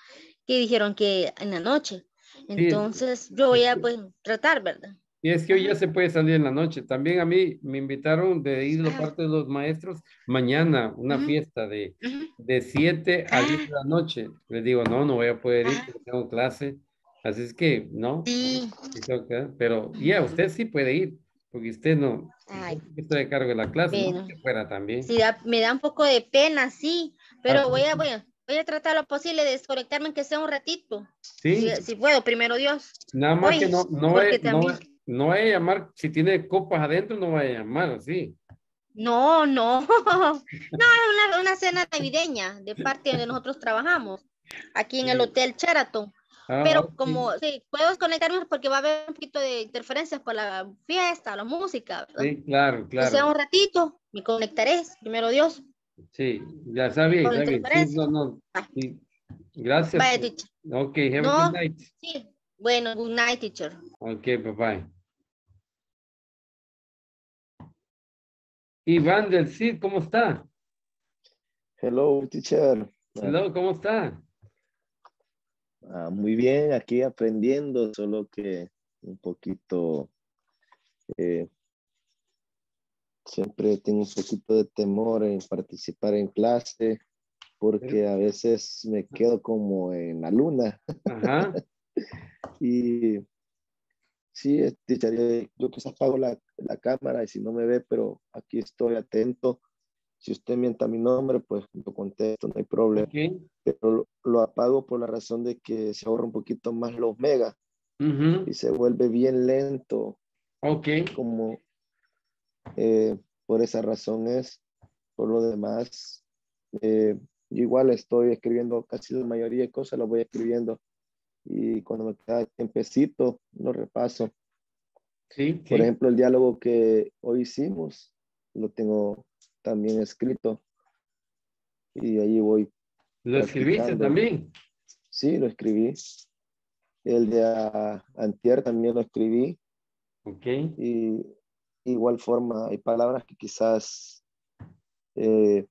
que dijeron que en la noche. Entonces, sí. Yo voy a pues, tratar, ¿verdad? Y es que hoy ya se puede salir en la noche. También a mí me invitaron de ir de parte de los maestros mañana, una uh-huh. fiesta de siete uh-huh. a diez de la noche. Les digo, no, no voy a poder ir, uh-huh. tengo clase. Así es que, no. Sí. Pero ya, yeah, usted sí puede ir, porque usted no. Ay. Está de cargo de la clase, bueno. No que fuera también. Sí, da, me da un poco de pena, sí. Pero ah, voy, a, voy, a, voy a tratar lo posible de desconectarme, que sea un ratito. Sí. Si, si puedo, primero Dios. Nada más voy, que no, no voy no, no a llamar, si tiene copas adentro, no va a llamar, así. No, no. No, es una, una cena navideña, de parte donde nosotros trabajamos, aquí en el Hotel Sheraton. Ah, pero como sí. Sí, puedo desconectarme porque va a haber un poquito de interferencias por la fiesta, la música, ¿verdad? Sí, claro, claro. O sea, un ratito me conectaré, primero Dios. Sí, ya sabía. Ya sabía. Sí, no, no. Sí. Gracias. Bye, teacher. Ok, have no, a good night. Sí, bueno, good night, teacher. Ok, bye bye. Iván del Cid, ¿cómo está? Hello, teacher. Hello, ¿cómo está? Ah, muy bien, aquí aprendiendo, solo que un poquito, eh, siempre tengo un poquito de temor en participar en clase, porque a veces me quedo como en la luna. Ajá. Y sí, yo quizás apago la, la cámara y si no me ve, pero aquí estoy atento. Si usted mienta mi nombre, pues lo contesto, no hay problema. Okay. Pero lo, lo apago por la razón de que se ahorra un poquito más los megas uh-huh. y se vuelve bien lento. Ok. Como, eh, por esa razón es, por lo demás, eh, yo igual estoy escribiendo casi la mayoría de cosas, las voy escribiendo. Y cuando me queda tiempecito, lo repaso. Sí, por sí. ejemplo, el diálogo que hoy hicimos, lo tengo... también escrito y ahí voy. ¿Lo escribiste también? Sí, lo escribí. El de a, antier también lo escribí. Ok. Y igual forma hay palabras que quizás eh,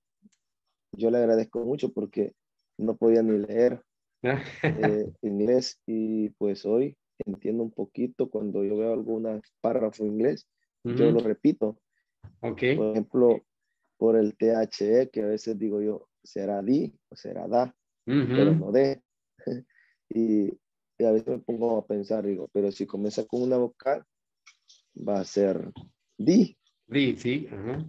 yo le agradezco mucho porque no podía ni leer eh, inglés y pues hoy entiendo un poquito cuando yo veo algún párrafo en inglés uh-huh. yo lo repito. Ok. Por ejemplo por el T H E, que a veces digo yo, será di o será da, uh-huh. pero no de. Y y a veces me pongo a pensar, digo, pero si comienza con una vocal, va a ser di. Di, sí. Ajá.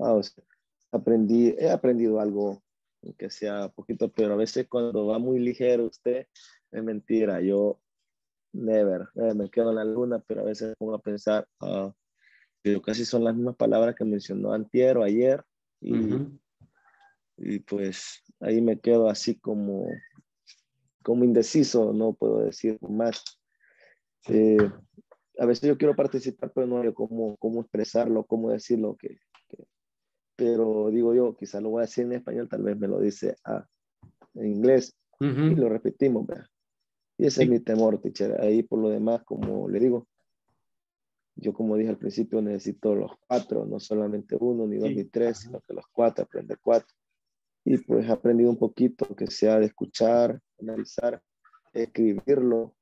Ah, o sea, aprendí, he aprendido algo, aunque sea poquito, pero a veces cuando va muy ligero usted, es mentira, yo never, eh, me quedo en la luna, pero a veces me pongo a pensar, uh, pero casi son las mismas palabras que mencionó antier o ayer, y, uh-huh. y pues ahí me quedo así como, como indeciso, no puedo decir más. Eh, a veces yo quiero participar, pero no sé cómo, cómo expresarlo, cómo decirlo, que, que, pero digo yo, quizá lo voy a decir en español, tal vez me lo dice ah, en inglés, uh-huh. y lo repetimos, ¿verdad? Y ese sí. es mi temor, teacher. Ahí por lo demás, como le digo, yo como dije al principio, necesito los cuatro, no solamente uno, ni dos, sí. ni tres, sino que los cuatro, aprender cuatro. Y pues he aprendido un poquito, que sea de escuchar, analizar, escribirlo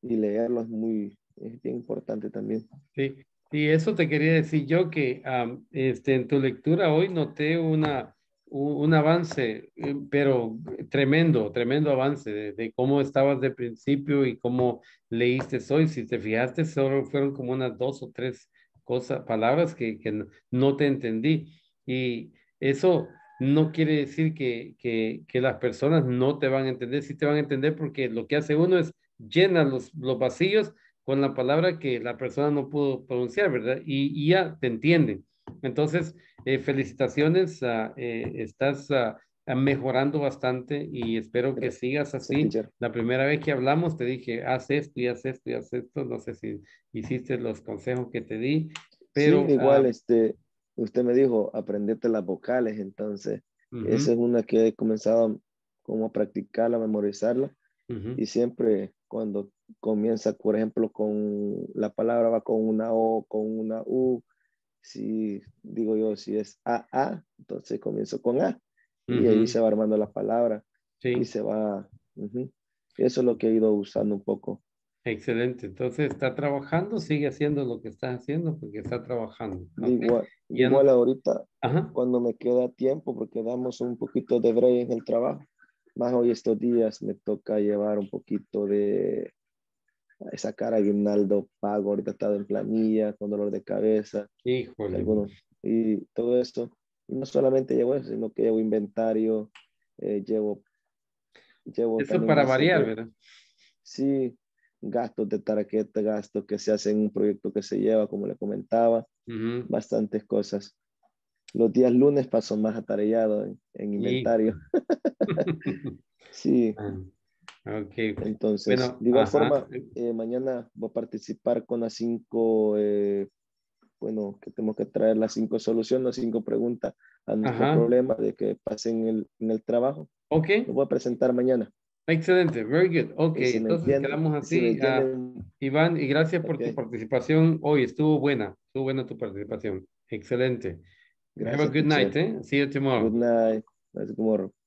y leerlo es muy, es bien importante también. Sí, y eso te quería decir yo que um, este, en tu lectura hoy noté una... un avance, pero tremendo, tremendo avance de, de cómo estabas de principio y cómo leíste hoy. Si te fijaste, solo fueron como unas dos o tres cosas, palabras que, que no te entendí. Y eso no quiere decir que, que, que las personas no te van a entender. Sí te van a entender porque lo que hace uno es llenar los, los vacíos con la palabra que la persona no pudo pronunciar, ¿verdad? Y, y ya te entienden. Entonces, eh, felicitaciones, uh, eh, estás uh, mejorando bastante y espero que sigas así. La primera vez que hablamos te dije, haz esto y haz esto y haz esto, no sé si hiciste los consejos que te di. Pero, sí, igual, uh, este, usted me dijo, aprendete las vocales, entonces, uh-huh. esa es una que he comenzado como a practicarla, a memorizarla, uh-huh. y siempre cuando comienza, por ejemplo, con la palabra va con una O, con una U, si digo yo, si es A A, entonces comienzo con A. Uh-huh. Y ahí se va armando la palabra. Sí. Y se va... Uh-huh. Y eso es lo que he ido usando un poco. Excelente. Entonces, ¿está trabajando? ¿Sigue haciendo lo que estás haciendo? Porque está trabajando. Okay. Igual, igual no... ahorita, ajá. cuando me queda tiempo, porque damos un poquito de break en el trabajo. Más hoy estos días me toca llevar un poquito de... sacar aguinaldo pago, ahorita estado en planilla, con dolor de cabeza. Híjole. Algunos, y todo esto. Y no solamente llevo eso, sino que llevo inventario, eh, llevo, llevo... Eso para variar, siempre, ¿verdad? Sí, gastos de tarjeta, gastos que se hacen en un proyecto que se lleva, como le comentaba, uh-huh. bastantes cosas. Los días lunes paso más atarellado en, en inventario. Sí. Uh-huh. Okay. Entonces, bueno, de igual ajá. forma, eh, mañana voy a participar con las cinco, eh, bueno, que tenemos que traer las cinco soluciones, las cinco preguntas a nuestro ajá. problema de que pasen el, en el trabajo. Ok. Lo voy a presentar mañana. Excelente, very good. Ok, si entonces entienden, quedamos así. Si uh, Iván, y gracias por okay. tu participación hoy, estuvo buena, estuvo buena tu participación. Excelente. Gracias, Have a good night, eh? See you tomorrow. Good night. Good tomorrow.